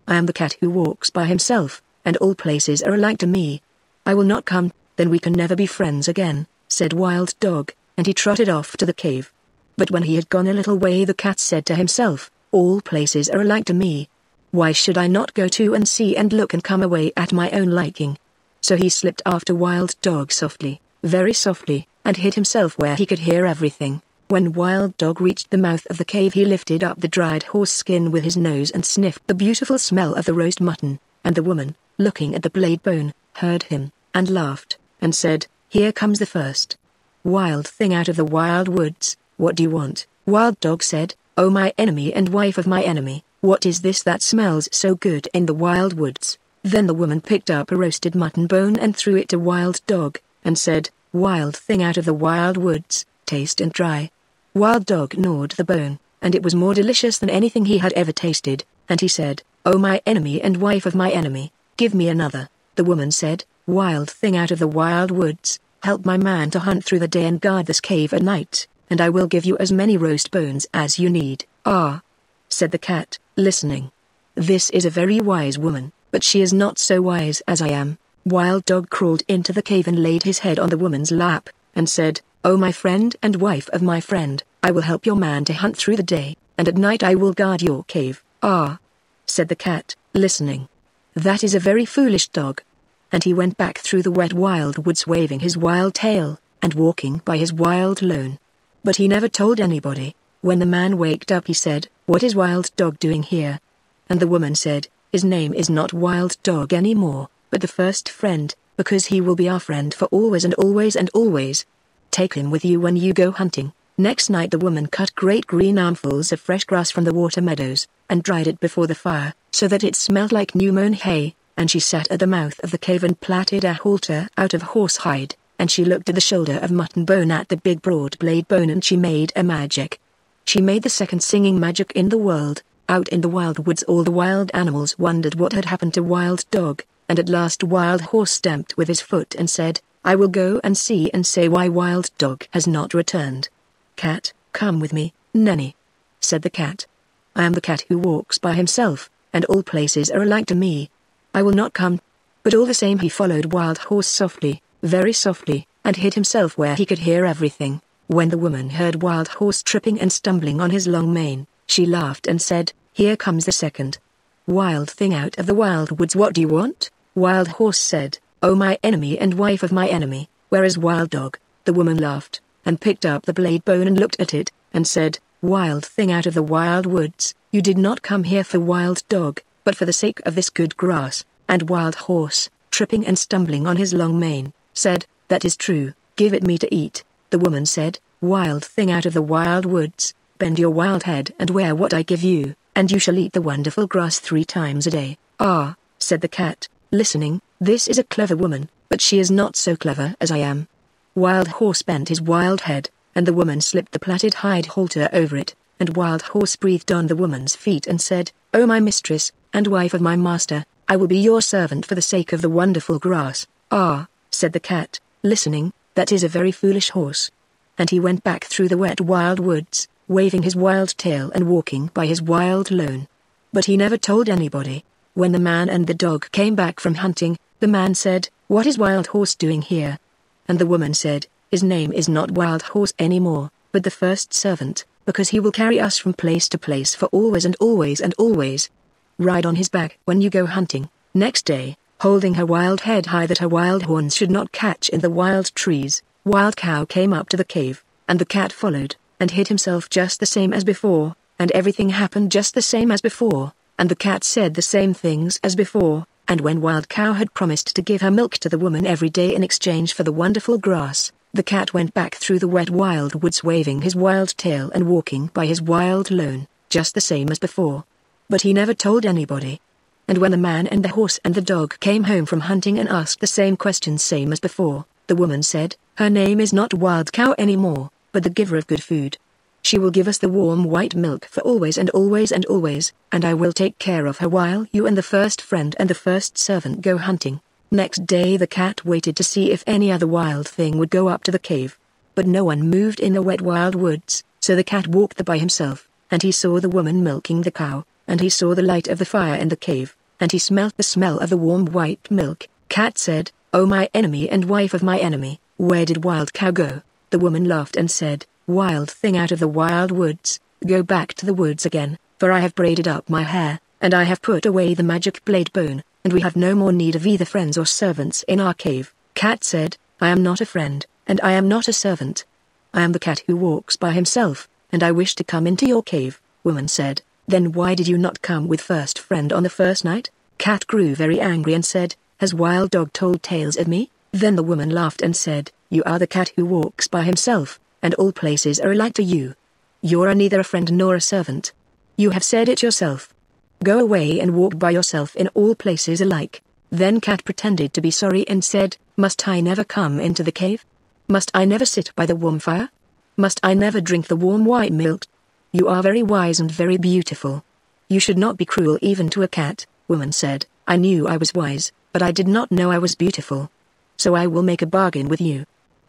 "I am the cat who walks by himself, and all places are alike to me." "I will not come, then we can never be friends again," said Wild Dog, and he trotted off to the cave. But when he had gone a little way the cat said to himself, "All places are alike to me. Why should I not go to and see and look and come away at my own liking?" So he slipped after Wild Dog softly, very softly, and hid himself where he could hear everything. When Wild Dog reached the mouth of the cave he lifted up the dried horse skin with his nose and sniffed the beautiful smell of the roast mutton, and the woman, looking at the blade bone, heard him, and laughed, and said, "Here comes the first wild thing out of the wild woods. What do you want?" Wild Dog said, "Oh my enemy and wife of my enemy, what is this that smells so good in the wild woods?" Then the woman picked up a roasted mutton bone and threw it to Wild Dog, and said, "Wild thing out of the wild woods, taste and try." Wild Dog gnawed the bone, and it was more delicious than anything he had ever tasted, and he said, "Oh my enemy and wife of my enemy, give me another." The woman said, "Wild thing out of the wild woods, help my man to hunt through the day and guard this cave at night, and I will give you as many roast bones as you need." "Ah," said the cat, listening. "This is a very wise woman, but she is not so wise as I am." Wild Dog crawled into the cave and laid his head on the woman's lap, and said, "Oh my friend and wife of my friend, I will help your man to hunt through the day, and at night I will guard your cave." "Ah," said the cat, listening. "That is a very foolish dog." And he went back through the wet wild woods waving his wild tail, and walking by his wild lone. But he never told anybody. When the man waked up he said, "What is Wild Dog doing here?" And the woman said, "His name is not Wild Dog anymore, but the first friend, because he will be our friend for always and always and always. Take him with you when you go hunting." Next night the woman cut great green armfuls of fresh grass from the water meadows, and dried it before the fire, so that it smelled like new-mown hay, and she sat at the mouth of the cave and plaited a halter out of horsehide, and she looked at the shoulder of mutton bone, at the big broad blade bone, and she made a magic. She made the second singing magic in the world. Out in the wild woods all the wild animals wondered what had happened to Wild Dog, and at last Wild Horse stamped with his foot and said, "I will go and see and say why Wild Dog has not returned." "Cat, come with me." "Nanny," said the cat. "I am the cat who walks by himself, and all places are alike to me. I will not come." But all the same he followed Wild Horse softly, very softly, and hid himself where he could hear everything. When the woman heard Wild Horse tripping and stumbling on his long mane, she laughed and said, "Here comes the second wild thing out of the wild woods. What do you want?" Wild Horse said, "Oh my enemy and wife of my enemy, where is Wild Dog?" The woman laughed, and picked up the blade bone and looked at it, and said, "Wild thing out of the wild woods, you did not come here for Wild Dog, but for the sake of this good grass." And Wild Horse, tripping and stumbling on his long mane, said, "That is true, give it me to eat." The woman said, "Wild thing out of the wild woods, bend your wild head and wear what I give you, and you shall eat the wonderful grass 3 times a day. "Ah," said the cat, listening, "this is a clever woman, but she is not so clever as I am." Wild Horse bent his wild head, and the woman slipped the plaited hide halter over it, and Wild Horse breathed on the woman's feet and said, "Oh my mistress, and wife of my master, I will be your servant for the sake of the wonderful grass." "Ah," said the cat, listening, "that is a very foolish horse." And he went back through the wet wild woods, waving his wild tail and walking by his wild lone. But he never told anybody. When the man and the dog came back from hunting, the man said, "What is Wild Horse doing here?" And the woman said, "His name is not Wild Horse anymore, but the first servant, because he will carry us from place to place for always and always and always. Ride on his back when you go hunting." Next day, holding her wild head high that her wild horns should not catch in the wild trees, Wild Cow came up to the cave, and the cat followed, and hid himself just the same as before, and everything happened just the same as before, and the cat said the same things as before, and when Wild Cow had promised to give her milk to the woman every day in exchange for the wonderful grass, the cat went back through the wet wild woods waving his wild tail and walking by his wild lone, just the same as before. But he never told anybody. And when the man and the horse and the dog came home from hunting and asked the same questions same as before, the woman said, "Her name is not Wild Cow anymore, but the giver of good food. She will give us the warm white milk for always and always and always, and I will take care of her while you and the first friend and the first servant go hunting." Next day the cat waited to see if any other wild thing would go up to the cave. But no one moved in the wet wild woods, so the cat walked there by himself, and he saw the woman milking the cow, and he saw the light of the fire in the cave, and he smelt the smell of the warm white milk. Cat said, "O my enemy and wife of my enemy, where did Wild Cow go?" The woman laughed and said, "Wild thing out of the wild woods, go back to the woods again, for I have braided up my hair, and I have put away the magic blade bone, and we have no more need of either friends or servants in our cave." Cat said, "I am not a friend, and I am not a servant. I am the cat who walks by himself, and I wish to come into your cave." Woman said, "Then why did you not come with first friend on the first night?" Cat grew very angry and said, "Has wild dog told tales of me?" Then the woman laughed and said, "You are the cat who walks by himself, and all places are alike to you. You are neither a friend nor a servant. You have said it yourself. Go away and walk by yourself in all places alike." Then Cat pretended to be sorry and said, "Must I never come into the cave? Must I never sit by the warm fire? Must I never drink the warm white milk? You are very wise and very beautiful. You should not be cruel even to a cat." Woman said, "I knew I was wise, but I did not know I was beautiful. So I will make a bargain with you.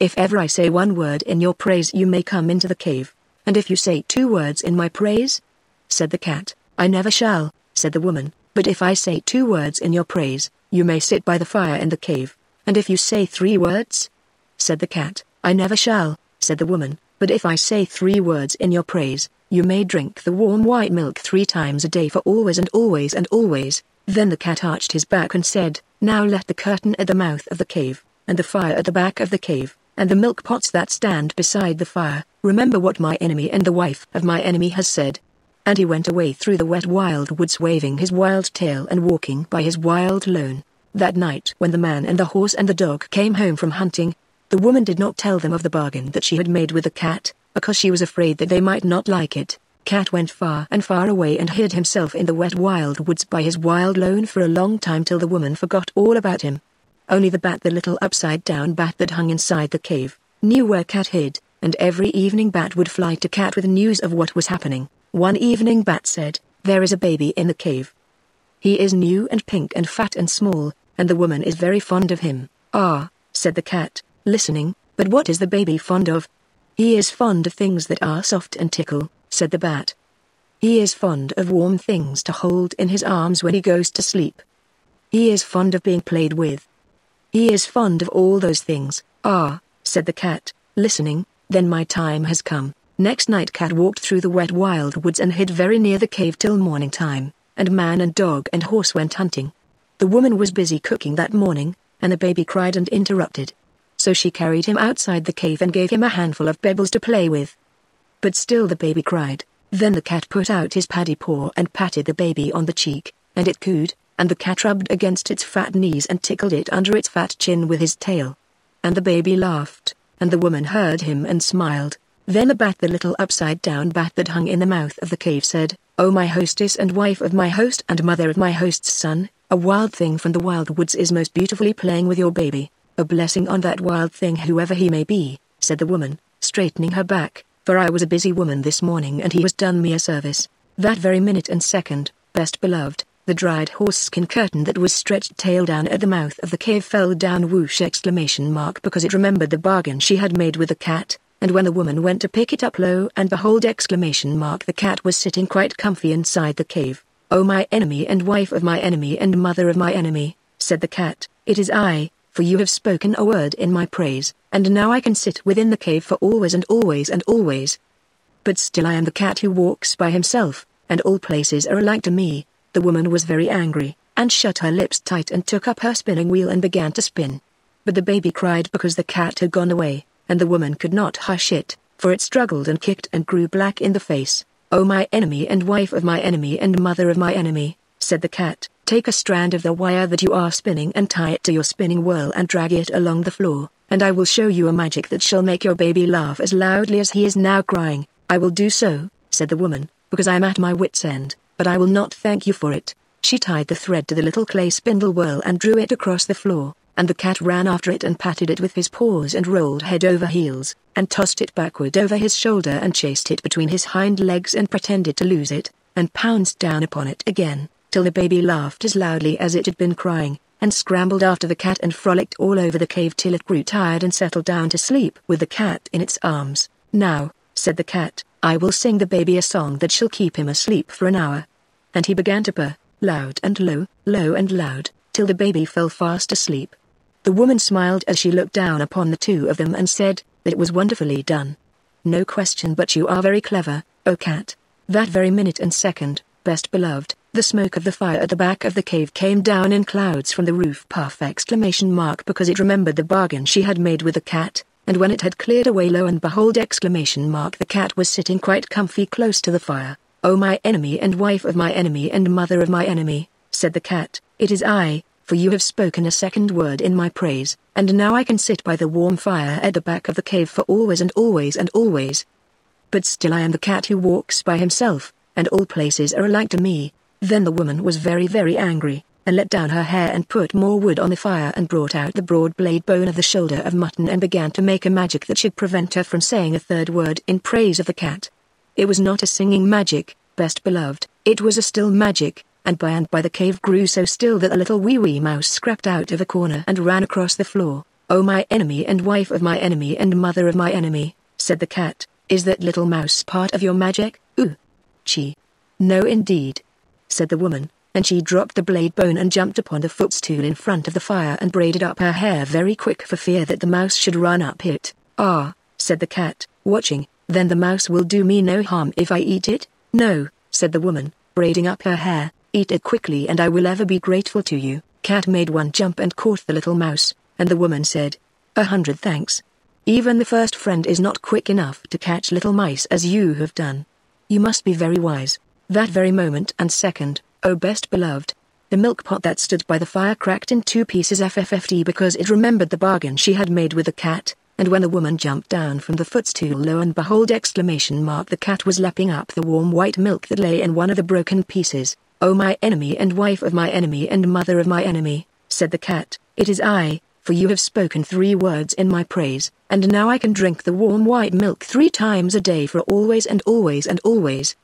If ever I say one word in your praise you may come into the cave, and if you say two words in my praise?" Said the cat, "I never shall," said the woman, "but if I say two words in your praise, you may sit by the fire in the cave, and if you say three words?" Said the cat, "I never shall," said the woman, "but if I say three words in your praise, you may drink the warm white milk 3 times a day for always and always and always." Then the cat arched his back and said, "Now let the curtain at the mouth of the cave, and the fire at the back of the cave, and the milk pots that stand beside the fire, remember what my enemy and the wife of my enemy has said." And he went away through the wet wild woods waving his wild tail and walking by his wild lone. That night when the man and the horse and the dog came home from hunting, the woman did not tell them of the bargain that she had made with the cat, because she was afraid that they might not like it. Cat went far and far away and hid himself in the wet wild woods by his wild lone for a long time till the woman forgot all about him. Only the bat, the little upside-down bat that hung inside the cave, knew where Cat hid, and every evening Bat would fly to Cat with news of what was happening. One evening Bat said, "There is a baby in the cave. He is new and pink and fat and small, and the woman is very fond of him." "Ah," said the cat, listening, "but what is the baby fond of?" "He is fond of things that are soft and tickle," said the bat. "He is fond of warm things to hold in his arms when he goes to sleep. He is fond of being played with. He is fond of all those things." "Ah," said the cat, listening, "then my time has come." Next night Cat walked through the wet wild woods and hid very near the cave till morning time, and man and dog and horse went hunting. The woman was busy cooking that morning, and the baby cried and interrupted. So she carried him outside the cave and gave him a handful of pebbles to play with. But still the baby cried. Then the cat put out his paddy paw and patted the baby on the cheek, and it cooed, and the cat rubbed against its fat knees and tickled it under its fat chin with his tail. And the baby laughed, and the woman heard him and smiled. Then the bat, the little upside-down bat that hung in the mouth of the cave said, "O my hostess and wife of my host and mother of my host's son, a wild thing from the wild woods is most beautifully playing with your baby. A blessing on that wild thing whoever he may be," said the woman, straightening her back, "for I was a busy woman this morning and he has done me a service." That very minute and second, best beloved, the dried horse-skin curtain that was stretched tail down at the mouth of the cave fell down whoosh exclamation mark because it remembered the bargain she had made with the cat, and when the woman went to pick it up lo and behold exclamation mark the cat was sitting quite comfy inside the cave. "O my enemy and wife of my enemy and mother of my enemy," said the cat, "it is I, for you have spoken a word in my praise, and now I can sit within the cave for always and always and always." but still I am the cat who walks by himself, and all places are alike to me." The woman was very angry, and shut her lips tight and took up her spinning wheel and began to spin. But the baby cried because the cat had gone away, and the woman could not hush it, for it struggled and kicked and grew black in the face. "O my enemy and wife of my enemy and mother of my enemy," said the cat, "take a strand of the wire that you are spinning and tie it to your spinning wheel and drag it along the floor, and I will show you a magic that shall make your baby laugh as loudly as he is now crying." "I will do so," said the woman, "because I am at my wit's end, but I will not thank you for it." She tied the thread to the little clay spindle wheel and drew it across the floor, and the cat ran after it and patted it with his paws and rolled head over heels, and tossed it backward over his shoulder and chased it between his hind legs and pretended to lose it, and pounced down upon it again, till the baby laughed as loudly as it had been crying, and scrambled after the cat and frolicked all over the cave till it grew tired and settled down to sleep with the cat in its arms. "Now," said the cat, "I will sing the baby a song that shall keep him asleep for an hour." And he began to purr, loud and low, low and loud, till the baby fell fast asleep. The woman smiled as she looked down upon the two of them and said, "That was wonderfully done. No question but you are very clever, O cat." That very minute and second, best beloved, the smoke of the fire at the back of the cave came down in clouds from the roof because it remembered the bargain she had made with the cat, and when it had cleared away, lo and behold the cat was sitting quite comfy close to the fire. "O my enemy and wife of my enemy and mother of my enemy," said the cat, "it is I, for you have spoken a second word in my praise, and now I can sit by the warm fire at the back of the cave for always and always and always. But still I am the cat who walks by himself, and all places are alike to me." Then the woman was very, very angry, and let down her hair and put more wood on the fire and brought out the broad blade bone of the shoulder of mutton and began to make a magic that should prevent her from saying a third word in praise of the cat. It was not a singing magic, best beloved, it was a still magic, and by the cave grew so still that a little wee-wee mouse scrapped out of a corner and ran across the floor. "O my enemy and wife of my enemy and mother of my enemy," said the cat, "is that little mouse part of your magic, ooh?" "Chee. No indeed," said the woman, and she dropped the blade bone and jumped upon the footstool in front of the fire and braided up her hair very quick for fear that the mouse should run up it. "Ah," said the cat, watching, "then the mouse will do me no harm if I eat it?" "No," said the woman, braiding up her hair, "eat it quickly and I will ever be grateful to you." Cat made one jump and caught the little mouse, and the woman said, "100 thanks. Even the first friend is not quick enough to catch little mice as you have done. You must be very wise." That very moment and second, oh best beloved, the milk pot that stood by the fire cracked in two pieces FFFD because it remembered the bargain she had made with the cat, and when the woman jumped down from the footstool, lo and behold the cat was lapping up the warm white milk that lay in one of the broken pieces. "O my enemy and wife of my enemy and mother of my enemy," said the cat, "it is I, for you have spoken three words in my praise, and now I can drink the warm white milk 3 times a day for always and always and always.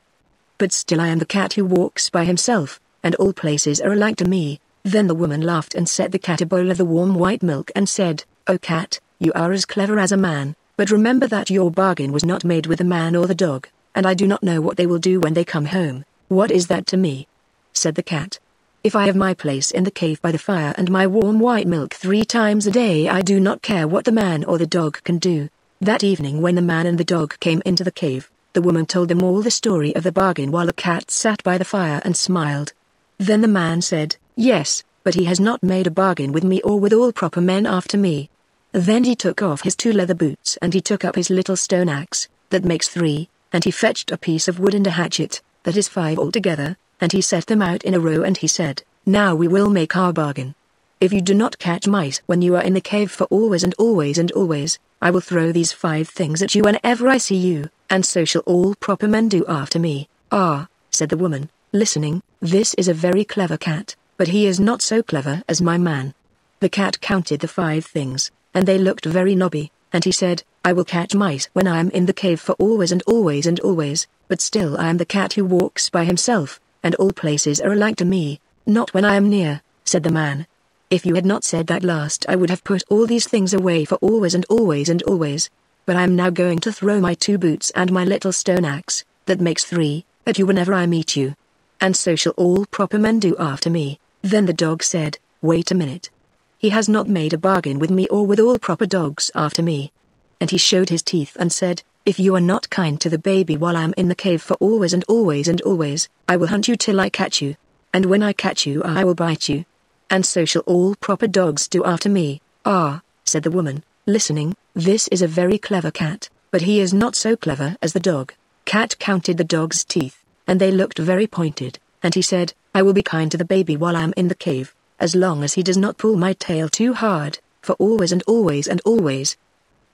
But still I am the cat who walks by himself, and all places are alike to me." Then the woman laughed and set the cat a bowl of the warm white milk and said, "O cat, you are as clever as a man, but remember that your bargain was not made with the man or the dog, and I do not know what they will do when they come home." "What is that to me?" said the cat. "If I have my place in the cave by the fire and my warm white milk 3 times a day, I do not care what the man or the dog can do." That evening when the man and the dog came into the cave, the woman told them all the story of the bargain while the cat sat by the fire and smiled. Then the man said, "Yes, but he has not made a bargain with me or with all proper men after me." Then he took off his 2 leather boots and he took up his little stone axe, that makes 3, and he fetched a piece of wood and a hatchet, that is 5 altogether, and he set them out in a row and he said, "Now we will make our bargain. If you do not catch mice when you are in the cave for always and always and always, I will throw these 5 things at you whenever I see you, and so shall all proper men do after me." "Ah," said the woman, listening, "this is a very clever cat, but he is not so clever as my man." The cat counted the 5 things, and they looked very knobby, and he said, "I will catch mice when I am in the cave for always and always and always, but still I am the cat who walks by himself, and all places are alike to me." "Not when I am near," said the man. "If you had not said that last, I would have put all these things away for always and always and always. But I am now going to throw my 2 boots and my little stone axe, that makes 3, at you whenever I meet you. And so shall all proper men do after me." Then the dog said, "Wait a minute. He has not made a bargain with me or with all proper dogs after me." And he showed his teeth and said, If you are not kind to the baby while I'm in the cave for always and always and always, I will hunt you till I catch you. And when I catch you I will bite you. And so shall all proper dogs do after me. Ah, said the woman, listening, this is a very clever cat, but he is not so clever as the dog. Cat counted the dog's teeth, and they looked very pointed, and he said, I will be kind to the baby while I am in the cave, as long as he does not pull my tail too hard, for always and always and always.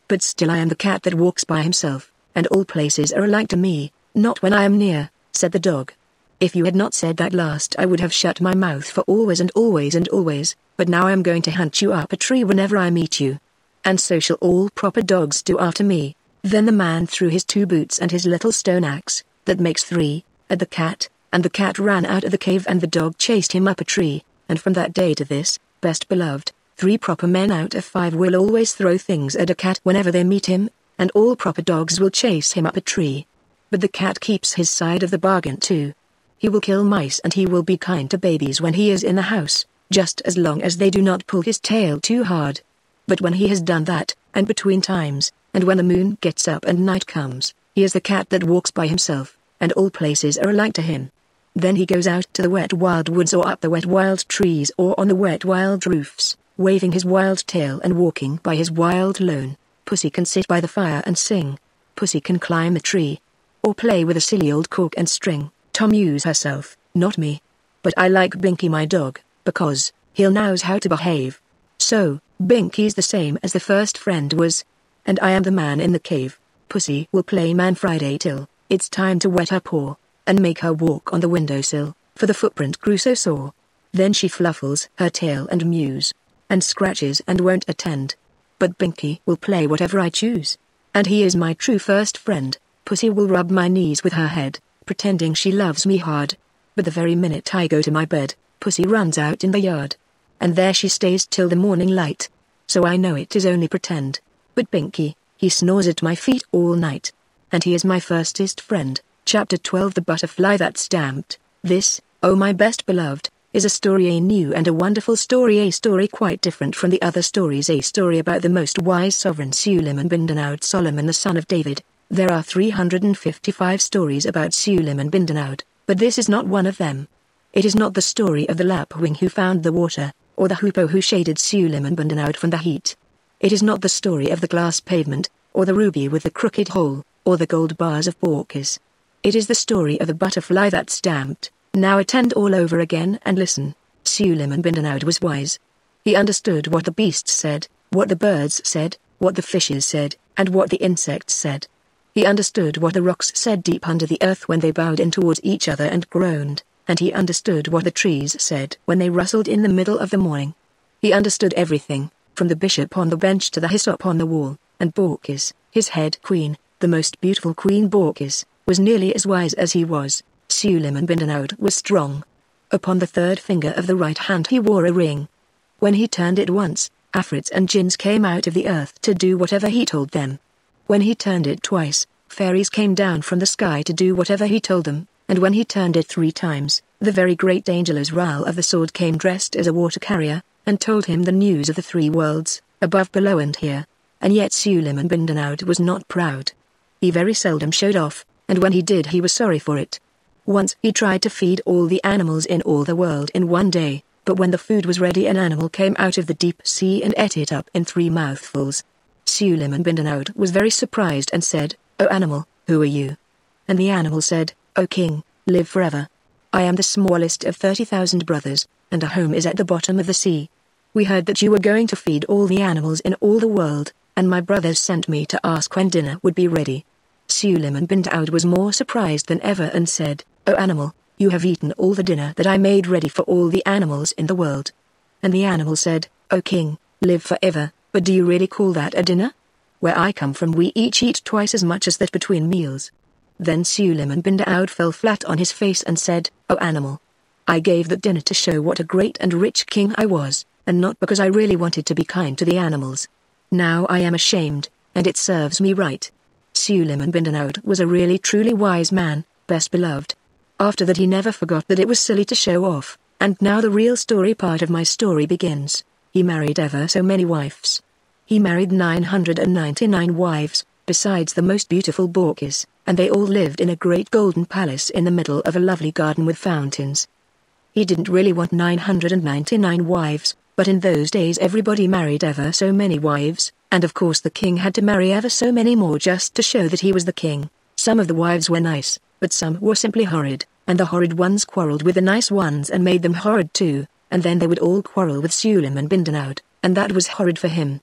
But still I am the cat that walks by himself, and all places are alike to me, not when I am near, said the dog. If you had not said that last I would have shut my mouth for always and always and always, but now I am going to hunt you up a tree whenever I meet you. And so shall all proper dogs do after me. Then the man threw his two boots and his little stone axe, that makes three, at the cat, and the cat ran out of the cave and the dog chased him up a tree, and from that day to this, best beloved, 3 proper men out of 5 will always throw things at a cat whenever they meet him, and all proper dogs will chase him up a tree. But the cat keeps his side of the bargain too. He will kill mice and he will be kind to babies when he is in the house, just as long as they do not pull his tail too hard. But when he has done that, and between times, and when the moon gets up and night comes, he is the cat that walks by himself, and all places are alike to him. Then he goes out to the wet wild woods or up the wet wild trees or on the wet wild roofs, waving his wild tail and walking by his wild lone. Pussy can sit by the fire and sing. Pussy can climb a tree. Or play with a silly old cork and string. To amuse herself, not me. But I like Binky my dog, because he'll knows how to behave. So, Binky's the same as the first friend was. And I am the man in the cave. Pussy will play Man Friday till it's time to wet her paw, and make her walk on the windowsill, for the footprint grew so sore. Then she fluffles her tail and mews, and scratches and won't attend. But Binky will play whatever I choose. And he is my true first friend. Pussy will rub my knees with her head, pretending she loves me hard. But the very minute I go to my bed, Pussy runs out in the yard. And there she stays till the morning light. So I know it is only pretend. But Binky, he snores at my feet all night. And he is my firstest friend. Chapter 12 The Butterfly That Stamped. This, oh my best beloved, is a story, a new and a wonderful story, a story quite different from the other stories, a story about the most wise sovereign Suleiman-bin-Daoud, Solomon the son of David. There are 355 stories about Suleiman-bin-Daoud, but this is not one of them. It is not the story of the lapwing who found the water, or the hoopoe who shaded Suleiman-bin-Daoud from the heat. It is not the story of the glass pavement, or the ruby with the crooked hole, or the gold bars of Borkis. It is the story of the butterfly that stamped. Now attend all over again and listen. Suleiman-bin-Daoud was wise. He understood what the beasts said, what the birds said, what the fishes said, and what the insects said. He understood what the rocks said deep under the earth when they bowed in towards each other and groaned, and he understood what the trees said when they rustled in the middle of the morning. He understood everything, from the bishop on the bench to the hyssop on the wall, and Borkis, his head queen, the most beautiful Queen Borkis, was nearly as wise as he was. Suleiman-bin-Daoud was strong. Upon the third finger of the right hand he wore a ring. When he turned it once, afrits and jinns came out of the earth to do whatever he told them. When he turned it twice, fairies came down from the sky to do whatever he told them, and when he turned it 3 times, the very great angel Azrael of the sword came dressed as a water carrier, and told him the news of the 3 worlds, above, below and here. And yet Suleiman-bin-Daoud was not proud. He very seldom showed off, and when he did he was sorry for it. Once he tried to feed all the animals in all the world in one day, but when the food was ready an animal came out of the deep sea and ate it up in 3 mouthfuls. Suleiman-bin-Daoud was very surprised and said, "O animal, who are you?" And the animal said, "O king, live forever. I am the smallest of 30,000 brothers, and our home is at the bottom of the sea. We heard that you were going to feed all the animals in all the world, and my brothers sent me to ask when dinner would be ready." Suleiman-bin-Daoud was more surprised than ever and said, "O animal, you have eaten all the dinner that I made ready for all the animals in the world." And the animal said, "O king, live forever, but do you really call that a dinner? Where I come from we each eat twice as much as that between meals." Then Suleiman-bin-Daoud fell flat on his face and said, "O animal, I gave that dinner to show what a great and rich king I was, and not because I really wanted to be kind to the animals. Now I am ashamed, and it serves me right." Suleiman-bin-Daoud was a really truly wise man, best beloved. After that he never forgot that it was silly to show off, and now the real story part of my story begins. He married ever so many wives. He married 999 wives, besides the most beautiful Borkis, and they all lived in a great golden palace in the middle of a lovely garden with fountains. He didn't really want 999 wives, but in those days everybody married ever so many wives, and of course the king had to marry ever so many more just to show that he was the king. Some of the wives were nice, but some were simply horrid, and the horrid ones quarrelled with the nice ones and made them horrid too, and then they would all quarrel with Suleiman-bin-Daoud, and that was horrid for him.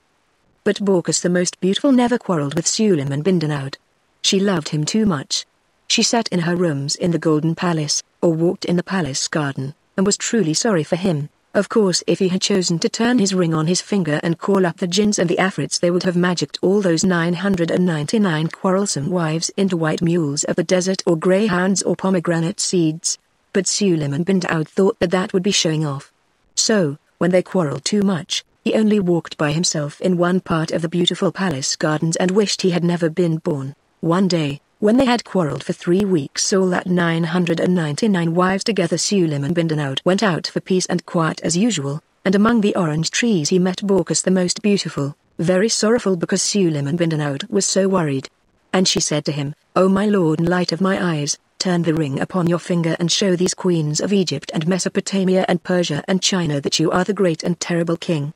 But Borkis the most beautiful never quarrelled with Suleiman-bin-Daoud. She loved him too much. She sat in her rooms in the Golden Palace, or walked in the palace garden, and was truly sorry for him. Of course if he had chosen to turn his ring on his finger and call up the jinns and the afrits they would have magicked all those 999 quarrelsome wives into white mules of the desert or greyhounds or pomegranate seeds. But Suleiman-bin-Daoud thought that that would be showing off. So, when they quarrelled too much, he only walked by himself in one part of the beautiful palace gardens and wished he had never been born. One day, when they had quarrelled for 3 weeks all that 999 wives together, Suleiman-bin-Daoud went out for peace and quiet as usual, and among the orange trees he met Borkis the most beautiful, very sorrowful because Suleiman-bin-Daoud was so worried. And she said to him, "O my lord and light of my eyes, turn the ring upon your finger and show these queens of Egypt and Mesopotamia and Persia and China that you are the great and terrible king."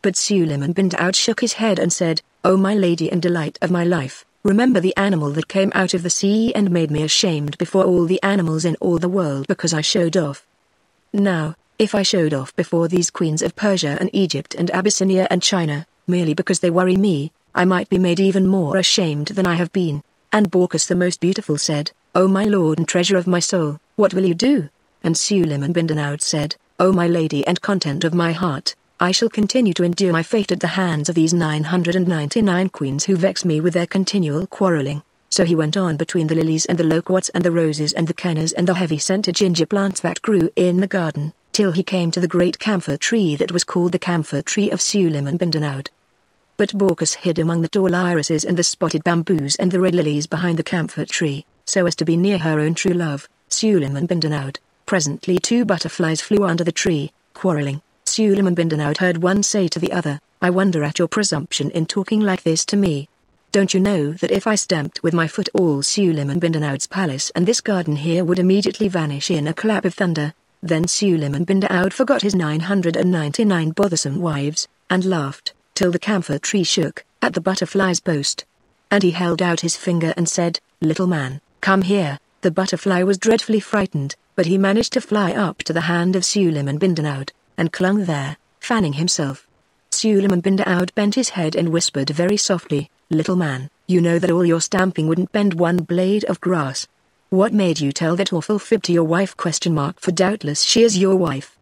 But Suleiman-bin-Daoud shook his head and said, "O my lady and delight of my life, remember the animal that came out of the sea and made me ashamed before all the animals in all the world because I showed off. Now, if I showed off before these queens of Persia and Egypt and Abyssinia and China, merely because they worry me, I might be made even more ashamed than I have been." And Borkis the most beautiful said, "O my lord and treasure of my soul, what will you do?" And Suleiman-bin-Daoud said, "O my lady and content of my heart, I shall continue to endure my fate at the hands of these 999 queens who vex me with their continual quarrelling." So he went on between the lilies and the loquats and the roses and the cannas and the heavy-scented ginger plants that grew in the garden, till he came to the great camphor tree that was called the camphor tree of Suleiman-bin-Daoud. But Borkis hid among the tall irises and the spotted bamboos and the red lilies behind the camphor tree, so as to be near her own true love, Suleiman-bin-Daoud. Presently 2 butterflies flew under the tree, quarrelling. Suleiman-bin-Daoud heard one say to the other, "I wonder at your presumption in talking like this to me. Don't you know that if I stamped with my foot all Suleiman-bin-Daoud's palace and this garden here would immediately vanish in a clap of thunder?" Then Suleiman-bin-Daoud forgot his 999 bothersome wives, and laughed, till the camphor tree shook, at the butterfly's boast. And he held out his finger and said, "Little man, come here." The butterfly was dreadfully frightened, but he managed to fly up to the hand of Suleiman-bin-Daoud, and clung there, fanning himself. Suleiman-bin-Daoud bent his head and whispered very softly, "Little man, you know that all your stamping wouldn't bend one blade of grass. What made you tell that awful fib to your wife? For doubtless she is your wife."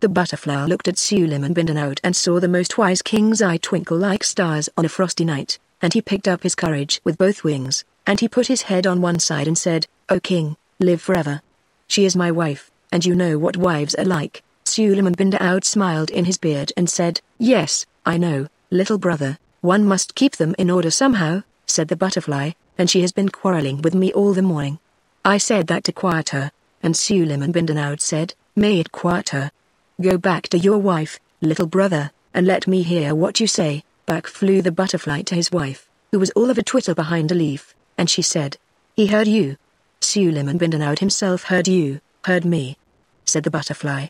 The butterfly looked at Suleiman-bin-Daoud and saw the most wise king's eye twinkle like stars on a frosty night, and he picked up his courage with both wings, and he put his head on one side and said, "O king, live forever. She is my wife, and you know what wives are like." Suleiman-bin-Daoud smiled in his beard and said, "Yes, I know, little brother. One must keep them in order somehow," said the butterfly, "and she has been quarrelling with me all the morning. I said that to quiet her," and Suleiman-bin-Daoud said, "May it quiet her. Go back to your wife, little brother, and let me hear what you say." Back flew the butterfly to his wife, who was all of a twitter behind a leaf, and she said, "He heard you." "Suleiman-bin-Daoud himself heard you, heard me," said the butterfly.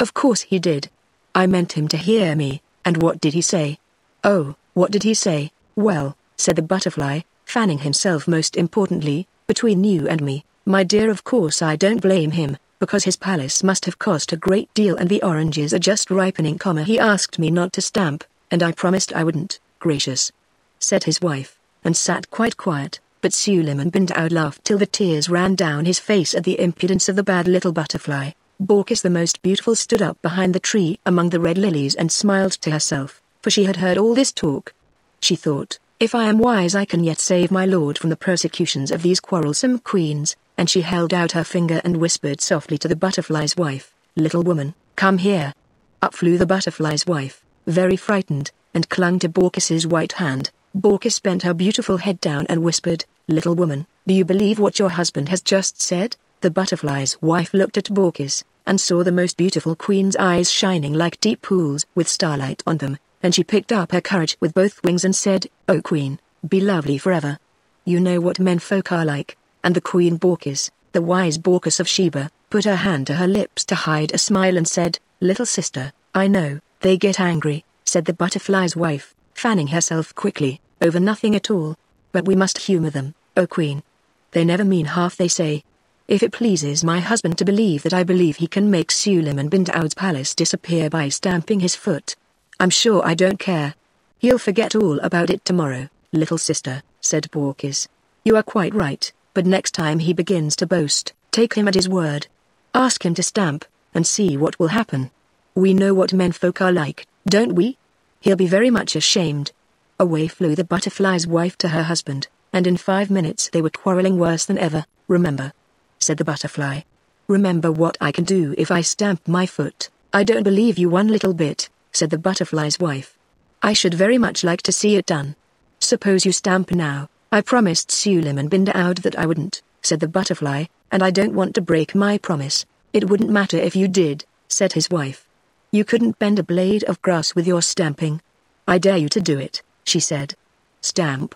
"Of course he did. I meant him to hear me, and what did he say?" "Oh, what did he say? Well," said the butterfly, fanning himself most importantly, "between you and me, my dear, of course I don't blame him, because his palace must have cost a great deal and the oranges are just ripening. He asked me not to stamp, and I promised I wouldn't." "Gracious," said his wife, and sat quite quiet, but Suleiman-bin-Daoud laughed till the tears ran down his face at the impudence of the bad little butterfly. Borkis the most beautiful stood up behind the tree among the red lilies and smiled to herself, for she had heard all this talk. She thought, "If I am wise I can yet save my lord from the persecutions of these quarrelsome queens," and she held out her finger and whispered softly to the butterfly's wife, "Little woman, come here." Up flew the butterfly's wife, very frightened, and clung to Borkis's white hand. Borkis bent her beautiful head down and whispered, "Little woman, do you believe what your husband has just said?" The butterfly's wife looked at Borkis, and saw the most beautiful queen's eyes shining like deep pools with starlight on them, and she picked up her courage with both wings and said, "O queen, Be lovely forever. You know what men folk are like." And the Queen Borkis, the wise Borkis of Sheba, put her hand to her lips to hide a smile and said, "Little sister, I know, they get angry," said the butterfly's wife, fanning herself quickly, "over nothing at all. But we must humour them, O Queen. They never mean half they say. If it pleases my husband to believe that I believe he can make Suleiman-bin-Daud's palace disappear by stamping his foot, I'm sure I don't care. He'll forget all about it tomorrow." "Little sister," said Borkis, "you are quite right, but next time he begins to boast, take him at his word. Ask him to stamp, and see what will happen. We know what men folk are like, don't we? He'll be very much ashamed." Away flew the butterfly's wife to her husband, and in 5 minutes they were quarrelling worse than ever. "Remember," said the butterfly, "remember what I can do if I stamp my foot." "I don't believe you one little bit," said the butterfly's wife. "I should very much like to see it done. Suppose you stamp now." "I promised Suleiman-bin-Daoud that I wouldn't," said the butterfly, "and I don't want to break my promise." "It wouldn't matter if you did," said his wife. "You couldn't bend a blade of grass with your stamping." "I dare you to do it," she said. Stamp.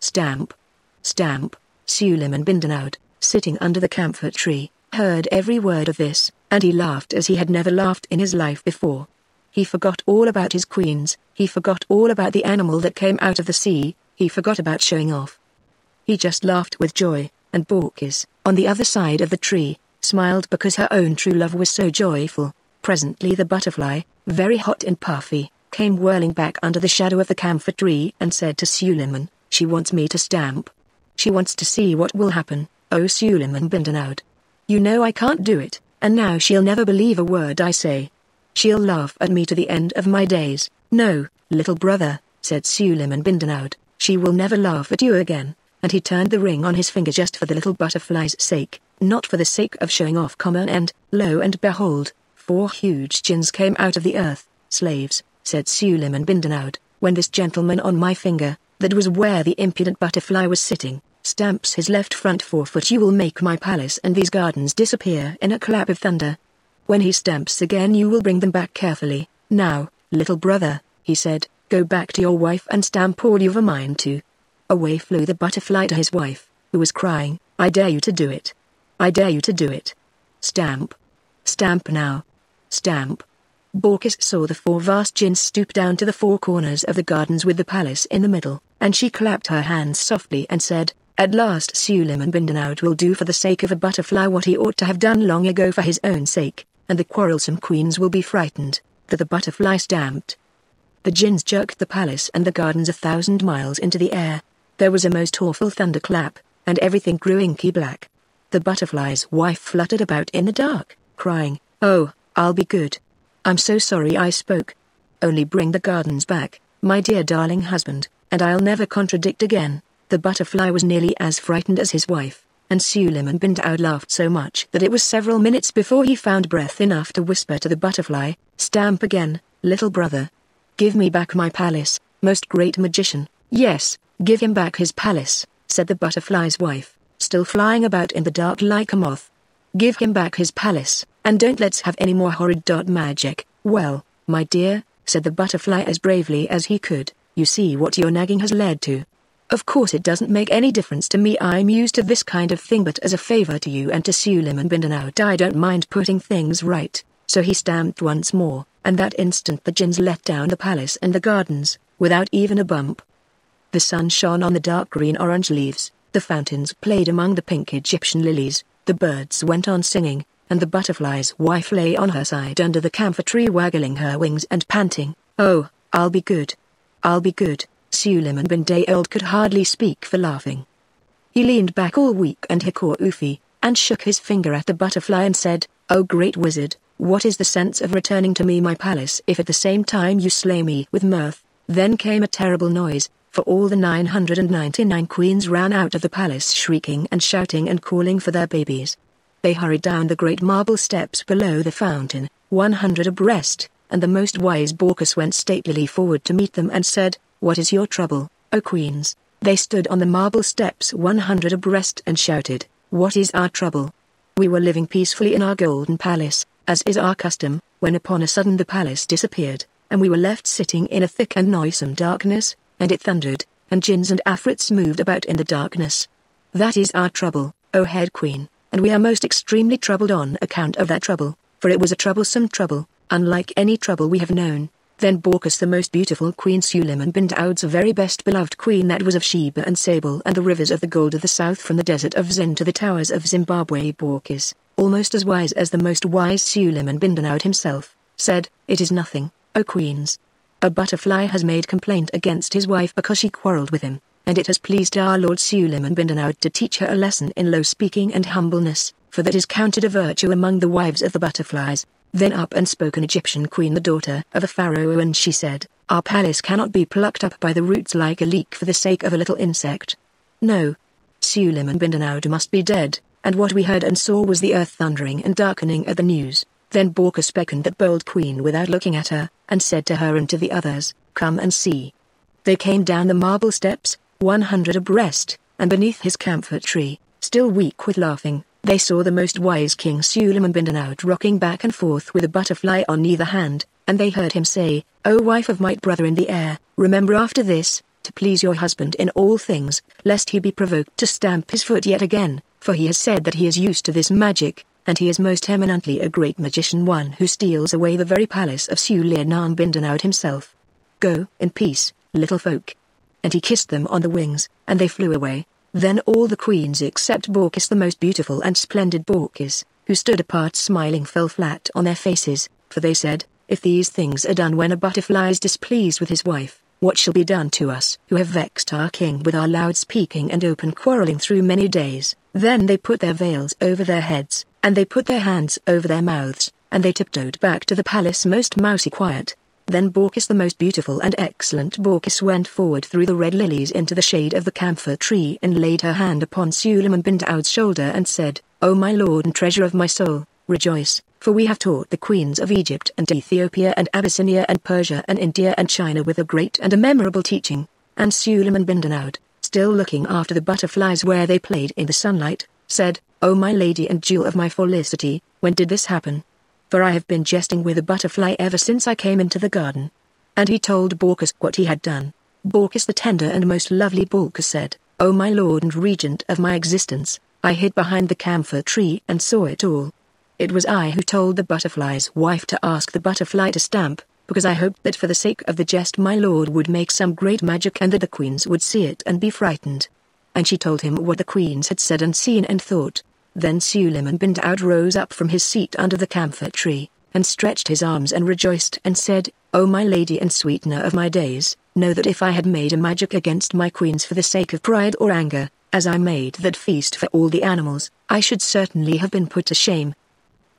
Stamp. Stamp. Suleiman-bin-Daoud, sitting under the camphor tree, heard every word of this, and he laughed as he had never laughed in his life before. He forgot all about his queens, he forgot all about the animal that came out of the sea, he forgot about showing off. He just laughed with joy, and Borkis, on the other side of the tree, smiled because her own true love was so joyful. Presently the butterfly, very hot and puffy, came whirling back under the shadow of the camphor tree and said to Suleiman, "She wants me to stamp. She wants to see what will happen. Oh Suleiman-bin-Daoud. You know I can't do it, and now she'll never believe a word I say. She'll laugh at me to the end of my days." "No, little brother," said Suleiman-bin-Daoud, "she will never laugh at you again." And he turned the ring on his finger just for the little butterfly's sake, not for the sake of showing off. And, lo and behold, 4 huge chins came out of the earth. "Slaves," said Suleiman-bin-Daoud, "when this gentleman on my finger, that was where the impudent butterfly was sitting, stamps his left front forefoot, you will make my palace and these gardens disappear in a clap of thunder. When he stamps again you will bring them back carefully. Now, little brother," he said, "go back to your wife and stamp all you've a mind to." Away flew the butterfly to his wife, who was crying, "I dare you to do it. I dare you to do it. Stamp. Stamp now. Stamp." Borkis saw the 4 vast chins stoop down to the 4 corners of the gardens with the palace in the middle, and she clapped her hands softly and said, "At last Suleiman-bin-Daoud will do for the sake of a butterfly what he ought to have done long ago for his own sake, and the quarrelsome queens will be frightened." That the butterfly stamped. The jinns jerked the palace and the gardens 1,000 miles into the air. There was a most awful thunderclap, and everything grew inky black. The butterfly's wife fluttered about in the dark, crying, "Oh, I'll be good. I'm so sorry I spoke. Only bring the gardens back, my dear darling husband, and I'll never contradict again." The butterfly was nearly as frightened as his wife, and Suleiman-bin-Daoud laughed so much that it was several minutes before he found breath enough to whisper to the butterfly, "Stamp again, little brother. Give me back my palace, most great magician." "Yes, give him back his palace," said the butterfly's wife, still flying about in the dark like a moth. "Give him back his palace, and don't let's have any more horrid dot magic." "Well, my dear," said the butterfly as bravely as he could, "you see what your nagging has led to. Of course it doesn't make any difference to me, I'm used to this kind of thing, but as a favour to you and to Suleiman-bin-Daoud I don't mind putting things right." So he stamped once more, and that instant the jinns let down the palace and the gardens, without even a bump. The sun shone on the dark green-orange leaves, the fountains played among the pink Egyptian lilies, the birds went on singing, and the butterfly's wife lay on her side under the camphor tree waggling her wings and panting, "Oh, I'll be good. I'll be good." Suleiman-bin-Daoud could hardly speak for laughing. He leaned back all weak and hiccuffy, and shook his finger at the butterfly and said, "O great wizard, what is the sense of returning to me my palace if at the same time you slay me with mirth?" Then came a terrible noise, for all the 999 queens ran out of the palace shrieking and shouting and calling for their babies. They hurried down the great marble steps below the fountain, 100 abreast, and the most wise Borkis went statelily forward to meet them and said, "What is your trouble, O queens?" They stood on the marble steps 100 abreast and shouted, "What is our trouble? We were living peacefully in our golden palace, as is our custom, when upon a sudden the palace disappeared, and we were left sitting in a thick and noisome darkness, and it thundered, and djinns and afrits moved about in the darkness. That is our trouble, O head queen, and we are most extremely troubled on account of that trouble, for it was a troublesome trouble, unlike any trouble we have known. Then Borkis, the most beautiful queen, Suleiman-bin-Daoud's very best beloved queen, that was of Sheba and Sable and the rivers of the gold of the south, from the desert of Zen to the towers of Zimbabwe. Borkis, almost as wise as the most wise Suleiman-bin-Daoud himself, said, "It is nothing, O queens. A butterfly has made complaint against his wife because she quarrelled with him, and it has pleased our lord Suleiman-bin-Daoud to teach her a lesson in low speaking and humbleness, for that is counted a virtue among the wives of the butterflies." Then up and spoke an Egyptian queen, the daughter of a pharaoh, and she said, "Our palace cannot be plucked up by the roots like a leek for the sake of a little insect. No. Suleiman-bin-Daoud must be dead," and what we heard and saw was the earth thundering and darkening at the news. Then Borkis beckoned that bold queen without looking at her, and said to her and to the others, "Come and see." They came down the marble steps, 100 abreast, and beneath his camphor tree, still weak with laughing, they saw the most wise king Suleiman-bin-Daoud rocking back and forth with a butterfly on either hand, and they heard him say, "O wife of my brother in the air, remember after this, to please your husband in all things, lest he be provoked to stamp his foot yet again, for he has said that he is used to this magic, and he is most eminently a great magician, one who steals away the very palace of Suleiman-bin-Daoud himself. Go in peace, little folk." And he kissed them on the wings, and they flew away. Then all the queens except Borkis, the most beautiful and splendid Borkis, who stood apart smiling, fell flat on their faces, for they said, "If these things are done when a butterfly is displeased with his wife, what shall be done to us who have vexed our king with our loud speaking and open quarrelling through many days?" Then they put their veils over their heads, and they put their hands over their mouths, and they tiptoed back to the palace most mousy quiet. Then Borkis, the most beautiful and excellent Borkis, went forward through the red lilies into the shade of the camphor tree, and laid her hand upon Suleiman-bin-Daoud's shoulder and said, "O my lord and treasure of my soul, rejoice, for we have taught the queens of Egypt and Ethiopia and Abyssinia and Persia and India and China with a great and a memorable teaching." And Suleiman-bin-Daoud, still looking after the butterflies where they played in the sunlight, said, "O my lady and jewel of my felicity, when did this happen? For I have been jesting with a butterfly ever since I came into the garden." And he told Borkis what he had done. Borkis, the tender and most lovely Borkis, said, "O my lord and regent of my existence, I hid behind the camphor tree and saw it all. It was I who told the butterfly's wife to ask the butterfly to stamp, because I hoped that for the sake of the jest my lord would make some great magic and that the queens would see it and be frightened." And she told him what the queens had said and seen and thought. Then Suleiman-bin-Daoud rose up from his seat under the camphor tree, and stretched his arms and rejoiced and said, "O my lady and sweetener of my days, know that if I had made a magic against my queens for the sake of pride or anger, as I made that feast for all the animals, I should certainly have been put to shame.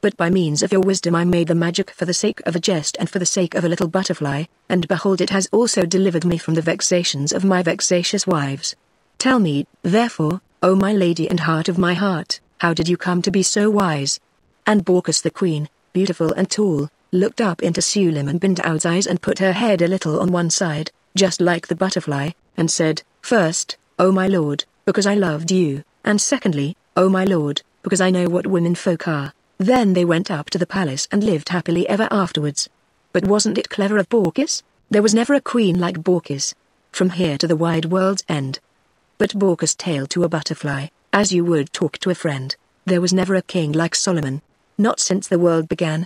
But by means of your wisdom I made the magic for the sake of a jest and for the sake of a little butterfly, and behold, it has also delivered me from the vexations of my vexatious wives. Tell me, therefore, O my lady and heart of my heart, how did you come to be so wise?" And Borkis the queen, beautiful and tall, looked up into Suleiman-bin-Daoud's eyes and put her head a little on one side, just like the butterfly, and said, "First, O my lord, because I loved you, and secondly, O my lord, because I know what women folk are." Then they went up to the palace and lived happily ever afterwards. But wasn't it clever of Borkis? There was never a queen like Borkis. From here to the wide world's end. But Borkis tailed to a butterfly, as you would talk to a friend. There was never a king like Solomon. Not since the world began.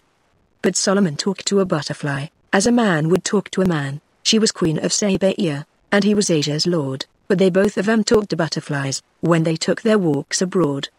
But Solomon talked to a butterfly, as a man would talk to a man. She was queen of Sabaea, and he was Asia's lord, but they both of them talked to butterflies, when they took their walks abroad.